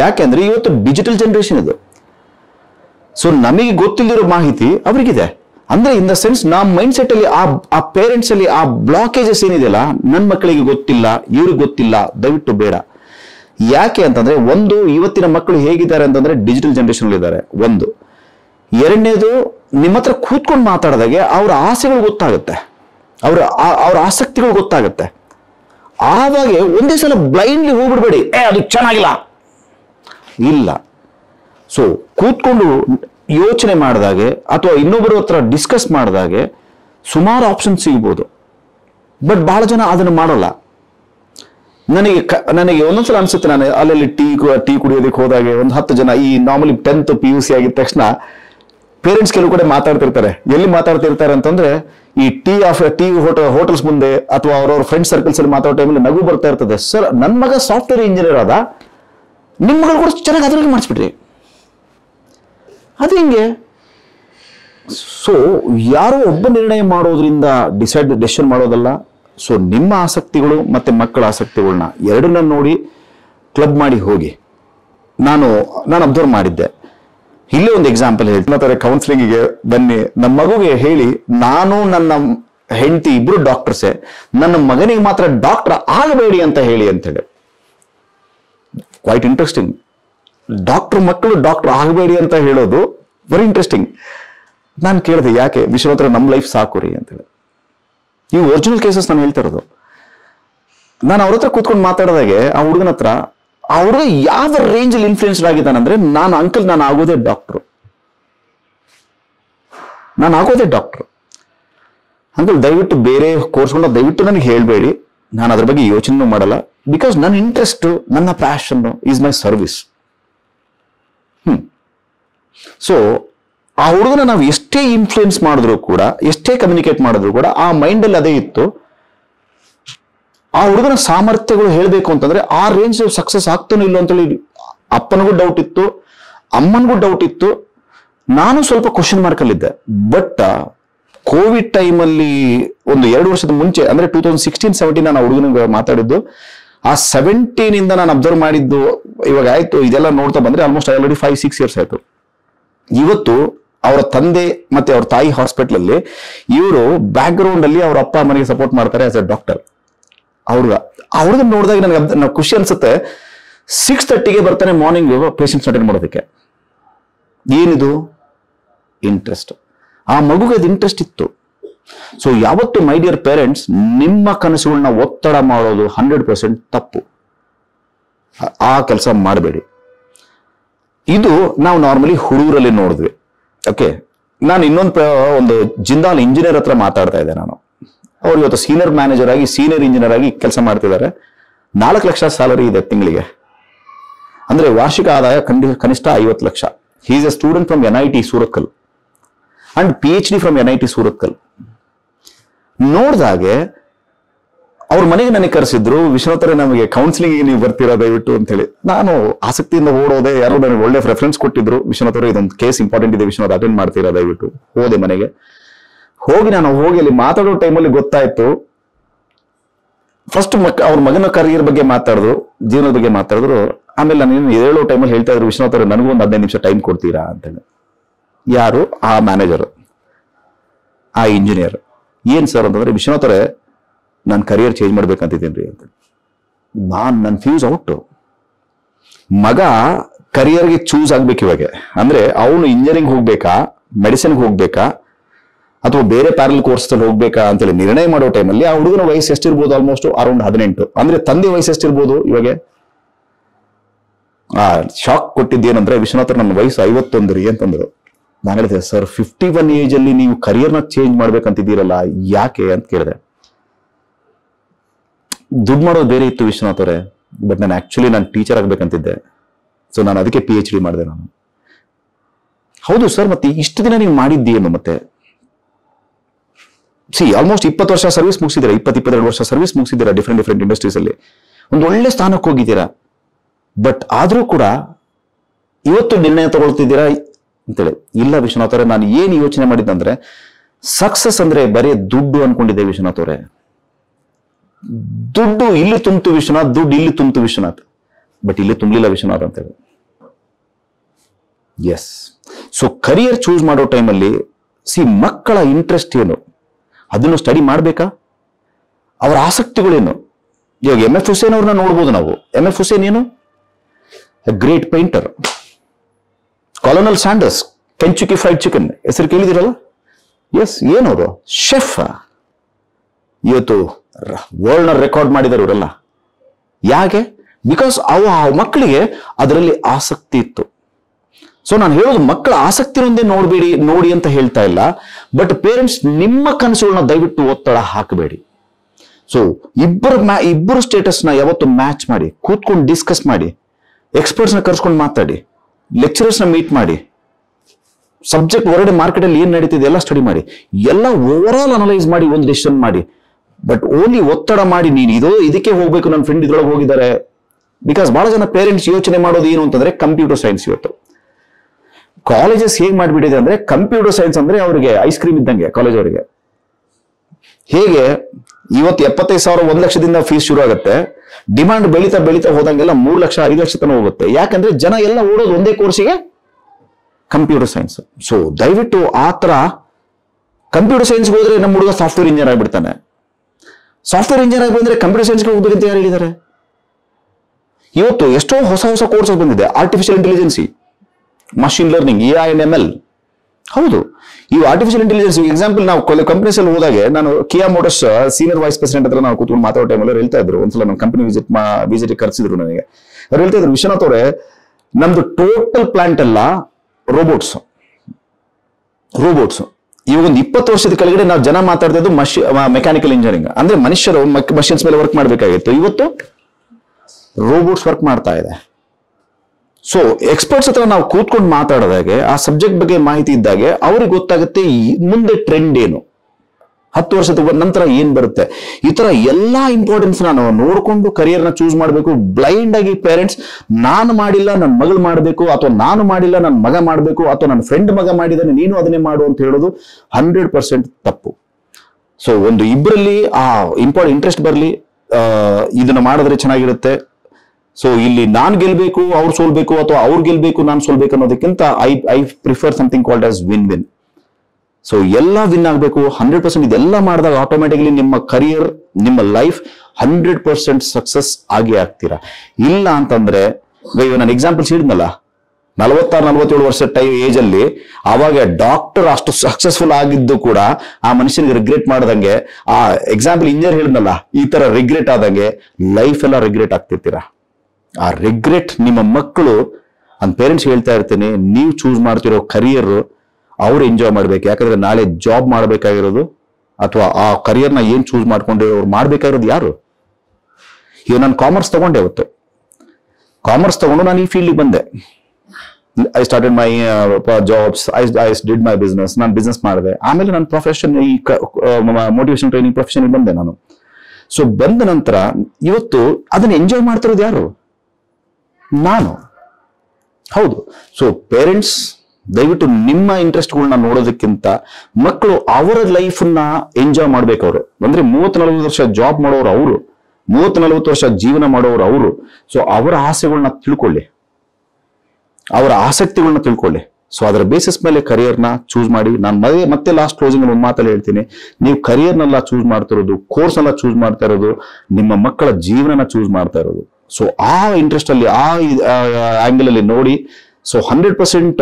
ಯಾಕೆಂದರೆ ಇವತ್ತು ಡಿಜಿಟಲ್ ಜನ್ರೇಷನ್ ಇದು. ಸೊ ನಮಗೆ ಗೊತ್ತಿಲ್ಲದಿರೋ ಮಾಹಿತಿ ಅವರಿಗಿದೆ ಅಂದ್ರೆ ಇನ್ ದ ಸೆನ್ಸ್ ನಮ್ಮ ಮೈಂಡ್ ಸೆಟ್ ಅಲ್ಲಿ ಆ ಆ ಪೇರೆಂಟ್ಸ್ ಅಲ್ಲಿ ಆ ಬ್ಲಾಕೇಜಸ್ ಏನಿದೆಯಲ್ಲ ನನ್ನ ಮಕ್ಕಳಿಗೆ ಗೊತ್ತಿಲ್ಲ ಇವ್ರಿಗೆ ಗೊತ್ತಿಲ್ಲ ದಯವಿಟ್ಟು ಬೇಡ. ಯಾಕೆ ಅಂತಂದ್ರೆ ಒಂದು ಇವತ್ತಿನ ಮಕ್ಕಳು ಹೇಗಿದ್ದಾರೆ ಅಂತಂದ್ರೆ ಡಿಜಿಟಲ್ ಜನರೇಷನ್ ಅಲ್ಲಿ ಇದ್ದಾರೆ ಒಂದು. ಎರಡನೇದು ನಿಮ್ಮ ಹತ್ರ ಕೂತ್ಕೊಂಡು ಮಾತಾಡಿದಾಗೆ ಅವ್ರ ಆಸೆಗಳು ಗೊತ್ತಾಗುತ್ತೆ ಅವ್ರ ಅವ್ರ ಆಸಕ್ತಿಗಳು ಗೊತ್ತಾಗುತ್ತೆ. ಆವಾಗ ಒಂದೇ ಸಲ ಬ್ಲೈಂಡ್ಲಿ ಹೋಗ್ಬಿಡ್ಬೇಡಿ ಏ ಅದು ಚೆನ್ನಾಗಿಲ್ಲ ಇಲ್ಲ. ಸೊ ಕೂತ್ಕೊಂಡು ಯೋಚನೆ ಮಾಡಿದಾಗೆ ಅಥವಾ ಇನ್ನೊಬ್ಬರ ಹತ್ರ ಡಿಸ್ಕಸ್ ಮಾಡಿದಾಗೆ ಸುಮಾರು ಆಪ್ಷನ್ ಸಿಗ್ಬೋದು. ಬಟ್ ಬಹಳ ಜನ ಅದನ್ನು ಮಾಡಲ್ಲ. ನನಗೆ ನನಗೆ ಒಂದೊಂದ್ಸಲ ಅನ್ಸುತ್ತೆ ನಾನು ಅಲ್ಲಲ್ಲಿ ಟೀ ಟೀ ಕುಡಿಯೋದಕ್ಕೆ ಹೋದಾಗೆ ಒಂದು ಹತ್ತು ಜನ ಈ normally tenth P U C ಆಗಿದ ತಕ್ಷಣ ಪೇರೆಂಟ್ಸ್ ಕೆಲವು ಕಡೆ ಮಾತಾಡ್ತಿರ್ತಾರೆ. ಎಲ್ಲಿ ಮಾತಾಡ್ತಿರ್ತಾರೆ ಅಂತಂದ್ರೆ ಈ tea of tea hotel hotels ಮುಂದೆ ಅಥವಾ ಅವ್ರವ್ರ ಫ್ರೆಂಡ್ ಸರ್ಕಲ್ಸ್ ಅಲ್ಲಿ ಮಾತಾಡೋ ಟೈಮಲ್ಲಿ ನಗು ಬರ್ತಾ ಇರ್ತದೆ ಸರ್ ನನ್ನ ಮಗ ಸಾಫ್ಟ್ವೇರ್ ಇಂಜಿನಿಯರ್ ಆದ ನಿಮ್ಮ ಮಗಳು ಕೂಡ ಚೆನ್ನಾಗಿ ಅದರಲ್ಲಿ ಮಾಡಿಸ್ಬಿಟ್ರಿ ಅದು ಹಿಂಗೆ. ಸೊ ಯಾರೋ ಒಬ್ಬ ನಿರ್ಣಯ ಮಾಡೋದ್ರಿಂದ ಡಿಸೈಡ್ ಡೆಸಿಷನ್ ಮಾಡೋದಲ್ಲ. ಸೊ ನಿಮ್ಮ ಆಸಕ್ತಿಗಳು ಮತ್ತು ಮಕ್ಕಳ ಆಸಕ್ತಿಗಳನ್ನ ಎರಡನ್ನ ನೋಡಿ ಕ್ಲಬ್ ಮಾಡಿ ಹೋಗಿ. ನಾನು ನಾನು ಅಬ್ಸರ್ವ್ ಮಾಡಿದ್ದೆ ಇಲ್ಲೇ ಒಂದು ಎಕ್ಸಾಂಪಲ್ ಹೇಳ್ತೀನಿ ಕೌನ್ಸಿಲಿಂಗಿಗೆ ಬನ್ನಿ ನಮ್ಮ ಮಗುಗೆ ಹೇಳಿ ನಾನು ನನ್ನ ಹೆಂಡತಿ ಇಬ್ಬರು ಡಾಕ್ಟರ್ಸೇ ನನ್ನ ಮಗನಿಗೆ ಮಾತ್ರ ಡಾಕ್ಟರ್ ಆಗಬೇಡಿ ಅಂತ ಹೇಳಿ ಅಂತೇಳಿ. ಕ್ವೈಟ್ ಇಂಟ್ರೆಸ್ಟಿಂಗ್ ಡಾಕ್ಟರ್ ಮಕ್ಕಳು ಡಾಕ್ಟರ್ ಆಗಬೇಡಿ ಅಂತ ಹೇಳೋದು ವೆರಿ ಇಂಟ್ರೆಸ್ಟಿಂಗ್. ನಾನು ಕೇಳಿದೆ ಯಾಕೆ ವಿಶ್ವನಾಥ್ ನಮ್ಮ ಲೈಫ್ ಸಾಕು ರೀ ಅಂತೇಳಿ ಇವು ಒರಿಜಿನಲ್ ಕೇಸಸ್ ನಾನು ಹೇಳ್ತಾ ಇರೋದು. ನಾನು ಅವ್ರ ಹತ್ರ ಕೂತ್ಕೊಂಡು ಮಾತಾಡಿದಾಗೆ ಆ ಹುಡುಗನ ಹತ್ರ ಅವ್ರ ಯಾವ ರೇಂಜಲ್ಲಿ ಇನ್ಫ್ಲೂಯೆನ್ಸ್ಡ್ ಆಗಿದ್ದಾನಂದ್ರೆ ನಾನು ಅಂಕಲ್ ನಾನು ಆಗೋದೇ ಡಾಕ್ಟ್ರು ನಾನು ಆಗೋದೇ ಡಾಕ್ಟ್ರು ಅಂಕಲ್ ದಯವಿಟ್ಟು ಬೇರೆ ಕೋರ್ಸ್ಕೊಂಡು ದಯವಿಟ್ಟು ನನಗೆ ಹೇಳಬೇಡಿ ನಾನು ಅದ್ರ ಬಗ್ಗೆ ಯೋಚನೆ ಮಾಡಲ್ಲ ಬಿಕಾಸ್ ನನ್ನ ಇಂಟ್ರೆಸ್ಟು ನನ್ನ passion is my service. Hmm so ಆ ಹುಡುಗನ ನಾವು ಎಷ್ಟೇ ಇನ್ಫ್ಲೂಯೆನ್ಸ್ ಮಾಡಿದ್ರು ಕೂಡ ಎಷ್ಟೇ ಕಮ್ಯುನಿಕೇಟ್ ಮಾಡಿದ್ರು ಕೂಡ ಆ ಮೈಂಡಲ್ಲಿ ಅದೇ ಇತ್ತು. ಆ ಹುಡುಗನ ಸಾಮರ್ಥ್ಯಗಳು ಹೇಳಬೇಕು ಅಂತಂದ್ರೆ ಆ ರೇಂಜ್ ಸಕ್ಸಸ್ ಆಗ್ತಾನೋ ಇಲ್ಲೋ ಅಂತೇಳಿ ಅಪ್ಪನಿಗೂ ಡೌಟ್ ಇತ್ತು ಅಮ್ಮನಿಗೂ ಡೌಟ್ ಇತ್ತು. ನಾನು ಸ್ವಲ್ಪ ಕ್ವಶನ್ ಮಾಡ್ಕಲಿದ್ದೆ ಬಟ್ ಕೋವಿಡ್ ಟೈಮಲ್ಲಿ ಒಂದು ಎರಡು ವರ್ಷದ ಮುಂಚೆ ಅಂದ್ರೆ ಟೂ ತೌಸಂಡ್ ಸಿಕ್ಸ್ಟೀನ್ ಸೆವೆಂಟೀನ್ ನಾನು ಆ ಹುಡುಗನಿಗೆ ಮಾತಾಡಿದ್ದು ಆ ಸೆವೆಂಟೀನ್ ಇಂದ ನಾನು ಅಬ್ಸರ್ವ್ ಮಾಡಿದ್ದು ಇವಾಗ ಆಯ್ತು ಇದೆಲ್ಲ ನೋಡ್ತಾ ಬಂದ್ರೆ almost already five six years ಆಯ್ತು. ಇವತ್ತು ಅವರ ತಂದೆ ಮತ್ತೆ ಅವ್ರ ತಾಯಿ ಹಾಸ್ಪಿಟಲ್ ಅಲ್ಲಿ ಇವರು ಬ್ಯಾಕ್ ಗ್ರೌಂಡ್ ಅಲ್ಲಿ ಅವ್ರ ಅಪ್ಪ ಅಮ್ಮನಿಗೆ ಸಪೋರ್ಟ್ ಮಾಡ್ತಾರೆ ಆಸ್ ಅ ಡಾಕ್ಟರ್. ಅವ್ರ ಅವ್ರದ್ದು ನೋಡಿದಾಗ ನನಗೆ ಖುಷಿ ಅನ್ಸುತ್ತೆ. ಸಿಕ್ಸ್ ತರ್ಟಿಗೆ ಬರ್ತಾನೆ ಮಾರ್ನಿಂಗ್ ಪೇಷೆಂಟ್ಸ್ ಅಟೆಂಡ್ ಮಾಡೋದಕ್ಕೆ. ಏನಿದು ಇಂಟ್ರೆಸ್ಟ್ ಆ ಮಗುಗೆ ಅದು ಇಂಟ್ರೆಸ್ಟ್ ಇತ್ತು. ಸೊ ಯಾವತ್ತು ಮೈ ಡಿಯರ್ ಪೇರೆಂಟ್ಸ್ ನಿಮ್ಮ ಕನಸುಗಳನ್ನ ಒತ್ತಡ ಮಾಡೋದು ಹಂಡ್ರೆಡ್ ಪರ್ಸೆಂಟ್ ತಪ್ಪು. ಆ ಕೆಲಸ ಮಾಡಬೇಡಿ. ಇದು ನಾವು ನಾರ್ಮಲಿ ಹುಡುಗರಲ್ಲಿ ನೋಡಿದ್ವಿ. ಓಕೆ ನಾನು ಇನ್ನೊಂದು ಒಂದು ಜಿಂದಾಲ್ ಇಂಜಿನಿಯರ್ ಹತ್ರ ಮಾತಾಡ್ತಾ ಇದ್ದೆ ನಾನು. ಅವ್ರು ಇವತ್ತು ಸೀನಿಯರ್ ಮ್ಯಾನೇಜರ್ ಆಗಿ ಸೀನಿಯರ್ ಇಂಜಿನಿಯರ್ ಆಗಿ ಕೆಲಸ ಮಾಡ್ತಿದ್ದಾರೆ. ನಾಲ್ಕು ಲಕ್ಷ ಸ್ಯಾಲರಿ ಇದೆ ತಿಂಗಳಿಗೆ ಅಂದ್ರೆ ವಾರ್ಷಿಕ ಆದಾಯ ಕನಿಷ್ಠ ಐವತ್ತು lakh. He is a student from N I T Surathkal and P H D from N I T Surathkal. ನೋಡಿದಾಗೆ ಅವ್ರ ಮನೆಗೆ ನನಗೆ ಕರೆಸಿದ್ರು ವಿಶ್ವನಾಥರೇ ನಮಗೆ ಕೌನ್ಸಿಲಿಂಗ್ ನೀವು ಬರ್ತೀರಾ ದಯವಿಟ್ಟು ಅಂತ ಹೇಳಿ. ನಾನು ಆಸಕ್ತಿಯಿಂದ ಓಡೋದೆ ಯಾರೋ ನನಗೆ ಒಳ್ಳೆ ರೆಫರೆನ್ಸ್ ಕೊಟ್ಟಿದ್ರು ವಿಶ್ವನಾಥರೇ ಇದೊಂದು ಕೇಸ್ ಇಂಪಾರ್ಟೆಂಟ್ ಇದೆ ವಿಶ್ವನಾಥ್ ಅಟೆಂಡ್ ಮಾಡ್ತೀರಾ ದಯವಿಟ್ಟು. ಹೋದೆ ಮನೆಗೆ ಹೋಗಿ ನಾನು ಹೋಗಿ ಅಲ್ಲಿ ಮಾತಾಡೋ ಟೈಮಲ್ಲಿ ಗೊತ್ತಾಯ್ತು ಫಸ್ಟ್ ಅವ್ರ ಮಗನ ಕರಿಯರ್ ಬಗ್ಗೆ ಮಾತಾಡಿದ್ರು, ಜೀವನದ ಬಗ್ಗೆ ಮಾತಾಡಿದ್ರು. ಆಮೇಲೆ ನಾನು ಏಳೋ ಟೈಮಲ್ಲಿ ಹೇಳ್ತಾ ಇದ್ರು, ವಿಶ್ವನಾಥ್ ಅವರು ನನಗೂ ಒಂದು ಹದಿನೈದು ನಿಮಿಷ ಟೈಮ್ ಕೊಡ್ತೀರಾ ಅಂತ ಹೇಳಿ. ಯಾರು? ಆ ಮ್ಯಾನೇಜರ್, ಆ ಇಂಜಿನಿಯರ್. ಏನು ಸರ್ ಅಂತಂದ್ರೆ, ವಿಶ್ವನಾಥ್ ಅವರೇ ನಾನು ಕರಿಯರ್ ಚೇಂಜ್ ಮಾಡ್ಬೇಕಂತಿದ್ದೀನಿ ರೀ ಅಂತ. ನಾನು ನನ್ನ ಫ್ಯೂಸ್ ಔಟು. ಮಗ ಕರಿಯರ್ಗೆ ಚೂಸ್ ಆಗ್ಬೇಕು ಇವಾಗ. ಅಂದ್ರೆ ಅವನು ಇಂಜಿನಿಯರಿಂಗ್ ಹೋಗ್ಬೇಕಾ, ಮೆಡಿಸಿನ್ಗೆ ಹೋಗ್ಬೇಕಾ, ಅಥವಾ ಬೇರೆ ಪ್ಯಾರಲ್ ಕೋರ್ಸ್ದಲ್ಲಿ ಹೋಗ್ಬೇಕಾ ಅಂತೇಳಿ ನಿರ್ಣಯ ಮಾಡೋ ಟೈಮಲ್ಲಿ ಆ ಹುಡುಗನ ವಯಸ್ಸು ಎಷ್ಟಿರ್ಬೋದು? ಆಲ್ಮೋಸ್ಟ್ ಅರೌಂಡ್ ಹದಿನೆಂಟು. ಅಂದ್ರೆ ತಂದೆ ವಯಸ್ಸು ಎಷ್ಟಿರ್ಬೋದು ಇವಾಗ? ಆ ಶಾಕ್ ಕೊಟ್ಟಿದ್ದೇನಂದ್ರೆ, ವಿಶ್ವನಾಥ್ ನನ್ನ ವಯಸ್ಸು ಐವತ್ತೊಂದು ರೀ ಅಂತಂದ್ರು. ನಾನು ಹೇಳಿದೆ, ಸರ್ ಫಿಫ್ಟಿ ಒನ್ ಏಜ್ ಅಲ್ಲಿ ನೀವು ಕರಿಯರ್ನ ಚೇಂಜ್ ಮಾಡ್ಬೇಕಂತಿದ್ದೀರಲ್ಲ, ಯಾಕೆ ಅಂತ ಕೇಳಿದೆ. ದುಡ್ಡು ಮಾಡೋದು ಬೇರೆ ಇತ್ತು ವಿಶ್ವನಾಥ್ ಅವರೇ, ಬಟ್ ನಾನು ಆಕ್ಚುಲಿ ನಾನು ಟೀಚರ್ ಆಗ್ಬೇಕಂತಿದ್ದೆ. ಸೊ ನಾನು ಅದಕ್ಕೆ ಪಿ ಎಚ್ ಡಿ ಮಾಡಿದೆ ನಾನು. ಹೌದು ಸರ್, ಮತ್ತೆ ಇಷ್ಟು ದಿನ ನೀವು ಮಾಡಿದ್ದೇನು? ಮತ್ತೆ ಸಿ ಆಲ್ಮೋಸ್ಟ್ ಇಪ್ಪತ್ತು ವರ್ಷ ಸರ್ವಿಸ್ ಮುಗಿಸಿದ್ದೀರಾ, ಇಪ್ಪತ್ತು ಇಪ್ಪತ್ತೆರಡು ವರ್ಷ ಸರ್ವಿಸ್ ಮುಗಿಸಿದ್ದೀರಾ ಡಿಫ್ರೆಂಟ್ ಡಿಫ್ರೆಂಟ್ ಇಂಡಸ್ಟ್ರೀಸ್ ಅಲ್ಲಿ, ಒಂದು ಒಳ್ಳೆ ಸ್ಥಾನಕ್ಕೆ ಹೋಗಿದ್ದೀರಾ. ಬಟ್ ಆದ್ರೂ ಕೂಡ ಇವತ್ತು ನಿರ್ಣಯ ತಗೊಳ್ತಿದ್ದೀರಾ ಅಂತೇಳಿ. ಇಲ್ಲ ವಿಶ್ವನಾಥ್ ಅವರೇ, ನಾನು ಏನು ಯೋಚನೆ ಮಾಡಿದ್ದಂದ್ರೆ, ಸಕ್ಸಸ್ ಅಂದ್ರೆ ಬರೀ ದುಡ್ಡು ಅನ್ಕೊಂಡಿದ್ದೆ ವಿಶ್ವನಾಥ್ ಅವರೇ. ದುಡ್ಡು ಇಲ್ಲಿ ತುಂಬಿತು ವಿಶ್ವನಾಥ್, ದುಡ್ಡು ಇಲ್ಲಿ ತುಂಬಿತು ವಿಶ್ವನಾಥ್, ಬಟ್ ಇಲ್ಲಿ ತುಂಬಲಿಲ್ಲ ವಿಶ್ವನಾಥ್ ಅಂತೇಳಿ. ಎಸ್. ಸೊ ಕರಿಯರ್ ಚೂಸ್ ಮಾಡೋ ಟೈಮಲ್ಲಿ ಸಿ ಮಕ್ಕಳ ಇಂಟ್ರೆಸ್ಟ್ ಏನು, ಅದನ್ನು ಸ್ಟಡಿ ಮಾಡಬೇಕಾ? ಅವರ ಆಸಕ್ತಿಗಳೇನು? ಇವಾಗ ಎಮ್ ಎಫ್ ಹುಸೇನ್ ಅವ್ರನ್ನ ನೋಡ್ಬೋದು ನಾವು. ಎಮ್ ಎಫ್ ಹುಸೇನ್ ಏನು? Great painter. Colonel Sanders, Kentucky fried chicken ಹೆಸರು ಕೇಳಿದಿರಲ್ಲ? ಎಸ್. ಏನವರು? ಶೆಫ್. ಇವತ್ತು ವರ್ಲ್ಡ್ನ ರೆಕಾರ್ಡ್ ಮಾಡಿದಾರೆ ಇವರೆಲ್ಲ. ಯಾಕೆ? ಬಿಕಾಸ್ ಅವು ಆ ಮಕ್ಕಳಿಗೆ ಅದರಲ್ಲಿ ಆಸಕ್ತಿ ಇತ್ತು. ಸೊ ನಾನು ಹೇಳೋದು, ಮಕ್ಕಳ ಆಸಕ್ತಿನೊಂದೇ ನೋಡ್ಬೇಡಿ ನೋಡಿ ಅಂತ ಹೇಳ್ತಾ ಇಲ್ಲ, ಬಟ್ ಪೇರೆಂಟ್ಸ್ ನಿಮ್ಮ ಕನಸುಗಳನ್ನ ದಯವಿಟ್ಟು ಒತ್ತಡ ಹಾಕಬೇಡಿ. ಸೊ ಇಬ್ಬರು ಇಬ್ಬರು ಸ್ಟೇಟಸ್ನ ಯಾವತ್ತು ಮ್ಯಾಚ್ ಮಾಡಿ, ಕೂತ್ಕೊಂಡು ಡಿಸ್ಕಸ್ ಮಾಡಿ, ಎಕ್ಸ್ಪರ್ಟ್ಸ್ನ ಕರ್ಸ್ಕೊಂಡು ಮಾತಾಡಿ, ಲೆಕ್ಚರರ್ಸ್ನ ಮೀಟ್ ಮಾಡಿ, ಸಬ್ಜೆಕ್ಟ್ ಹೊರಗಡೆ ಮಾರ್ಕೆಟಲ್ಲಿ ಏನು ನಡೀತಿದೆ ಎಲ್ಲ ಸ್ಟಡಿ ಮಾಡಿ, ಎಲ್ಲ ಓವರ್ ಆಲ್ ಅನಲೈಸ್ ಮಾಡಿ ಒಂದು ಡಿಸಿಷನ್ ಮಾಡಿ. ಬಟ್ ಓನ್ಲಿ ಒತ್ತಡ ಮಾಡಿ ನೀನು ಇದು ಇದಕ್ಕೆ ಹೋಗ್ಬೇಕು, ನನ್ನ ಫ್ರೆಂಡ್ ಇದ್ರೊಳಗೆ ಹೋಗಿದ್ದಾರೆ. ಬಿಕಾಸ್ ಬಹಳ ಜನ ಪೇರೆಂಟ್ಸ್ ಯೋಚನೆ ಮಾಡೋದು ಏನು ಅಂತಂದ್ರೆ, ಕಂಪ್ಯೂಟರ್ ಸೈನ್ಸ್. ಇವತ್ತು ಕಾಲೇಜಸ್ ಹೇಗೆ ಮಾಡಿಬಿಟ್ಟಿದೆ ಅಂದ್ರೆ, ಕಂಪ್ಯೂಟರ್ ಸೈನ್ಸ್ ಅಂದ್ರೆ ಅವರಿಗೆ ಐಸ್ ಕ್ರೀಮ್ ಇದ್ದಂಗೆ ಕಾಲೇಜ್ ಅವರಿಗೆ. ಹೇಗೆ ಇವತ್ತು ಎಪ್ಪತ್ತೈದು ಸಾವಿರ ಒಂದು ಲಕ್ಷದಿಂದ ಫೀಸ್ ಶುರು ಆಗುತ್ತೆ, ಡಿಮಾಂಡ್ ಬೆಳೀತಾ ಬೆಳೀತಾ ಹೋದಂಗೆಲ್ಲ ಮೂರು ಲಕ್ಷ ಐದು ಲಕ್ಷ ತನಕ ಹೋಗುತ್ತೆ. ಯಾಕಂದ್ರೆ ಜನ ಎಲ್ಲ ಓಡೋದು ಒಂದೇ ಕೋರ್ಸಿಗೆ, ಕಂಪ್ಯೂಟರ್ ಸೈನ್ಸ್. ಸೊ ದಯವಿಟ್ಟು ಆ ತರ ಕಂಪ್ಯೂಟರ್ ಸೈನ್ಸ್ಗೆ ಹೋದ್ರೆ ನಮ್ಮ ಹುಡುಗ ಸಾಫ್ಟ್ವೇರ್ ಇಂಜಿನಿಯರ್ ಆಗಿಬಿಡ್ತಾನೆ. ಸಾಫ್ಟ್ವೇರ್ ಇಂಜಿನಿಯರ್ ಆಗಿ ಬಂದ್ರೆ ಕಂಪ್ಯೂಟರ್ ಸೈನ್ಸ್ಗೆ ಹೋಗ್ಬೇಕಂತ ಯಾರು ಹೇಳಿದ್ದಾರೆ? ಇವತ್ತು ಎಷ್ಟೋ ಹೊಸ ಹೊಸ ಕೋರ್ಸಸ್ ಬಂದಿದೆ. Artificial intelligence, machine learning, A I and M L. ಹೌದು, ಈ ಆರ್ಟಿಫಿಷಿಯಲ್ ಇಂಟೆಲಿಜೆನ್ಸ್ ಎಕ್ಸಾಂಪಲ್ ನಾವು ಕೆಲವು ಕಂಪ್ನೀಸ್ ಅಲ್ಲಿ ಹೋದಾಗೆ, ನಾನು Kia Motors senior vice president ಹತ್ರ ನಾವು ಕೂತ್ಕೊಂಡು ಮಾತಾಡೋ ಟೈಮಲ್ಲಿ ಹೇಳ್ತಾ ಇದ್ರು. ಒಂದ್ಸಲ ನಮ್ಮ ಕಂಪನಿ ವಿಸಿಟ್ ವಿಸಿಟ್ ಕರೆಸಿದ್ರು ನನಗೆ. ಅವ್ರು ಹೇಳ್ತಾ ಇದ್ರು, ವಿಶ್ವನಾಥ್ ಅವರೇ ನಮ್ದು ಟೋಟಲ್ ಪ್ಲಾಂಟ್ ಎಲ್ಲ ರೋಬೋಟ್ಸ್ ರೋಬೋಟ್ಸ್ ಇವಾಗ ಒಂದು ಇಪ್ಪತ್ತು ವರ್ಷದ ಕೆಳಗಡೆ ನಾವು ಜನ ಮಾತಾಡ್ತಾ ಇದ್ದು ಮಷಿ ಮೆಕ್ಯಾನಿಕಲ್ ಇಂಜಿನಿಯರಿಂಗ್ ಅಂದ್ರೆ ಮನುಷ್ಯರು ಮಷಿನ್ಸ್ ಮೇಲೆ ವರ್ಕ್ ಮಾಡಬೇಕಾಗಿತ್ತು. ಇವತ್ತು ರೋಬೋಟ್ಸ್ ವರ್ಕ್ ಮಾಡ್ತಾ ಇದೆ. ಸೊ ಎಕ್ಸ್ಪರ್ಟ್ಸ್ ಹತ್ರ ನಾವು ಕೂತ್ಕೊಂಡು ಮಾತಾಡಿದಾಗೆ, ಆ ಸಬ್ಜೆಕ್ಟ್ ಬಗ್ಗೆ ಮಾಹಿತಿ ಇದ್ದಾಗೆ ಅವ್ರಿಗೆ ಗೊತ್ತಾಗುತ್ತೆ ಮುಂದೆ ಟ್ರೆಂಡ್ ಏನು, ಹತ್ತು ವರ್ಷದ ನಂತರ ಏನ್ ಬರುತ್ತೆ. ಈ ತರ ಎಲ್ಲಾ ಇಂಪಾರ್ಟೆನ್ಸ್ ನಾನು ನೋಡ್ಕೊಂಡು ಕರಿಯರ್ನ ಚೂಸ್ ಮಾಡಬೇಕು. ಬ್ಲೈಂಡ್ ಆಗಿ ಪೇರೆಂಟ್ಸ್ ನಾನು ಮಾಡಿಲ್ಲ ನನ್ನ ಮಗಳು ಮಾಡಬೇಕು, ಅಥವಾ ನಾನು ಮಾಡಿಲ್ಲ ನನ್ನ ಮಗ ಮಾಡಬೇಕು, ಅಥವಾ ನನ್ನ ಫ್ರೆಂಡ್ ಮಗ ಮಾಡಿದಾನೆ ನೀನು ಅದನ್ನೇ ಮಾಡು ಅಂತ ಹೇಳೋದು ಹಂಡ್ರೆಡ್ ಪರ್ಸೆಂಟ್ ತಪ್ಪು. ಸೊ ಒಂದು ಇಬ್ಬರಲ್ಲಿ ಆ ಇಂಪಾರ್ಟೆಂಟ್ ಇಂಟ್ರೆಸ್ಟ್ ಬರಲಿ, ಇದನ್ನ ಮಾಡಿದ್ರೆ ಚೆನ್ನಾಗಿರುತ್ತೆ. ಸೊ ಇಲ್ಲಿ ನಾನು ಗೆಲ್ಬೇಕು ಅವ್ರು ಸೋಲ್ಬೇಕು, ಅಥವಾ ಅವ್ರು ಗೆಲ್ಬೇಕು ನಾನು ಸೋಲ್ಬೇಕು ಅನ್ನೋದಕ್ಕಿಂತ I I prefer something called as win win. So ಎಲ್ಲ ವಿನ್ ಆಗಬೇಕು ಹಂಡ್ರೆಡ್ ಪರ್ಸೆಂಟ್. ಇದೆಲ್ಲ ಮಾಡಿದಾಗ ಆಟೋಮೆಟಿಕ್ಲಿ ನಿಮ್ಮ ಕರಿಯರ್, ನಿಮ್ಮ ಲೈಫ್ ಹಂಡ್ರೆಡ್ ಪರ್ಸೆಂಟ್ ಸಕ್ಸಸ್ ಆಗೇ ಆಗ್ತೀರಾ. ಇಲ್ಲ ಅಂತಂದ್ರೆ ಇವಾಗ ನಾನು ಎಕ್ಸಾಂಪಲ್ಸ್ ಹೇಳಿದ್ನಲ್ಲ, ನಲವತ್ತಾರು ನಲವತ್ತೇಳು ವರ್ಷ ಟೈ ಏಜ್ ಅಲ್ಲಿ ಅವಾಗ ಡಾಕ್ಟರ್ ಅಷ್ಟು ಸಕ್ಸಸ್ಫುಲ್ ಆಗಿದ್ದು ಕೂಡ ಆ ಮನುಷ್ಯನಿಗೆ ರಿಗ್ರೆಟ್ ಮಾಡ್ದಂಗೆ, ಆ ಎಕ್ಸಾಂಪಲ್ ಇಂಜಿನಿಯರ್ ಹೇಳಿದ್ನಲ್ಲ, ಈ ತರ ರಿಗ್ರೆಟ್ ಆದಂಗೆ ಲೈಫ್ ಎಲ್ಲ ರಿಗ್ರೆಟ್ ಆಗ್ತಿರ್ತೀರಾ. ಆ ರಿಗ್ರೆಟ್ ನಿಮ್ಮ ಮಕ್ಕಳು ಅಂತ ಪೇರೆಂಟ್ಸ್ ಹೇಳ್ತಾ ಇರ್ತೀನಿ, ನೀವು ಚೂಸ್ ಮಾಡ್ತಿರೋ ಕರಿಯರ್ ಅವ್ರು ಎಂಜಾಯ್ ಮಾಡ್ಬೇಕು. ಯಾಕಂದ್ರೆ ನಾಳೆ ಜಾಬ್ ಮಾಡ್ಬೇಕಾಗಿರೋದು ಅಥವಾ ಆ ಕರಿಯರ್ನ ಏನ್ ಚೂಸ್ ಮಾಡ್ಕೊಂಡಿರೋ ಅವ್ರು ಮಾಡ್ಬೇಕಾಗಿರೋದು ಯಾರು? ಇವ್ ನಾನು ಕಾಮರ್ಸ್ ತಗೊಂಡೆ. ಅವತ್ತು ಕಾಮರ್ಸ್ ತಗೊಂಡು ನಾನು ಈ ಫೀಲ್ಡ್ ಬಂದೆ. I started my jobs, I I did my business. ನಾನು ಬಿಸ್ನೆಸ್ ಮಾಡಿದೆ. ಆಮೇಲೆ ನಾನು ಪ್ರೊಫೆಷನ್ ಈ ಮೋಟಿವೇಶನ್ ಟ್ರೈನಿಂಗ್ ಪ್ರೊಫೆಷನ್ ಬಂದೆ ನಾನು. ಸೊ ಬಂದ ನಂತರ ಇವತ್ತು ಅದನ್ನ ಎಂಜಾಯ್ ಮಾಡ್ತಿರೋದು ಯಾರು? ನಾನು. ಹೌದು. ಸೊ ಪೇರೆಂಟ್ಸ್ ದಯವಿಟ್ಟು ನಿಮ್ಮ ಇಂಟ್ರೆಸ್ಟ್ಗಳನ್ನ ನೋಡೋದಕ್ಕಿಂತ ಮಕ್ಕಳು ಅವರ ಲೈಫನ್ನ ಎಂಜಾಯ್ ಮಾಡ್ಬೇಕು. ಅವರು ಅಂದ್ರೆ ಮೂವತ್ತ್ ನಲವತ್ತು ವರ್ಷ ಜಾಬ್ ಮಾಡೋರು ಅವರು, ಮೂವತ್ತು ನಲವತ್ತು ವರ್ಷ ಜೀವನ ಮಾಡೋರು ಅವರು. ಸೊ ಅವರ ಆಸೆಗಳನ್ನ ತಿಳ್ಕೊಳ್ಳಿ, ಅವರ ಆಸಕ್ತಿಗಳನ್ನ ತಿಳ್ಕೊಳ್ಳಿ. ಸೊ ಅದರ ಬೇಸಿಸ್ ಮೇಲೆ ಕರಿಯರ್ನ ಚೂಸ್ ಮಾಡಿ. ನಾನು ಮದುವೆ ಮತ್ತೆ ಲಾಸ್ಟ್ ಕ್ಲೋಸಿಂಗ್ ಒಂದು ಮಾತಲ್ಲಿ ಹೇಳ್ತೀನಿ, ನೀವು ಕರಿಯರ್ನೆಲ್ಲ ಚೂಸ್ ಮಾಡ್ತಿರೋದು, ಕೋರ್ಸ್ ಎಲ್ಲ ಚೂಸ್ ಮಾಡ್ತಾ ಇರೋದು, ನಿಮ್ಮ ಮಕ್ಕಳ ಜೀವನನ ಚೂಸ್ ಮಾಡ್ತಾ ಇರೋದು. ಸೊ ಆ ಇಂಟ್ರೆಸ್ಟ್ ಅಲ್ಲಿ ಆ ಆಂಗಲ್ ಅಲ್ಲಿ ನೋಡಿ. ಸೊ ಹಂಡ್ರೆಡ್ ಪರ್ಸೆಂಟ್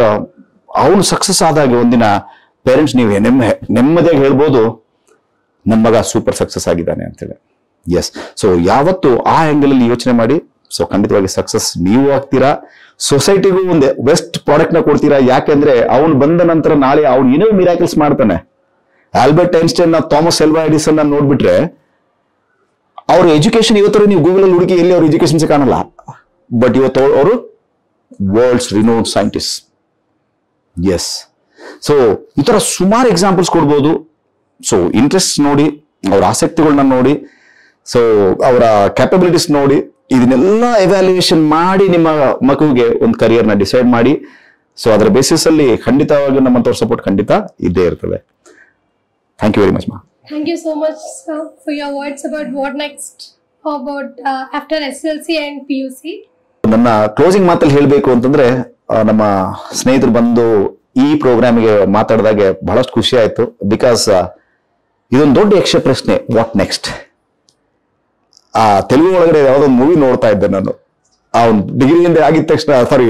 ಅವನು ಸಕ್ಸಸ್ ಆದಾಗ ಒಂದಿನ ಪೇರೆಂಟ್ಸ್ ನೀವು ನೆಮ್ಮ ನೆಮ್ಮದಿಯಾಗಿ ಹೇಳ್ಬೋದು ನಮ್ಮ ಮಗ ಸೂಪರ್ ಸಕ್ಸಸ್ ಆಗಿದ್ದಾನೆ ಅಂತೇಳಿ. ಎಸ್, ಸೊ ಯಾವತ್ತು ಆ ಆಂಗಲ್ ಅಲ್ಲಿ ಯೋಚನೆ ಮಾಡಿ. ಸೊ ಖಂಡಿತವಾಗಿ ಸಕ್ಸಸ್ ನೀವು ಆಗ್ತೀರಾ, ಸೊಸೈಟಿಗೂ ಒಂದೇ ಬೆಸ್ಟ್ ಪ್ರಾಡಕ್ಟ್ ನ ಕೊಡ್ತೀರಾ. ಯಾಕೆಂದ್ರೆ ಅವ್ನು ಬಂದ ನಂತರ ನಾಳೆ ಅವ್ನು ಏನೋ ಮಿರಾಕಲ್ಸ್ ಮಾಡ್ತಾನೆ. ಆಲ್ಬರ್ಟ್ ಐನ್ಸ್ಟೈನ್ ನ, ಥಾಮಸ್ ಎಲ್ವಾ ಎಡಿಸನ್ ನ ನೋಡ್ಬಿಟ್ರೆ ಅವ್ರ ಎಜುಕೇಶನ್ ಇವತ್ತರ ನೀವು ಗೂಗಲ್ ಅಲ್ಲಿ ಹುಡುಕಿ ಎಲ್ಲಿ ಅವ್ರ ಎಜುಕೇಶನ್ಸ್ ಕಾಣಲ್ಲ. ಬಟ್ ಇವತ್ತು ಅವರು world's renowned scientist. Yes, so ಈ ತರ ಸುಮಾರು ಎಕ್ಸಾಂಪಲ್ಸ್ ಕೊಡ್ಬೋದು. ಸೊ ಇಂಟ್ರೆಸ್ಟ್ ನೋಡಿ, ಅವ್ರ ಆಸಕ್ತಿಗಳನ್ನ ನೋಡಿ, ಸೊ ಅವರ ಕ್ಯಾಪಬಿಲಿಟೀಸ್ ನೋಡಿ, ಇದನ್ನೆಲ್ಲ ಎವ್ಯಾಲ್ಯೂಯೇಷನ್ ಮಾಡಿ ನಿಮ್ಮ ಮಗುವಿಗೆ ಒಂದು ಕರಿಯರ್ನ ಡಿಸೈಡ್ ಮಾಡಿ. ಸೊ ಅದರ ಬೇಸಿಸ್ ಅಲ್ಲಿ ಖಂಡಿತವಾಗಿ ನಮ್ಮಂತವ್ರ ಸಪೋರ್ಟ್ ಖಂಡಿತ ಇದ್ದೇ ಇರ್ತದೆ. ಥ್ಯಾಂಕ್ ಯು ವೆರಿ ಮಚ್ ಮಾ. Thank you so much sir for your words about what next about after S S L C and P U C. ನನ್ನ ಕ್ಲೋಸಿಂಗ್ ಮಾತಲ್ಲಿ ಹೇಳಬೇಕು ಅಂತಂದ್ರೆ, ನಮ್ಮ ಸ್ನೇಹಿತರು ಬಂದು ಈ ಪ್ರೋಗ್ರಾಮ್ಗೆ ಮಾತಾಡಿದಾಗೆ ಬಹಳಷ್ಟು ಖುಷಿ ಆಯ್ತು. ಬಿಕಾಸ್ ಇದೊಂದು ದೊಡ್ಡ ಯಕ್ಷ ಪ್ರಶ್ನೆ, ವಾಟ್ ನೆಕ್ಸ್ಟ್. ಆ ತೆಲುಗು ಒಳಗಡೆ ಯಾವುದೋ ಮೂವಿ ನೋಡ್ತಾ ಇದ್ದೆ ನಾನು. ಅವ್ನು ಡಿಗ್ರಿಯಿಂದ ಆಗಿದ ತಕ್ಷಣ, ಸಾರಿ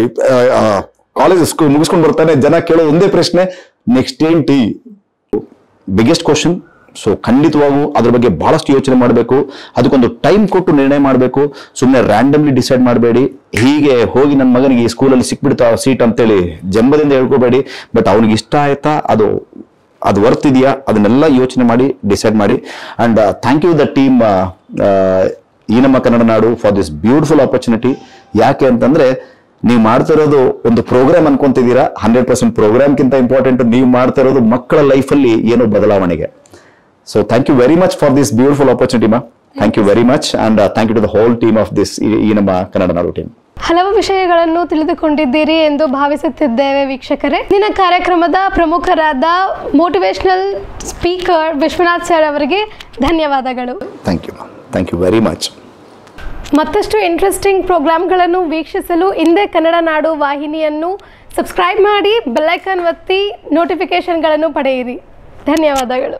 ಕಾಲೇಜ್ ಸ್ಕೂಲ್ ಮುಗಿಸ್ಕೊಂಡು ಬರ್ತಾನೆ, ಜನ ಕೇಳೋ ಒಂದೇ ಪ್ರಶ್ನೆ, ನೆಕ್ಸ್ಟ್ ಏನ್ ಟಿ ಬಿಗ್ಗೆಸ್ಟ್ ಕ್ವಶನ್. ಸೊ ಖಂಡಿತವಾಗೂ ಅದ್ರ ಬಗ್ಗೆ ಬಹಳಷ್ಟು ಯೋಚನೆ ಮಾಡಬೇಕು, ಅದಕ್ಕೊಂದು ಟೈಮ್ ಕೊಟ್ಟು ನಿರ್ಣಯ ಮಾಡಬೇಕು. ಸುಮ್ಮನೆ ರ್ಯಾಂಡಮ್ಲಿ ಡಿಸೈಡ್ ಮಾಡಬೇಡಿ. ಹೀಗೆ ಹೋಗಿ ನನ್ನ ಮಗನಿಗೆ ಈ ಸ್ಕೂಲಲ್ಲಿ ಸಿಕ್ಬಿಡ್ತಾ ಸೀಟ್ ಅಂತೇಳಿ ಜಂಬದಿಂದ ಹೇಳ್ಕೋಬೇಡಿ. ಬಟ್ ಅವ್ನಿಗೆ ಇಷ್ಟ ಆಯ್ತಾ, ಅದು ಅದು ವರ್ತ್ ಇದೆಯಾ, ಅದನ್ನೆಲ್ಲ ಯೋಚನೆ ಮಾಡಿ ಡಿಸೈಡ್ ಮಾಡಿ. And thank you the team ಈ ನಮ್ಮ ಕನ್ನಡ ನಾಡು ಫಾರ್ ದಿಸ್ ಬ್ಯೂಟಿಫುಲ್ ಆಪರ್ಚುನಿಟಿ. ಯಾಕೆ ಅಂತಂದ್ರೆ, ನೀವು ಮಾಡ್ತಾ ಇರೋದು ಒಂದು ಪ್ರೋಗ್ರಾಮ್ ಅನ್ಕೊಂತಿದ್ದೀರಾ, ಹಂಡ್ರೆಡ್ ಪರ್ಸೆಂಟ್ ಪ್ರೋಗ್ರಾಮ್ಗಿಂತ ಇಂಪಾರ್ಟೆಂಟ್ ನೀವು ಮಾಡ್ತಾ ಇರೋದು ಮಕ್ಕಳ ಲೈಫಲ್ಲಿ ಏನೋ ಬದಲಾವಣೆಗೆ. So thank you very much for this beautiful opportunity, ma. Thank you very much, and uh, thank you to the whole team of this ಈ ನಮ್ಮ ಕನ್ನಡ ನಾಡು team. ಹಲವು ವಿಷಯಗಳನ್ನು ತಿಳಿದುಕೊಂಡಿದ್ದೀರಿ ಎಂದು ಭಾವಿಸುತ್ತಿದ್ದೇವೆ ವೀಕ್ಷಕರೇ. ದಿನ ಕಾರ್ಯಕ್ರಮದ ಪ್ರಮುಖರಾದ ಮೋಟಿವೇಶನಲ್ ಸ್ಪೀಕರ್ ವಿಶ್ವನಾಥ್ ಸರ್ ಅವರಿಗೆ ಧನ್ಯವಾದಗಳು. Thank you thank you very much. ಮತ್ತಷ್ಟು ಇಂಟ್ರೆಸ್ಟಿಂಗ್ ಪ್ರೋಗ್ರಾಮ್ಗಳನ್ನು ವೀಕ್ಷಿಸಲು ಹಿಂದೆ ಕನ್ನಡ ನಾಡು ವಾಹಿನಿಯನ್ನು ಸಬ್ಸ್ಕ್ರೈಬ್ ಮಾಡಿ, ಬೆಲ್ ಐಕಾನ್ ಒತ್ತಿ ನೋಟಿಫಿಕೇಶನ್ಗಳನ್ನು ಪಡೆಯಿರಿ. ಧನ್ಯವಾದಗಳು.